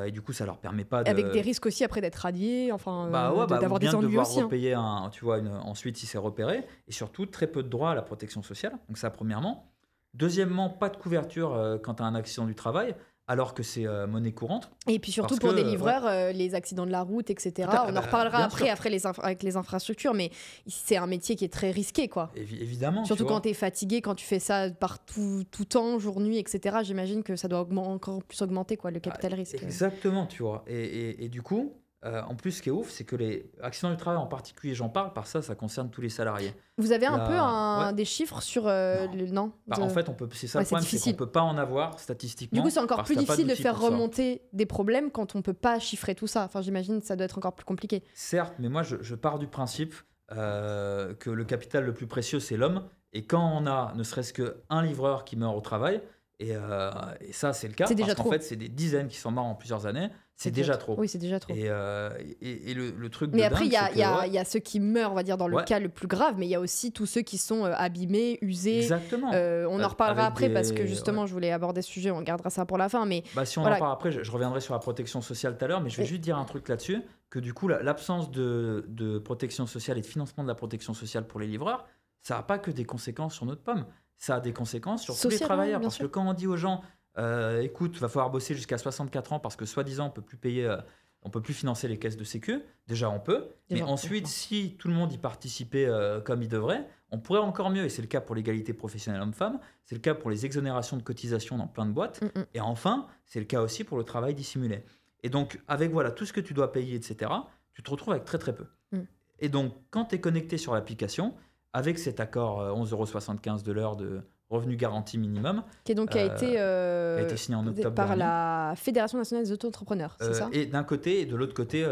Et du coup, ça leur permet pas de... Avec des risques aussi après d'être radiés, enfin, d'avoir des ennuis aussi. Repayer un, tu vois, ensuite, si c'est repéré. Et surtout, très peu de droits à la protection sociale. Donc ça, premièrement. Deuxièmement, pas de couverture quand tu as un accident du travail, alors que c'est monnaie courante. Et puis surtout pour des livreurs, les accidents de la route, etc. On en reparlera après avec les infrastructures, mais c'est un métier qui est très risqué, quoi. Évidemment. Surtout quand tu es fatigué, quand tu fais ça par tout temps, jour, nuit, etc. J'imagine que ça doit encore plus augmenter, quoi, le capital risque. Exactement, tu vois. Et du coup, en plus, ce qui est ouf, c'est que les accidents du travail en particulier, j'en parle, par ça, ça concerne tous les salariés. Vous avez un peu des chiffres sur en fait, c'est ça le problème, c'est qu'on ne peut pas en avoir statistiquement. Du coup, c'est encore plus difficile de faire remonter des problèmes quand on ne peut pas chiffrer tout ça. Enfin, j'imagine que ça doit être encore plus compliqué. Certes, mais moi, je pars du principe que le capital le plus précieux, c'est l'homme. Et quand on a ne serait-ce qu'un livreur qui meurt au travail, et ça, c'est le cas, parce qu'en fait, c'est des dizaines qui sont morts en plusieurs années. C'est déjà trop. Oui, c'est déjà trop. Et le truc de dingue, c'est que... Mais après, il y a ceux qui meurent, on va dire, dans le cas le plus grave, mais il y a aussi tous ceux qui sont abîmés, usés. Exactement. On en reparlera après, parce que justement, je voulais aborder ce sujet, on gardera ça pour la fin. Mais si on en parle après, je reviendrai sur la protection sociale tout à l'heure, mais je vais juste dire un truc là-dessus, que du coup, l'absence de protection sociale et de financement de la protection sociale pour les livreurs, ça n'a pas que des conséquences sur notre pomme, ça a des conséquences sur tous les travailleurs. Parce que quand on dit aux gens... écoute, va falloir bosser jusqu'à 64 ans parce que soi-disant on peut plus payer, on peut plus financer les caisses de sécu. Déjà on peut, mais ensuite si tout le monde y participait comme il devrait, on pourrait encore mieux. Et c'est le cas pour l'égalité professionnelle homme-femme, c'est le cas pour les exonérations de cotisations dans plein de boîtes, et enfin c'est le cas aussi pour le travail dissimulé. Et donc avec tout ce que tu dois payer, etc., tu te retrouves avec très très peu. Et donc quand tu es connecté sur l'application avec cet accord 11,75 € de l'heure de revenu garanti minimum. Qui a été signé en octobre par la Fédération nationale des auto-entrepreneurs, c'est ça ? Et d'un côté, et de l'autre côté,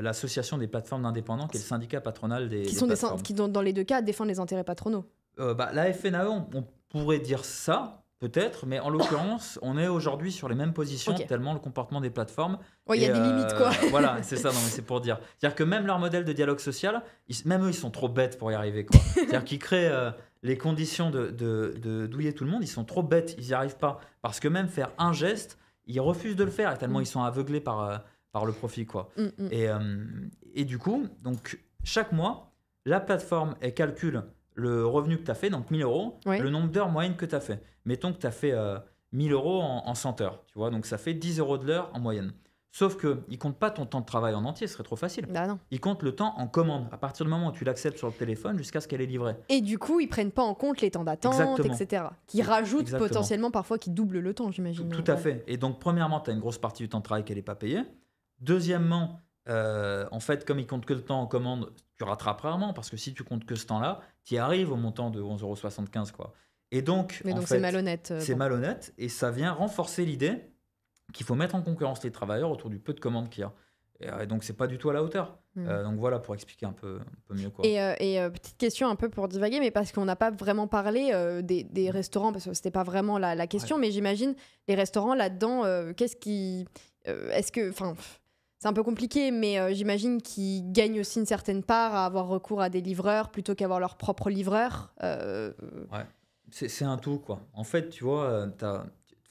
l'association des plateformes d'indépendants, qui est le syndicat patronal des plateformes. Qui, dans les deux cas, défendent les intérêts patronaux. La FNAE, on pourrait dire ça, peut-être, mais en l'occurrence, on est aujourd'hui sur les mêmes positions, tellement le comportement des plateformes... Il y a des limites, quoi. Voilà, c'est ça, non, mais c'est pour dire. C'est-à-dire que même leur modèle de dialogue social, même eux, ils sont trop bêtes pour y arriver, quoi. C'est-à-dire qu'ils créent... les conditions de douiller tout le monde, ils sont trop bêtes, ils n'y arrivent pas. Parce que même faire un geste, ils refusent de le faire, tellement ils sont aveuglés par le profit, quoi. Et du coup, donc, chaque mois, la plateforme, elle calcule le revenu que tu as fait, donc 1 000 €, le nombre d'heures moyennes que tu as fait. Mettons que tu as fait 1 000 € en 100 heures, tu vois, donc ça fait 10 € de l'heure en moyenne. Sauf qu'ils ne comptent pas ton temps de travail en entier, ce serait trop facile. Ils comptent le temps en commande, à partir du moment où tu l'acceptes sur le téléphone jusqu'à ce qu'elle est livrée. Et du coup, ils ne prennent pas en compte les temps d'attente, etc. Qui rajoutent potentiellement, parfois, qui doublent le temps, j'imagine. Tout à fait. Et donc, premièrement, tu as une grosse partie du temps de travail qu'elle n'est pas payée. Deuxièmement, en fait, comme ils comptent que le temps en commande, tu rattrapes rarement, parce que si tu comptes que ce temps-là, tu y arrives au montant de 11,75 €, quoi. Et donc, c'est malhonnête. C'est malhonnête, et ça vient renforcer l'idée qu'il faut mettre en concurrence les travailleurs autour du peu de commandes qu'il y a. Et donc, c'est pas du tout à la hauteur. Donc voilà, pour expliquer un peu mieux. Quoi. Et petite question un peu pour divaguer, mais parce qu'on n'a pas vraiment parlé des restaurants, parce que c'était pas vraiment la question, mais j'imagine les restaurants là-dedans, c'est un peu compliqué, mais j'imagine qu'ils gagnent aussi une certaine part à avoir recours à des livreurs plutôt qu'avoir leur propre livreur. C'est un tout, quoi. En fait, tu vois,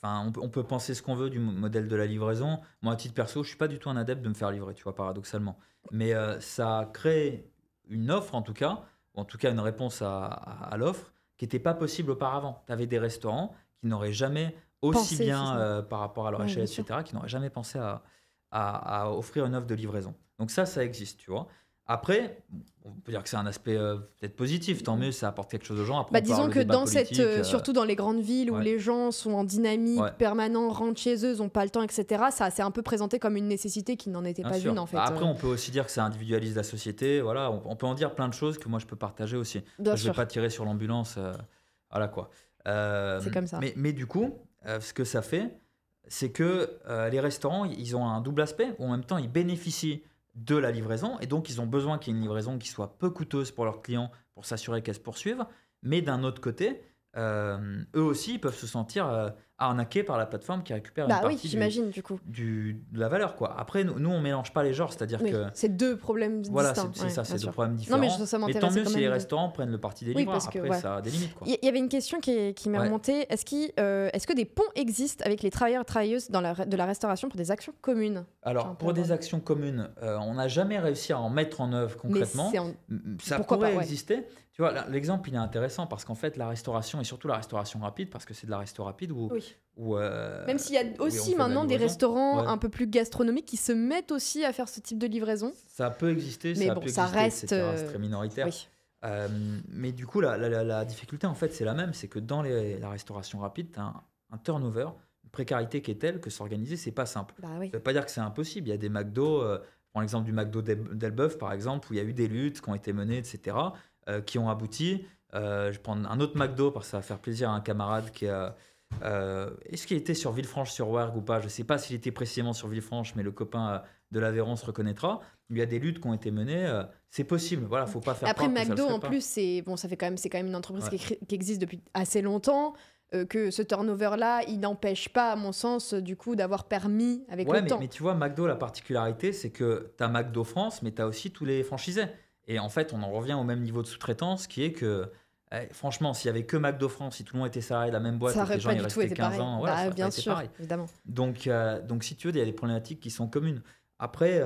on peut penser ce qu'on veut du modèle de la livraison. Moi, à titre perso, je ne suis pas du tout un adepte de me faire livrer, tu vois, paradoxalement. Mais ça crée une offre, en tout cas une réponse à l'offre, qui n'était pas possible auparavant. Tu avais des restaurants qui n'auraient jamais par rapport à leur échelle, etc., qui n'auraient jamais pensé à offrir une offre de livraison. Donc ça existe, tu vois. Après, on peut dire que c'est un aspect peut-être positif, tant mieux, ça apporte quelque chose aux gens. Après, disons que surtout dans les grandes villes où les gens sont en dynamique permanente, rentrent chez eux, n'ont pas le temps, etc., ça s'est un peu présenté comme une nécessité qui n'en était pas une, en fait. Après, on peut aussi dire que ça individualise la société, voilà, on peut en dire plein de choses que moi je peux partager aussi. Je ne vais pas tirer sur l'ambulance, voilà quoi. C'est comme ça. Mais du coup, ce que ça fait, c'est que les restaurants, ils ont un double aspect, où en même temps, ils bénéficient de la livraison, et donc ils ont besoin qu'il y ait une livraison qui soit peu coûteuse pour leurs clients pour s'assurer qu'elle se poursuive, mais d'un autre côté, eux aussi ils peuvent se sentir arnaqué par la plateforme qui récupère une partie de la valeur, quoi. Après, nous, on mélange pas les genres, c'est-à-dire que c'est deux problèmes distincts. Voilà, c'est ça, c'est deux problèmes différents. Non, mais, ça mais tant mieux si les restaurants prennent le parti des livreurs. Après, ça a des limites, quoi. Il y avait une question qui m'est remontée. Est-ce que des ponts existent avec les travailleurs et travailleuses de la restauration pour des actions communes? Alors, pour des actions communes, on n'a jamais réussi à en mettre en œuvre concrètement. Ça pourrait exister. Tu vois, l'exemple, il est intéressant parce qu'en fait, la restauration, et surtout la restauration rapide, parce que c'est de la restauration rapide où... même s'il y a aussi maintenant des restaurants un peu plus gastronomiques qui se mettent aussi à faire ce type de livraison. Ça peut exister, mais bon, ça reste très minoritaire. Mais du coup, la difficulté, en fait, c'est la même. C'est que dans la restauration rapide, tu as un turnover, une précarité qui est telle que s'organiser, c'est pas simple. Ça veut pas dire que c'est impossible. Il y a des McDo, je prends l'exemple du McDo d'Elbeuf, par exemple, où il y a eu des luttes qui ont été menées, etc., qui ont abouti. Je prends un autre McDo parce que ça va faire plaisir à un camarade qui a... est-ce qu'il était sur Villefranche-sur-Rouergue ou pas? Je ne sais pas s'il était précisément sur Villefranche, mais le copain de l'Aveyron se reconnaîtra. Il y a des luttes qui ont été menées. C'est possible. Voilà, faut pas faire. Après, McDo, en plus, c'est bon, ça fait quand même, c'est quand même une entreprise qui existe depuis assez longtemps. Que ce turnover-là, il n'empêche pas, à mon sens, du coup, d'avoir permis avec le temps. Mais tu vois, McDo, la particularité, c'est que tu as McDo France, mais tu as aussi tous les franchisés. Et en fait, on en revient au même niveau de sous-traitance, qui est que franchement, s'il n'y avait que McDo France, si tout le monde était salarié de la même boîte, ça et que les gens y restaient 15 ans, voilà, ça aurait pas été pareil. Évidemment. Donc, si tu veux, il y a des problématiques qui sont communes. Après,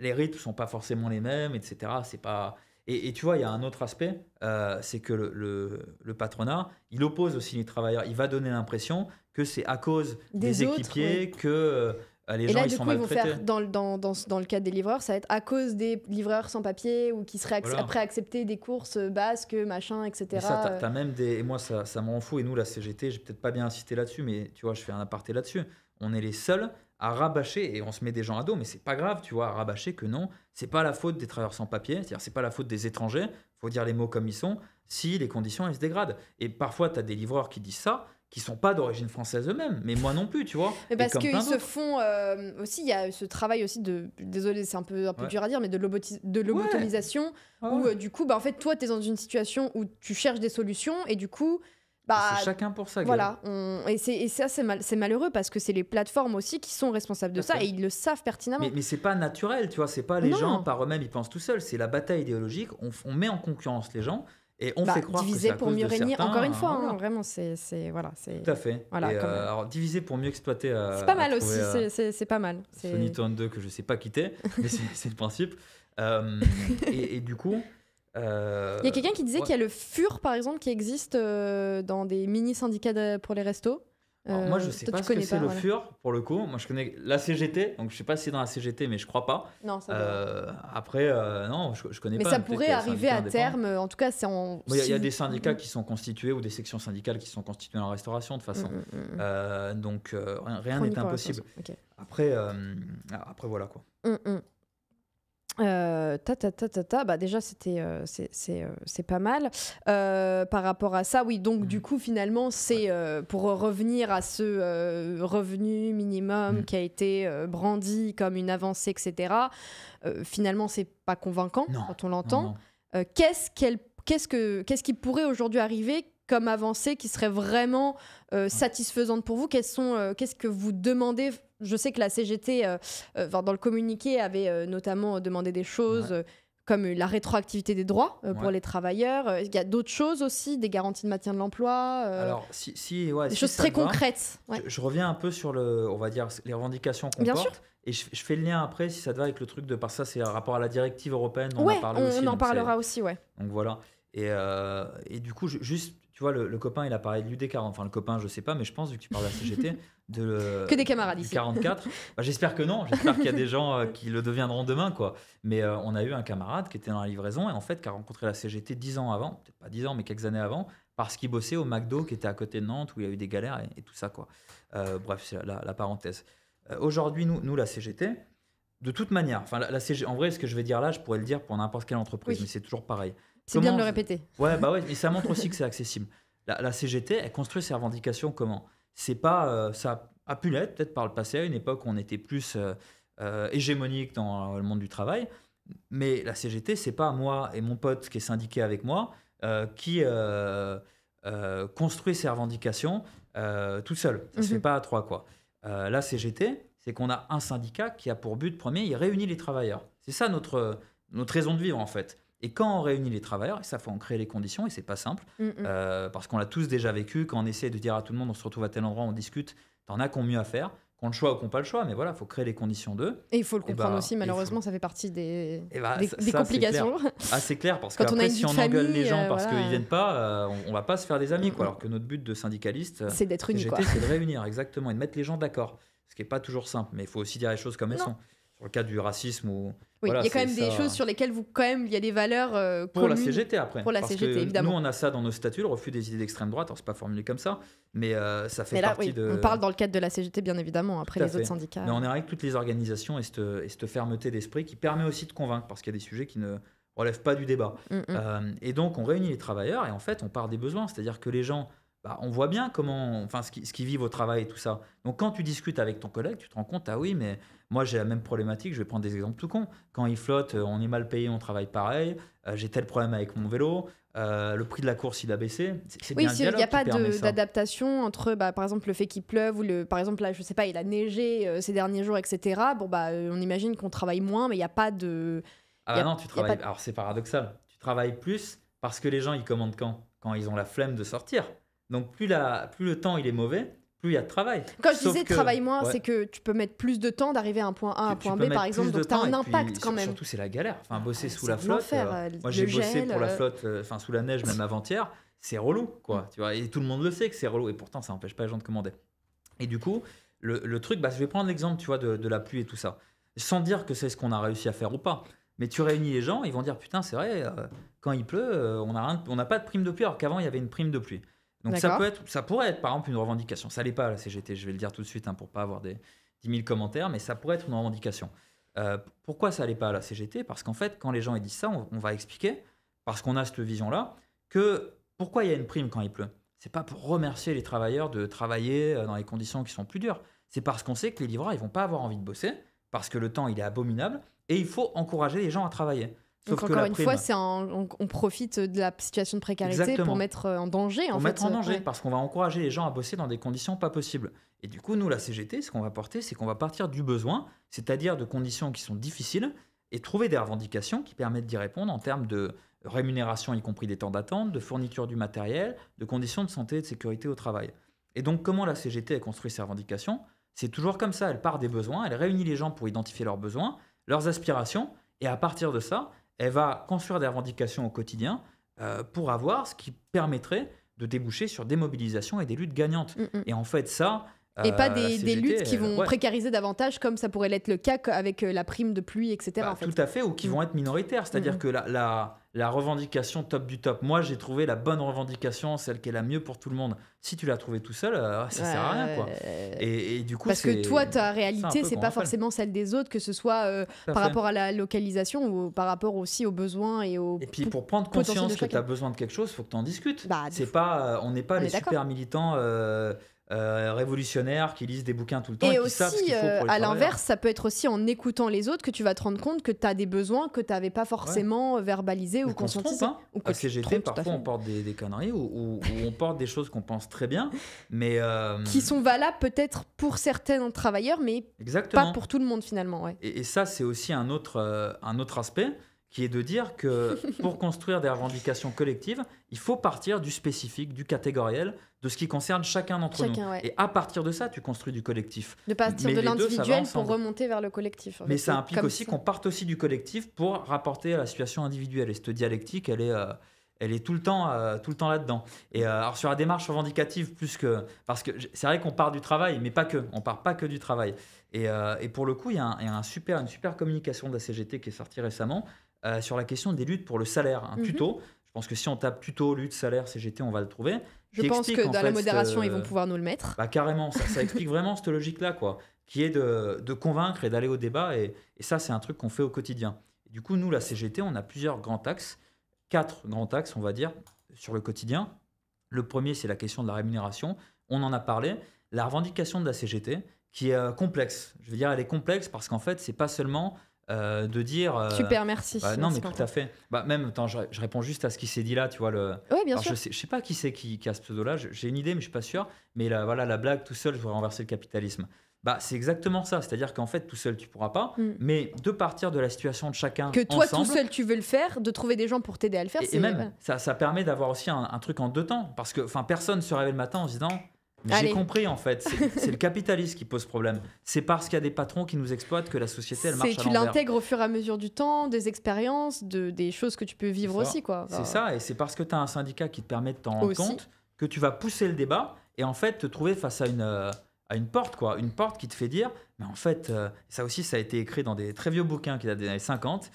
les rythmes ne sont pas forcément les mêmes, etc. C'est pas... et tu vois, il y a un autre aspect, c'est que le patronat, il oppose aussi les travailleurs. Il va donner l'impression que c'est à cause des équipiers que... les gens, là, du coup, ils vont faire, dans le cadre des livreurs, ça va être à cause des livreurs sans papier ou qui seraient après accepter des courses basques, machin, etc. Et ça, t'as même des... Et moi, ça me rend fou. Et nous, la CGT, j'ai peut-être pas bien insisté là-dessus, mais tu vois, je fais un aparté là-dessus. On est les seuls à rabâcher, et on se met des gens à dos, mais c'est pas grave, tu vois, à rabâcher que non, c'est pas la faute des travailleurs sans papier, c'est-à-dire c'est pas la faute des étrangers, faut dire les mots comme ils sont, si les conditions, elles se dégradent. Et parfois, t'as des livreurs qui disent ça, qui ne sont pas d'origine française eux-mêmes, mais moi non plus, tu vois. Mais parce qu'ils se font aussi, il y a ce travail aussi de, désolé, c'est un peu dur à dire, mais de lobotomisation, où du coup, en fait, toi, tu es dans une situation où tu cherches des solutions, et du coup... c'est chacun pour ça. Voilà, et ça, c'est malheureux, parce que c'est les plateformes aussi qui sont responsables de ça, et ils le savent pertinemment. Mais c'est pas naturel, tu vois, c'est pas les gens, par eux-mêmes, ils pensent tout seuls, c'est la bataille idéologique, on met en concurrence les gens, et on fait croire diviser que c'est pour mieux régner, encore une fois, vraiment, c'est voilà, c'est tout à fait. Voilà, alors diviser pour mieux exploiter. C'est pas mal aussi, c'est pas mal. Sony Turn 2 que je sais pas quitter, mais c'est le principe. Et du coup, il y a quelqu'un qui disait qu'il y a le FUR par exemple qui existe dans des mini syndicats pour les restos. Alors, moi, je sais pas ce que c'est le FUR pour le coup. Moi, je connais la CGT, donc je sais pas si c'est dans la CGT, mais je crois pas. Non, ça après, non, je connais pas. Mais ça pourrait arriver à terme. En tout cas, c'est en. Il y a des syndicats qui sont constitués ou des sections syndicales qui sont constituées en restauration de façon. Donc rien n'est impossible. Après voilà quoi. Bah déjà c'était c'est pas mal par rapport à ça, oui, donc du coup finalement c'est pour revenir à ce revenu minimum qui a été brandi comme une avancée, etc. Finalement c'est pas convaincant quand on l'entend. Qu'est-ce qui pourrait aujourd'hui arriver comme avancée qui serait vraiment satisfaisante pour vous? Qu'est-ce que vous demandez? Je sais que la CGT, dans le communiqué, avait notamment demandé des choses comme la rétroactivité des droits pour les travailleurs. Il y a d'autres choses aussi, des garanties de maintien de l'emploi. Alors, des choses très concrètes. Je reviens un peu sur on va dire, les revendications qu'on porte. Sûr. Et je fais le lien après, si ça te va, avec le truc de... Parce que ça, c'est rapport à la directive européenne. On en parlera aussi, Donc voilà. Et du coup, juste... Tu vois, le copain, il a parlé de l'UD40. Enfin, le copain, je sais pas, mais je pense, vu que tu parles de la CGT, que des camarades ici. 44. Bah, j'espère que non. J'espère qu'il y a des gens qui le deviendront demain, quoi. Mais on a eu un camarade qui était dans la livraison et en fait, qui a rencontré la CGT 10 ans avant, peut-être pas 10 ans, mais quelques années avant, parce qu'il bossait au McDo qui était à côté de Nantes où il y a eu des galères et tout ça, quoi. Bref, c'est la parenthèse. Aujourd'hui, nous, la CGT, de toute manière, enfin, en vrai, ce que je vais dire là, je pourrais le dire pour n'importe quelle entreprise, mais c'est toujours pareil. C'est bien de le répéter. Mais ça montre aussi que c'est accessible. La CGT, elle construit ses revendications comment? C'est pas ça a pu l'être peut-être par le passé, à une époque où on était plus hégémonique dans le monde du travail. Mais la CGT, c'est pas moi et mon pote qui est syndiqué avec moi construit ses revendications tout seul. Ça ne se fait pas à trois, quoi. La CGT, c'est qu'on a un syndicat qui a pour but premier, il réunit les travailleurs. C'est ça notre raison de vivre, en fait. Et quand on réunit les travailleurs, et ça, faut en créer les conditions, et c'est pas simple, parce qu'on l'a tous déjà vécu, quand on essaie de dire à tout le monde, on se retrouve à tel endroit, on discute, t'en as qu'on mieux à faire, qu'on le choix ou qu'on pas le choix, mais voilà, il faut créer les conditions d'eux. Et il faut le comprendre aussi, malheureusement, ça fait partie des complications. Ah, c'est clair, parce que si on engueule les gens parce qu'ils viennent pas, on va pas se faire des amis, quoi. Alors que notre but de syndicaliste, c'est d'être unis, quoi. C'est de réunir, exactement, et de mettre les gens d'accord, ce qui est pas toujours simple, mais il faut aussi dire les choses comme elles sont. Sur le cas du racisme ou... Oui, voilà, il y a quand même des choses sur lesquelles il y a des valeurs pour communes. Pour la CGT, après. Pour la CGT, évidemment. Nous, on a ça dans nos statuts, le refus des idées d'extrême droite. Alors, c'est pas formulé comme ça, mais ça fait partie de... On parle dans le cadre de la CGT, bien évidemment, après les autres syndicats. Mais on est avec toutes les organisations et cette fermeté d'esprit qui permet aussi de convaincre, parce qu'il y a des sujets qui ne relèvent pas du débat. Et donc, on réunit les travailleurs et en fait, on part des besoins. C'est-à-dire que les gens, on voit bien comment, ce qu'ils vivent au travail et tout ça. Donc, quand tu discutes avec ton collègue, tu te rends compte, ah oui, mais... Moi, j'ai la même problématique, je vais prendre des exemples tout cons. Quand il flotte, on est mal payé, on travaille pareil. J'ai tel problème avec mon vélo. Le prix de la course, il a baissé. C'est bien le dialogue qui permet ça. Oui, il n'y a pas d'adaptation entre, par exemple, le fait qu'il pleuve ou, par exemple, là, je ne sais pas, il a neigé ces derniers jours, etc. Bon, on imagine qu'on travaille moins, mais il n'y a pas de... Ah bah non, tu travailles... Alors, c'est paradoxal. Tu travailles plus parce que les gens, ils commandent quand ils ont la flemme de sortir. Donc, plus le temps, il est mauvais... Plus il y a de travail. Quand je disais travail moins, c'est que tu peux mettre plus de temps d'arriver à un point A à un point B, par exemple, donc tu as un impact quand même. Surtout, c'est la galère. Enfin, bosser sous la flotte. Moi, j'ai bossé pour la flotte, sous la neige, même avant-hier. C'est relou, quoi. Tu vois, et tout le monde le sait que c'est relou. Et pourtant, ça n'empêche pas les gens de commander. Et du coup, le truc, je vais prendre l'exemple, tu vois, de la pluie et tout ça. Sans dire que c'est ce qu'on a réussi à faire ou pas. Mais tu réunis les gens, ils vont dire, putain, c'est vrai, quand il pleut, on n'a pas de prime de pluie, alors qu'avant, il y avait une prime de pluie. Donc ça pourrait être par exemple une revendication. Ça l'est pas la CGT, je vais le dire tout de suite pour pas avoir des 10 000 commentaires, mais ça pourrait être une revendication. Pourquoi ça l'est pas la CGT? Parce qu'en fait, quand les gens ils disent ça, on va expliquer, parce qu'on a cette vision-là, que pourquoi il y a une prime quand il pleut? C'est pas pour remercier les travailleurs de travailler dans les conditions qui sont plus dures. C'est parce qu'on sait que les livreurs ils vont pas avoir envie de bosser, parce que le temps il est abominable, et il faut encourager les gens à travailler. Sauf donc encore une fois, on profite de la situation de précarité pour mettre en danger. Parce qu'on va encourager les gens à bosser dans des conditions pas possibles. Et du coup, nous, la CGT, ce qu'on va porter, c'est qu'on va partir du besoin, c'est-à-dire de conditions qui sont difficiles, et trouver des revendications qui permettent d'y répondre en termes de rémunération, y compris des temps d'attente, de fourniture du matériel, de conditions de santé et de sécurité au travail. Et donc, comment la CGT a construit ses revendications? C'est toujours comme ça, elle part des besoins, elle réunit les gens pour identifier leurs besoins, leurs aspirations, et à partir de ça, elle va construire des revendications au quotidien pour avoir ce qui permettrait de déboucher sur des mobilisations et des luttes gagnantes. Et en fait, ça... et pas des luttes qui vont précariser davantage, comme ça pourrait l'être le cas avec la prime de pluie, etc. Tout à fait, ou qui vont être minoritaires. C'est-à-dire que la revendication top du top, moi j'ai trouvé la bonne revendication, celle qui est la mieux pour tout le monde. Si tu l'as trouvée tout seul, ça sert à rien, quoi. Et du coup, parce que toi, ta réalité, c'est pas forcément celle des autres, que ce soit par rapport à la localisation ou par rapport aussi aux besoins et aux... Et puis pour prendre conscience que tu as besoin de quelque chose, il faut que tu en discutes. On n'est pas les super militants... révolutionnaires qui lisent des bouquins tout le temps et qui savent ce qu'il faut pour les travailleurs. À l'inverse, ça peut être aussi en écoutant les autres que tu vas te rendre compte que tu as des besoins que tu n'avais pas forcément verbalisés ou conscientisés. À CGT, parfois on porte des conneries ou on porte des choses qu'on pense très bien, mais qui sont valables peut-être pour certains travailleurs, mais pas pour tout le monde finalement. Et ça, c'est aussi un autre aspect, qui est de dire que pour construire des revendications collectives, il faut partir du spécifique, du catégoriel, de ce qui concerne chacun d'entre nous. Et à partir de ça, tu construis du collectif. De partir de l'individuel pour remonter vers le collectif. Mais ça implique aussi qu'on parte aussi du collectif pour rapporter à la situation individuelle. Et cette dialectique, elle est tout le temps là-dedans. Et alors sur la démarche revendicative, parce que c'est vrai qu'on part du travail, mais pas que. On part pas que du travail. Et pour le coup, il y a une super communication de la CGT qui est sortie récemment sur la question des luttes pour le salaire. Un tuto. Je pense que si on tape tuto, lutte, salaire, CGT, on va le trouver. Je pense que dans la modération, ils vont pouvoir nous le mettre. Carrément, ça explique vraiment cette logique-là, quoi, qui est de convaincre et d'aller au débat. Et ça, c'est un truc qu'on fait au quotidien. Et du coup, nous, la CGT, on a plusieurs grands axes. 4 grands axes, on va dire, sur le quotidien. Le premier, c'est la question de la rémunération. On en a parlé. La revendication de la CGT, qui est complexe. Je veux dire, elle est complexe parce qu'en fait, c'est pas seulement de dire... Super, merci. Bah, non, merci mais tout à fait. Bah, même, attends, je réponds juste à ce qui s'est dit là, tu vois. Le... Oui, bien alors, sûr. Je ne sais pas qui c'est qui a ce pseudo-là, j'ai une idée, mais je ne suis pas sûr. Mais là, voilà, la blague, tout seul, je voudrais renverser le capitalisme. Bah, c'est exactement ça, c'est-à-dire qu'en fait, tout seul, tu ne pourras pas, mais de partir de la situation de chacun ensemble... Que toi, tout seul, tu veux le faire, de trouver des gens pour t'aider à le faire, c'est... Et même, ça permet d'avoir aussi un truc en deux temps, parce que personne ne se réveille le matin en se disant... J'ai compris en fait, c'est le capitalisme qui pose problème. C'est parce qu'il y a des patrons qui nous exploitent que la société elle marche à l'envers. Tu l'intègres au fur et à mesure du temps, des expériences, des choses que tu peux vivre aussi quoi. Enfin... C'est ça, et c'est parce que tu as un syndicat qui te permet de t'en rendre compte que tu vas pousser le débat et en fait te trouver face à une porte quoi, une porte qui te fait dire mais en fait ça aussi ça a été écrit dans des très vieux bouquins qui datent des années 50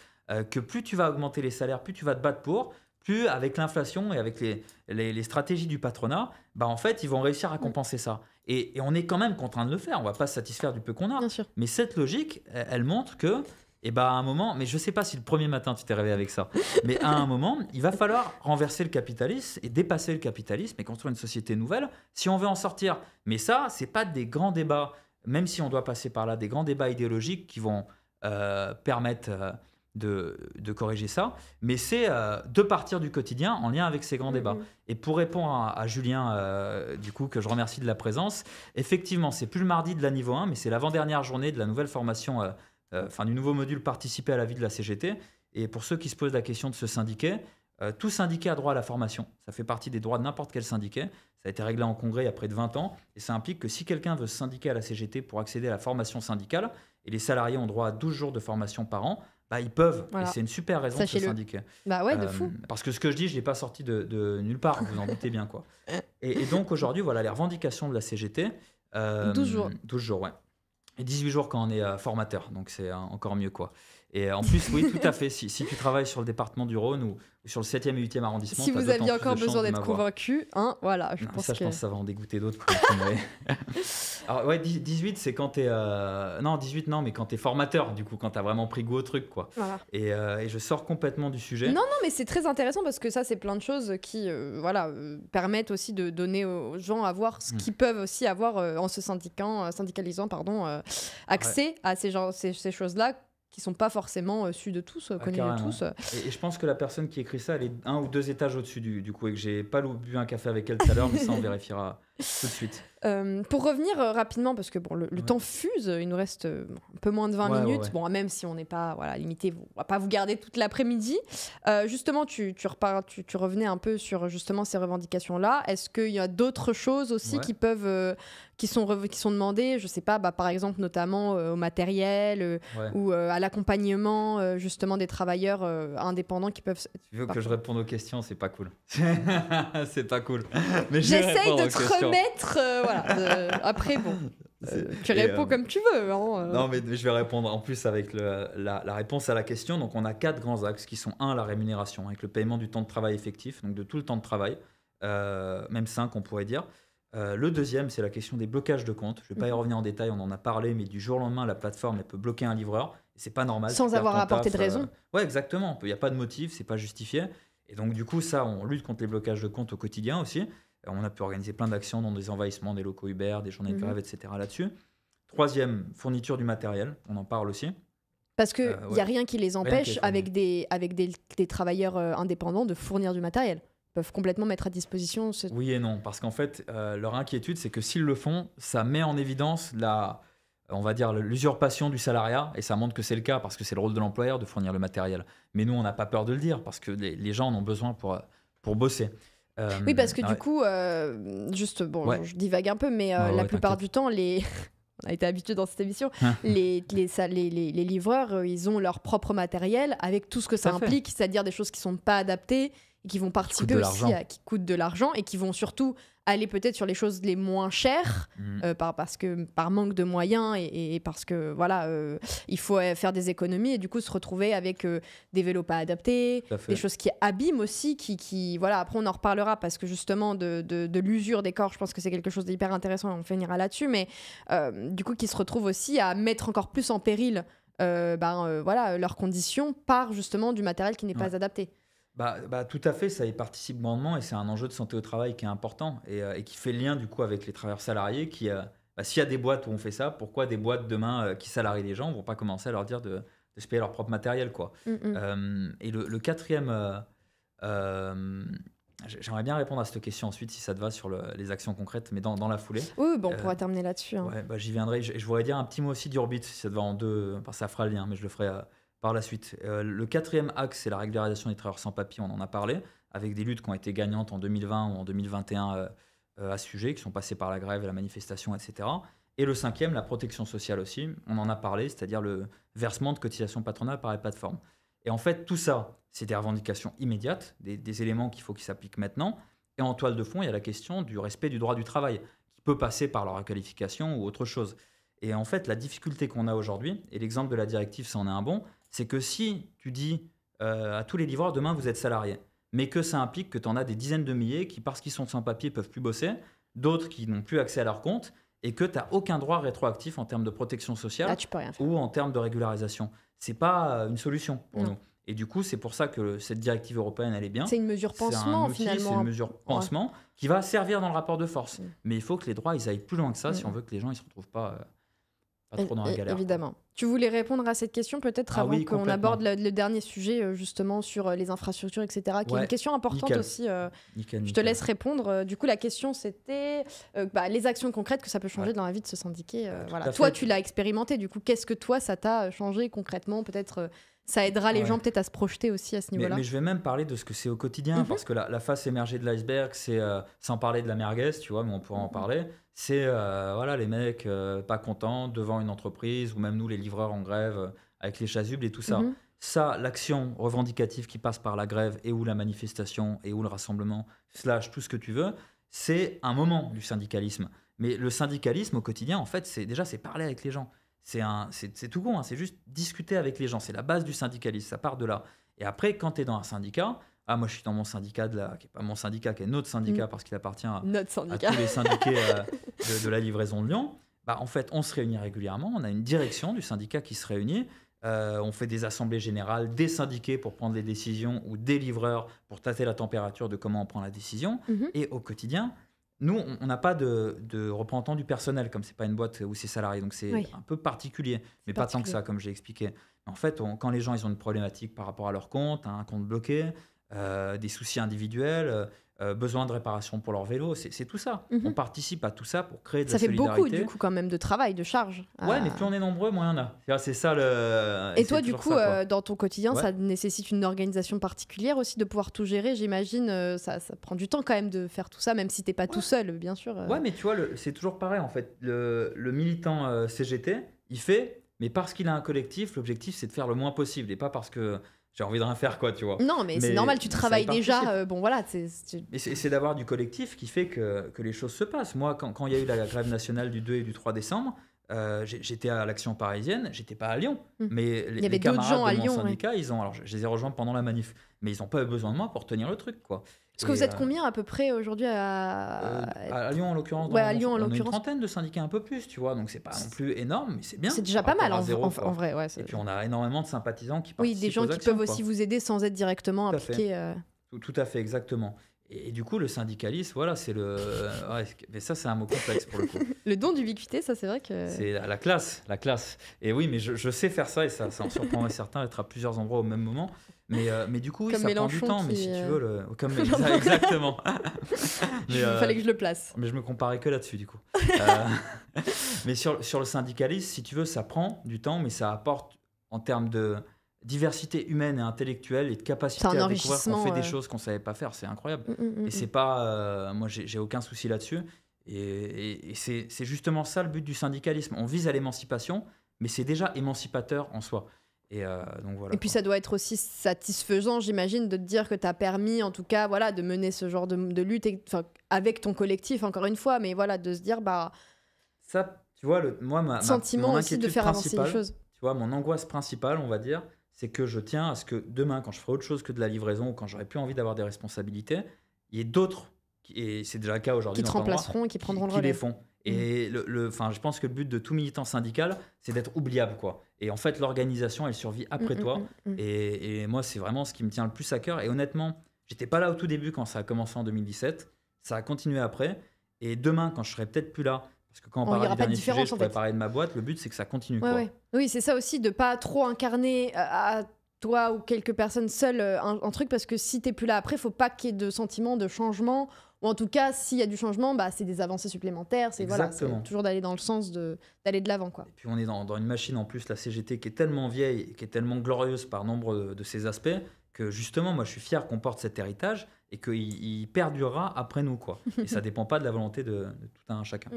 que plus tu vas augmenter les salaires, plus tu vas te battre pour. Plus avec l'inflation et avec les stratégies du patronat, bah en fait, ils vont réussir à compenser ça. Et on est quand même contraint de le faire. On ne va pas se satisfaire du peu qu'on a. Bien sûr. Mais cette logique, elle montre que, eh ben, à un moment, mais je ne sais pas si le premier matin tu t'es réveillé avec ça, mais à un moment, il va falloir renverser le capitalisme et dépasser le capitalisme et construire une société nouvelle si on veut en sortir. Mais ça, ce n'est pas des grands débats, même si on doit passer par là, des grands débats idéologiques qui vont permettre... De corriger ça, mais c'est de partir du quotidien en lien avec ces grands débats. Et pour répondre à Julien, du coup, que je remercie de la présence, effectivement, c'est plus le mardi de la niveau 1, mais c'est l'avant-dernière journée de la nouvelle formation, du nouveau module participer à la vie de la CGT. Et pour ceux qui se posent la question de se syndiquer, tout syndiqué a droit à la formation. Ça fait partie des droits de n'importe quel syndiqué. Ça a été réglé en congrès il y a près de 20 ans. Et ça implique que si quelqu'un veut se syndiquer à la CGT pour accéder à la formation syndicale, et les salariés ont droit à 12 jours de formation par an, bah, ils peuvent, voilà. Et c'est une super raison de se syndiquer. Bah ouais, de fou. Parce que ce que je dis, je ne l'ai pas sorti de nulle part, vous en doutez bien. Quoi. Et donc aujourd'hui, voilà les revendications de la CGT. 12 jours. 12 jours, ouais. Et 18 jours quand on est formateur, donc c'est encore mieux. Quoi. Et en plus, oui, tout à fait, si tu travailles sur le département du Rhône ou sur le 7e et 8e arrondissement, si vous aviez encore besoin d'être convaincu, hein, voilà, je pense que ça va en dégoûter d'autres. Alors, ouais, 18, c'est quand t'es... Non, 18, non, mais quand t'es formateur, du coup, quand t'as vraiment pris goût au truc, quoi. Voilà. Et je sors complètement du sujet. Non, mais c'est très intéressant parce que ça, c'est plein de choses qui, permettent aussi de donner aux gens à voir ce qu'ils peuvent aussi avoir en se syndicalisant, accès à ces choses-là, qui ne sont pas forcément su de tous, connus de tous. Et je pense que la personne qui écrit ça, elle est un ou deux étages au-dessus du coup, et que j'ai pas bu un café avec elle tout à l'heure, mais ça on vérifiera tout de suite. Pour revenir rapidement, parce que le temps fuse, il nous reste un peu moins de 20 minutes, Bon, même si on n'est pas limité, on ne va pas vous garder toute l'après-midi. Justement, tu revenais un peu sur justement ces revendications-là. Est-ce qu'il y a d'autres choses aussi qui sont demandées, je ne sais pas, par exemple notamment au matériel ou à l'accompagnement justement des travailleurs indépendants qui peuvent... Tu veux que je réponde aux questions, c'est pas cool. C'est pas cool. J'essaye de te remettre... après, bon, tu réponds comme tu veux. Hein. Non, mais je vais répondre en plus avec la réponse à la question. Donc, on a 4 grands axes qui sont 1, la rémunération, avec le paiement du temps de travail effectif, donc de tout le temps de travail, même 5, on pourrait dire. Le deuxième, c'est la question des blocages de comptes. Je ne vais pas y revenir en détail, on en a parlé, mais du jour au lendemain, la plateforme elle peut bloquer un livreur. C'est pas normal. Sans avoir apporté de raison. Ouais, exactement. Il n'y a pas de motif, c'est pas justifié. Et donc, du coup, ça, on lutte contre les blocages de comptes au quotidien aussi. On a pu organiser plein d'actions, dont des envahissements des locaux Uber, des journées de grève, etc. là-dessus. Troisième, fourniture du matériel. On en parle aussi. Parce qu'il n'y a rien qui les empêche avec des travailleurs indépendants de fournir du matériel. Ils peuvent complètement mettre à disposition... Oui et non, parce qu'en fait, leur inquiétude, c'est que s'ils le font, ça met en évidence l'usurpation du salariat, et ça montre que c'est le cas, parce que c'est le rôle de l'employeur de fournir le matériel. Mais nous, on n'a pas peur de le dire, parce que les gens en ont besoin pour bosser. Oui, parce que du coup, je divague un peu, mais la plupart du temps, on a été habitués dans cette émission, les livreurs, ils ont leur propre matériel avec tout ce que ça implique, c'est-à-dire des choses qui ne sont pas adaptées, et qui vont participer aussi à qui coûtent de l'argent et qui vont surtout aller peut-être sur les choses les moins chères parce que par manque de moyens et parce que il faut faire des économies et du coup se retrouver avec des vélos pas adaptés, des choses qui abîment aussi, qui après on en reparlera parce que justement de l'usure des corps, je pense que c'est quelque chose d'hyper intéressant et on finira là-dessus, mais du coup qui se retrouvent aussi à mettre encore plus en péril leurs conditions par justement du matériel qui n'est pas adapté. Bah, tout à fait, ça y participe grandement et c'est un enjeu de santé au travail qui est important et qui fait lien du coup avec les travailleurs salariés qui, s'il y a des boîtes où on fait ça, pourquoi des boîtes demain qui salarient les gens, on ne va pas commencer à leur dire de de se payer leur propre matériel, quoi. Et le quatrième, j'aimerais bien répondre à cette question ensuite, si ça te va, sur les actions concrètes, mais dans la foulée. Oui, bon, on pourra terminer là-dessus. Hein. Ouais, bah, j'y viendrai. Je voudrais dire un petit mot aussi d'Urbit, si ça te va, en deux, enfin, ça fera le lien, mais je le ferai par la suite. Le quatrième axe, c'est la régularisation des travailleurs sans papier, on en a parlé, avec des luttes qui ont été gagnantes en 2020 ou en 2021 à ce sujet, qui sont passées par la grève et la manifestation, etc. Et le cinquième, la protection sociale aussi, on en a parlé, c'est-à-dire le versement de cotisations patronales par les plateformes. Et en fait, tout ça, c'est des revendications immédiates, des éléments qu'il faut qu'ils s'appliquent maintenant. Et en toile de fond, il y a la question du respect du droit du travail, qui peut passer par leur requalification ou autre chose. Et en fait, la difficulté qu'on a aujourd'hui, et l'exemple de la directive, c'en est un bon, c'est que si tu dis à tous les livreurs, demain, vous êtes salariés, mais que ça implique que tu en as des dizaines de milliers qui, parce qu'ils sont sans papier, ne peuvent plus bosser, d'autres qui n'ont plus accès à leur compte, et que tu n'as aucun droit rétroactif en termes de protection sociale. Là, tu peux rien faire. Ou en termes de régularisation. Ce n'est pas une solution pour nous. Et du coup, c'est pour ça que cette directive européenne, elle est bien. C'est une mesure pansement, finalement. C'est une mesure pansement qui va servir dans le rapport de force. Mais il faut que les droits, ils aillent plus loin que ça si on veut que les gens ne se retrouvent pas trop dans la galère. Évidemment. Tu voulais répondre à cette question peut-être avant qu'on aborde le dernier sujet, justement, sur les infrastructures, etc., qui est une question importante aussi. Je te laisse répondre. Du coup, la question, c'était les actions concrètes que ça peut changer dans la vie de se syndiquer. Voilà. Toi, tu l'as expérimenté. Du coup, qu'est-ce que toi, ça t'a changé concrètement? Peut-être ça aidera les gens peut-être à se projeter aussi à ce niveau-là. Mais je vais même parler de ce que c'est au quotidien, parce que la face émergée de l'iceberg, c'est sans parler de la merguez, tu vois, mais on pourra en parler. C'est voilà, les mecs pas contents devant une entreprise, ou même nous, les livreurs en grève, avec les chasubles et tout ça. Ça, l'action revendicative qui passe par la grève et ou la manifestation et ou le rassemblement, / tout ce que tu veux, c'est un moment du syndicalisme. Mais le syndicalisme au quotidien, en fait, c'est parler avec les gens. C'est tout con, hein, c'est juste discuter avec les gens. C'est la base du syndicalisme, ça part de là. Et après, quand tu es dans un syndicat, moi je suis dans mon syndicat, qui n'est pas mon syndicat, qui est notre syndicat, parce qu'il appartient à tous les syndiqués de la livraison de Lyon, en fait, on se réunit régulièrement, on a une direction du syndicat qui se réunit, on fait des assemblées générales, des syndiqués pour prendre les décisions, ou des livreurs pour tâter la température de comment on prend la décision. Et au quotidien, nous, on n'a pas de représentant du personnel, comme ce n'est pas une boîte où c'est salarié, donc c'est un peu particulier, mais pas tant que ça, comme j'ai expliqué. En fait, quand les gens ils ont une problématique par rapport à leur compte, un compte bloqué, des soucis individuels, besoin de réparation pour leur vélo, c'est tout ça. On participe à tout ça pour créer de la solidarité. Ça fait beaucoup, du coup, quand même, de travail, de charge. Ouais, mais plus on est nombreux, moins on a. C'est ça le... Et toi, du coup, dans ton quotidien, ça nécessite une organisation particulière aussi de pouvoir tout gérer, j'imagine. Ça prend du temps quand même de faire tout ça, même si t'es pas tout seul, bien sûr. Ouais, mais tu vois, c'est toujours pareil, en fait. Le militant CGT, il fait, mais parce qu'il a un collectif, l'objectif, c'est de faire le moins possible, et pas parce que... j'ai envie de rien faire, quoi, tu vois. Non, mais c'est normal, tu travailles déjà. Bon, voilà. Et c'est d'avoir du collectif qui fait que les choses se passent. Moi, quand il y a eu la grève nationale du 2 et du 3 décembre, j'étais à l'Action parisienne, j'étais pas à Lyon. Mais les camarades gens de mon syndicat, ils ont, alors je les ai rejoints pendant la manif, mais ils n'ont pas eu besoin de moi pour tenir le truc, quoi. Parce que vous êtes combien à peu près aujourd'hui à Lyon en l'occurrence? Ouais, à Lyon en l'occurrence. On a une trentaine de syndicats, un peu plus, tu vois. Donc c'est pas non plus énorme, mais c'est bien. C'est déjà pas mal en vrai. Ouais, et puis on a énormément de sympathisants qui participent. Oui, des gens aux actions, qui peuvent aussi vous aider sans être directement impliqués. Tout à fait, exactement. Et du coup, le syndicalisme, voilà, c'est le. Ouais, mais ça, c'est un mot complexe pour le coup. Le don d'ubiquité, ça, c'est vrai que. C'est la classe. Et oui, mais je sais faire ça, et ça en surprendrait certains, être à plusieurs endroits au même moment. Mais du coup, oui, ça Mélenchon prend du temps, mais si tu veux, comme exactement. Il fallait que je le place. Mais je me comparais que là-dessus, du coup. Mais sur le syndicalisme, si tu veux, ça prend du temps, mais ça apporte en termes de diversité humaine et intellectuelle et de capacité à découvrir qu'on fait des choses qu'on ne savait pas faire. C'est incroyable. Et c'est pas... moi, j'ai aucun souci là-dessus. Et c'est justement ça le but du syndicalisme. On vise à l'émancipation, mais c'est déjà émancipateur en soi. Et, donc voilà, et puis ça doit être aussi satisfaisant, j'imagine, de te dire que tu as permis, en tout cas, voilà, de mener ce genre de lutte avec ton collectif, encore une fois, mais voilà, de se dire... Ça, tu vois, mon aussi de faire avancer les choses. Tu vois, mon angoisse principale, on va dire, c'est que je tiens à ce que demain, quand je ferai autre chose que de la livraison ou quand j'aurai plus envie d'avoir des responsabilités, il y ait d'autres, et c'est déjà le cas aujourd'hui, qui te remplaceront et qui prendront le relais. Qui les font. Et je pense que le but de tout militant syndical, c'est d'être oubliable, quoi. Et en fait, l'organisation, elle survit après toi. Et moi, c'est vraiment ce qui me tient le plus à cœur. Et honnêtement, j'étais pas là au tout début quand ça a commencé en 2017. Ça a continué après. Et demain, quand je serai peut-être plus là, Parce que quand on parle des derniers sujets, je pourrais parler de ma boîte, le but c'est que ça continue. Ouais, quoi. Ouais. Oui, c'est ça aussi, de ne pas trop incarner à toi ou quelques personnes seules un truc, parce que si tu n'es plus là après, il ne faut pas qu'il y ait de sentiment de changement, ou en tout cas, s'il y a du changement, bah, c'est des avancées supplémentaires, c'est voilà, toujours d'aller dans le sens d'aller de l'avant. Et puis on est dans une machine en plus, la CGT, qui est tellement vieille et qui est tellement glorieuse par nombre de ses aspects, que justement, moi je suis fier qu'on porte cet héritage et qu'il perdurera après nous. Quoi. Et ça ne dépend pas de la volonté de tout un chacun.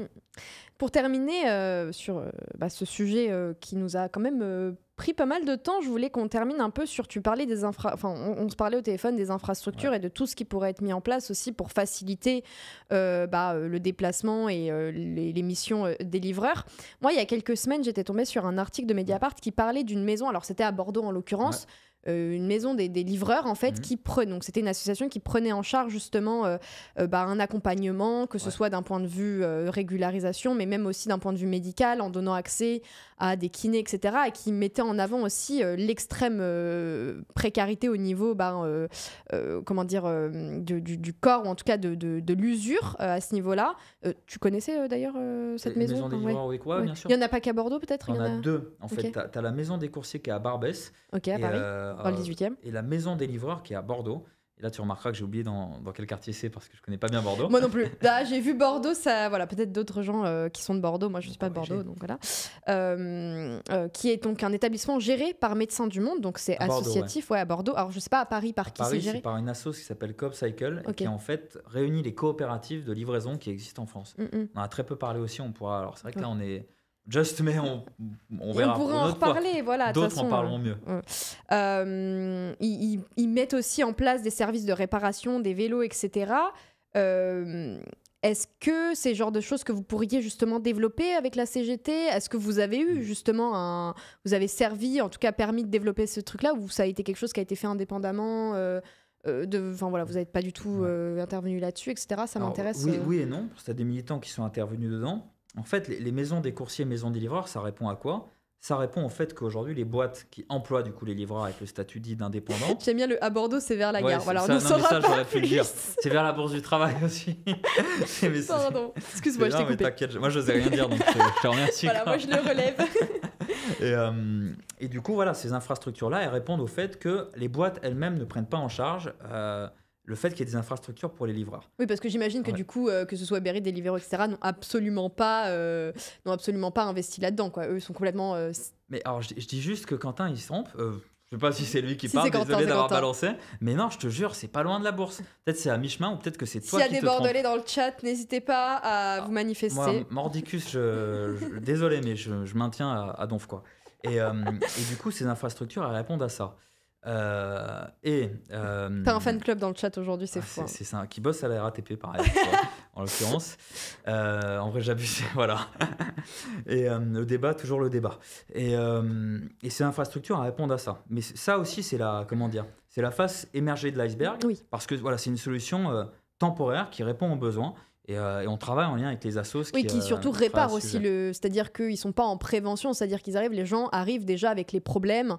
Pour terminer sur ce sujet qui nous a quand même pris pas mal de temps, je voulais qu'on termine un peu sur, tu parlais des on se parlait au téléphone des infrastructures, ouais, et de tout ce qui pourrait être mis en place aussi pour faciliter le déplacement et les missions des livreurs. Moi, il y a quelques semaines, j'étais tombée sur un article de Mediapart qui parlait d'une maison, alors c'était à Bordeaux en l'occurrence, ouais. Une maison des livreurs en fait, qui prenait, donc c'était une association qui prenait en charge justement un accompagnement, que ce soit d'un point de vue régularisation, mais même aussi d'un point de vue médical, en donnant accès à des kinés, etc., et qui mettait en avant aussi l'extrême précarité au niveau du corps, ou en tout cas de l'usure à ce niveau-là. Tu connaissais d'ailleurs cette maison des livreurs, oui, quoi, bien sûr. Il n'y en a pas qu'à Bordeaux peut-être. Il y en a deux en fait. Tu as la maison des coursiers qui est à Barbès, à Paris, dans le 18e. Et la maison des livreurs qui est à Bordeaux. Et là, tu remarqueras que j'ai oublié dans quel quartier c'est, parce que je connais pas bien Bordeaux. Moi non plus. Là, j'ai vu Bordeaux, ça, voilà, peut-être d'autres gens qui sont de Bordeaux. Moi, je ne suis pas de Bordeaux, donc voilà. Qui est donc un établissement géré par Médecins du Monde, donc c'est associatif, ouais, à Bordeaux. Alors, je ne sais pas à Paris par qui c'est géré. C'est par une asso qui s'appelle Coop Cycle, et qui en fait réunit les coopératives de livraison qui existent en France. On en a très peu parlé aussi. On pourra. Alors, c'est vrai que là, on est. Mais on verra. On pourrait en reparler, voilà. D'autres en parleront mieux. Ils mettent aussi en place des services de réparation, des vélos, etc. Est-ce que c'est le genre de choses que vous pourriez justement développer avec la CGT? Est-ce que vous avez eu justement vous avez servi, en tout cas permis de développer ce truc-là, ou ça a été quelque chose qui a été fait indépendamment voilà, vous n'êtes pas du tout intervenu là-dessus, etc. Ça m'intéresse. Oui et non, parce que tu as des militants qui sont intervenus dedans. En fait, les maisons des coursiers, maisons des livreurs, ça répond à quoi? Ça répond au fait qu'aujourd'hui, les boîtes qui emploient du coup les livreurs avec le statut dit d'indépendant. J'aime bien le à Bordeaux, c'est vers la gare. Voilà, j'aurais pu le dire. C'est vers la Bourse du Travail aussi. Pardon, excuse-moi, je t'ai coupé. T'inquiète, moi je n'osais rien dire, donc je te remercie. Voilà, moi je le relève. Et du coup, voilà, ces infrastructures-là, elles répondent au fait que les boîtes elles-mêmes ne prennent pas en charge. Le fait qu'il y ait des infrastructures pour les livreurs. Oui, parce que j'imagine que du coup, que ce soit Berry, Deliveroo, etc., n'ont absolument pas investi là-dedans. Eux, ils sont complètement... Mais alors, je dis juste que Quentin, il se trompe. Je ne sais pas si c'est lui qui parle, désolé d'avoir balancé. Mais non, je te jure, c'est pas loin de la Bourse. Peut-être c'est à mi-chemin, ou peut-être que c'est toi qui te trompes. S'il y a des Bordelais dans le chat, n'hésitez pas à vous manifester. Moi, Mordicus, désolé, mais je maintiens à Donf. Et du coup, ces infrastructures, elles répondent à ça. T'as un fan club dans le chat aujourd'hui, c'est fou. C'est ça, qui bosse à la RATP, pareil, en l'occurrence. En vrai, j'abuse, voilà. Le débat, toujours le débat. Et ces infrastructures répondent à ça. Mais ça aussi, c'est la face émergée de l'iceberg. Oui. Parce que voilà, c'est une solution temporaire qui répond aux besoins. Et on travaille en lien avec les assos qui surtout réparent aussi c'est-à-dire qu'ils sont pas en prévention, c'est-à-dire qu'ils arrivent, les gens arrivent déjà avec les problèmes.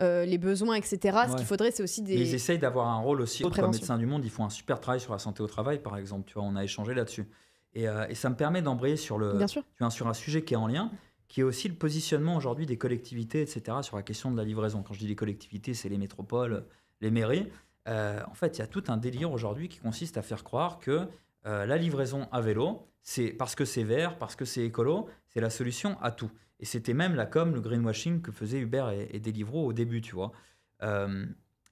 Les besoins, etc. Ce qu'il faudrait, c'est aussi des... Mais ils essayent d'avoir un rôle aussi autre. Comme Médecins du Monde, ils font un super travail sur la santé au travail, par exemple. Tu vois, on a échangé là-dessus. Et ça me permet d'embrayer sur un sujet qui est en lien, qui est aussi le positionnement aujourd'hui des collectivités, etc., sur la question de la livraison. Quand je dis les collectivités, c'est les métropoles, les mairies. En fait, il y a tout un délire aujourd'hui qui consiste à faire croire que la livraison à vélo, c'est parce que c'est vert, parce que c'est écolo, c'est la solution à tout. Et c'était même la com, le greenwashing que faisaient Uber et Deliveroo au début, tu vois.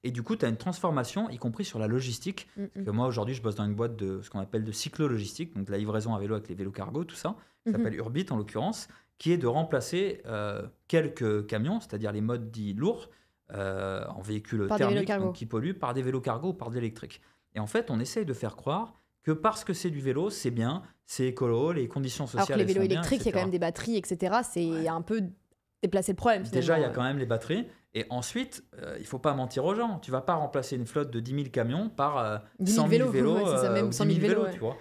Et du coup, tu as une transformation, y compris sur la logistique. Parce que moi, aujourd'hui, je bosse dans une boîte de ce qu'on appelle de cyclo-logistique, donc de la livraison à vélo avec les vélos cargo, tout ça, qui s'appelle Urbit en l'occurrence, qui est de remplacer quelques camions, c'est-à-dire les modes dits lourds, en véhicules thermiques donc, qui polluent, par des vélos cargo ou par de l'électrique. Et en fait, on essaye de faire croire que parce que c'est du vélo, c'est bien, c'est écolo, les conditions sociales... Alors que les vélos électriques, il y a quand même des batteries, etc. C'est un peu déplacer le problème. Déjà, il y a quand même les batteries. Et ensuite, il ne faut pas mentir aux gens. Tu ne vas pas remplacer une flotte de 10 000 camions par 100 000 vélos. Tu vois.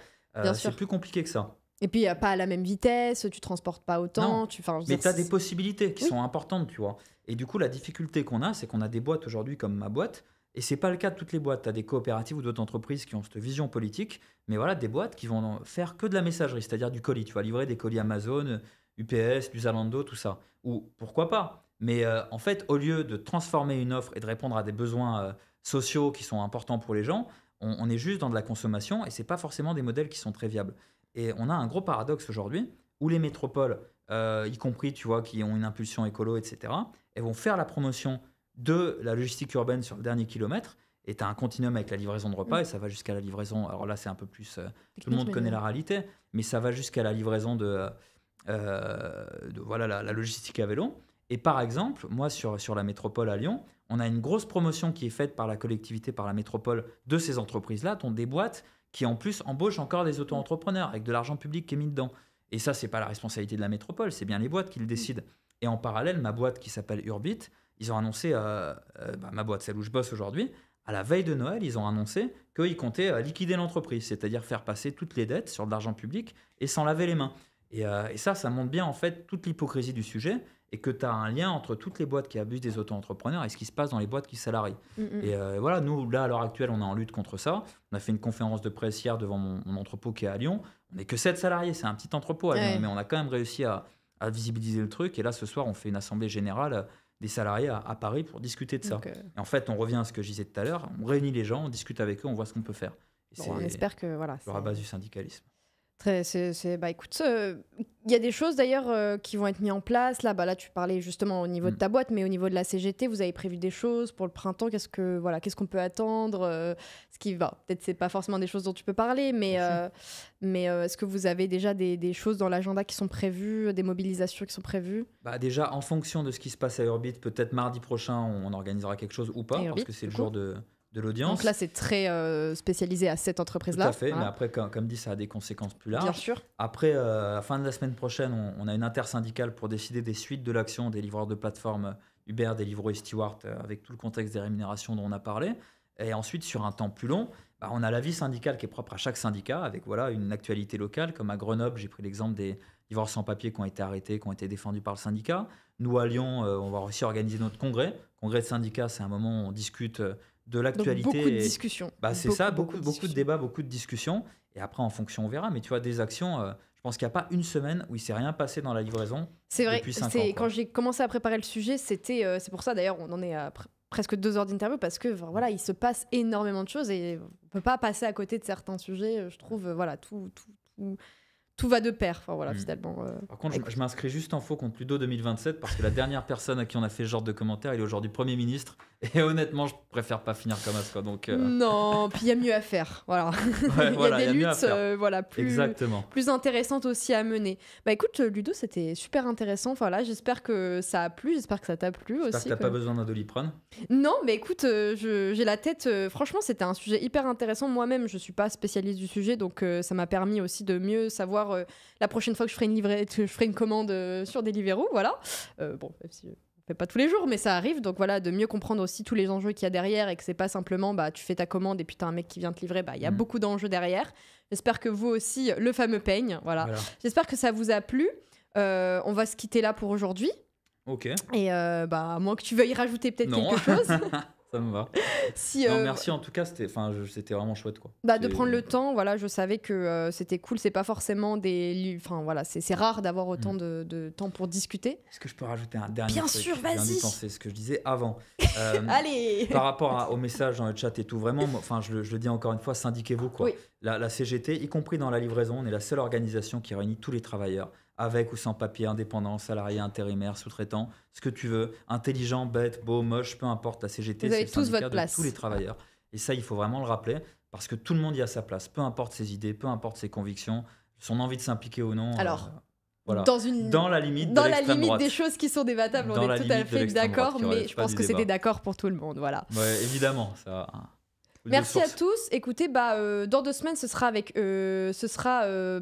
C'est plus compliqué que ça. Et puis, pas à la même vitesse, tu ne transportes pas autant. Mais tu as des possibilités qui sont importantes. Tu vois. Et du coup, la difficulté qu'on a, c'est qu'on a des boîtes aujourd'hui comme ma boîte Et ce n'est pas le cas de toutes les boîtes. Tu as des coopératives ou d'autres entreprises qui ont cette vision politique, mais voilà, des boîtes qui vont faire que de la messagerie, c'est-à-dire du colis. Tu vas livrer des colis Amazon, UPS, du Zalando, tout ça. Ou pourquoi pas. Mais en fait, au lieu de transformer une offre et de répondre à des besoins sociaux qui sont importants pour les gens, on est juste dans de la consommation et ce n'est pas forcément des modèles qui sont très viables. Et on a un gros paradoxe aujourd'hui où les métropoles, y compris, tu vois, qui ont une impulsion écolo, etc., elles vont faire la promotion de la logistique urbaine sur le dernier kilomètre, et tu as un continuum avec la livraison de repas, et ça va jusqu'à la livraison, alors là c'est un peu plus, tout le monde connaît la réalité, mais ça va jusqu'à la livraison de voilà, la logistique à vélo. Et par exemple, moi sur la métropole à Lyon, on a une grosse promotion qui est faite par la collectivité, par la métropole, de ces entreprises-là, dont des boîtes qui en plus embauchent encore des auto-entrepreneurs, avec de l'argent public qui est mis dedans. Et ça, c'est pas la responsabilité de la métropole, c'est bien les boîtes qui le décident. Et en parallèle, ma boîte qui s'appelle Urbit, ils ont annoncé, ma boîte, celle où je bosse aujourd'hui, à la veille de Noël, ils ont annoncé qu'ils comptaient liquider l'entreprise, c'est-à-dire faire passer toutes les dettes sur de l'argent public et s'en laver les mains. Et ça montre bien en fait toute l'hypocrisie du sujet et que tu as un lien entre toutes les boîtes qui abusent des auto-entrepreneurs et ce qui se passe dans les boîtes qui salarient. Et voilà, nous, là, à l'heure actuelle, on est en lutte contre ça. On a fait une conférence de presse hier devant mon entrepôt qui est à Lyon. On n'est que 7 salariés, c'est un petit entrepôt à Lyon, mais on a quand même réussi à visibiliser le truc. Et là, ce soir, on fait une assemblée générale des salariés à Paris pour discuter de ça. Et en fait, on revient à ce que je disais tout à l'heure, on réunit les gens, on discute avec eux, on voit ce qu'on peut faire. On espère que voilà, c'est la base du syndicalisme. Bah, écoute, il y a des choses d'ailleurs qui vont être mises en place. Là, tu parlais justement au niveau de ta boîte, mais au niveau de la CGT, vous avez prévu des choses pour le printemps. Qu'est-ce qu'on peut attendre ce qui va, peut-être c'est pas forcément des choses dont tu peux parler, mais est-ce que vous avez déjà des choses dans l'agenda qui sont prévues, des mobilisations qui sont prévues? Bah, déjà, en fonction de ce qui se passe à Urbit, peut-être mardi prochain, on organisera quelque chose ou pas, Urbit, parce que c'est le jour de l'audience. Donc là, c'est très spécialisé à cette entreprise-là. Tout à fait, voilà. Mais après, comme dit, ça a des conséquences plus larges. Bien sûr. Après, à la fin de la semaine prochaine, on a une intersyndicale pour décider des suites de l'action des livreurs de plateforme Uber, Deliveroo et Stuart, avec tout le contexte des rémunérations dont on a parlé. Et ensuite, sur un temps plus long, on a la vie syndicale qui est propre à chaque syndicat, avec voilà, une actualité locale, comme à Grenoble, j'ai pris l'exemple des livreurs sans papier qui ont été arrêtés, qui ont été défendus par le syndicat. Nous, à Lyon, on va aussi organiser notre congrès. Congrès de syndicat, c'est un moment où on discute de l'actualité. Donc beaucoup de discussions. Bah, c'est ça, beaucoup de débats, beaucoup de discussions. Et après, en fonction, on verra. Mais tu vois, des actions, je pense qu'il n'y a pas une semaine où il ne s'est rien passé dans la livraison. C'est vrai, depuis 5 ans, quand j'ai commencé à préparer le sujet, c'était, c'est pour ça d'ailleurs, on en est à presque 2 heures d'interview, parce que voilà, il se passe énormément de choses et on ne peut pas passer à côté de certains sujets. Je trouve, voilà, tout va de pair, enfin, voilà, finalement. Par contre, je m'inscris juste en faux contre Ludo 2027 parce que la dernière personne à qui on a fait ce genre de commentaire, il est aujourd'hui Premier ministre. Et honnêtement, je préfère pas finir comme ça. Donc, non, puis il y a mieux à faire. Voilà. Ouais, il y a des luttes plus intéressantes aussi à mener. Bah écoute, Ludo, c'était super intéressant. Enfin, là, j'espère que ça a plu, j'espère que ça t'a plu aussi. J'espère que t'as pas besoin d'un Doliprane. Non, mais écoute, j'ai la tête. Franchement, c'était un sujet hyper intéressant. Moi-même, je suis pas spécialiste du sujet, donc ça m'a permis aussi de mieux savoir. La prochaine fois que je ferai une commande sur Deliveroo, voilà. Bon, même si on ne fait pas tous les jours, mais ça arrive. Donc voilà, de mieux comprendre aussi tous les enjeux qu'il y a derrière et que c'est pas simplement tu fais ta commande et puis t'as un mec qui vient te livrer. Bah, il y a beaucoup d'enjeux derrière. J'espère que vous aussi, le fameux peigne. Voilà. J'espère que ça vous a plu. On va se quitter là pour aujourd'hui. Ok. Et à moins que tu veuilles rajouter peut-être quelque chose. Ça me va. Non, merci en tout cas, c'était vraiment chouette quoi. Bah, de prendre le temps, voilà, je savais que c'était cool, c'est pas forcément voilà, c'est rare d'avoir autant de temps pour discuter. Est-ce que je peux rajouter un dernier truc ? Bien sûr, vas-y. C'est ce que je disais avant. Allez. Par rapport au message dans le chat et tout, vraiment, enfin je le dis encore une fois, syndiquez-vous quoi. Oui. La CGT, y compris dans la livraison, on est la seule organisation qui réunit tous les travailleurs. Avec ou sans papier, indépendant, salarié, intérimaire, sous-traitant, ce que tu veux, intelligent, bête, beau, moche, peu importe, la CGT, c'est le syndicat de tous les travailleurs. Et ça, il faut vraiment le rappeler, parce que tout le monde y a sa place, peu importe ses idées, peu importe ses convictions, son envie de s'impliquer ou non. Alors, voilà. Dans la limite des choses qui sont débattables, on est tout à fait d'accord, mais je pense que c'était d'accord pour tout le monde. Voilà. Ouais, évidemment, ça... Merci à tous. Écoutez, dans 2 semaines, ce sera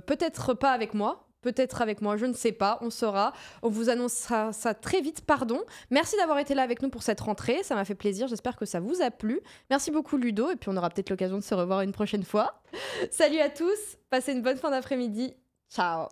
peut-être pas avec moi. Peut-être avec moi, je ne sais pas, on saura. On vous annoncera ça très vite, pardon. Merci d'avoir été là avec nous pour cette rentrée, ça m'a fait plaisir, j'espère que ça vous a plu. Merci beaucoup Ludo, et puis on aura peut-être l'occasion de se revoir une prochaine fois. Salut à tous, passez une bonne fin d'après-midi, ciao.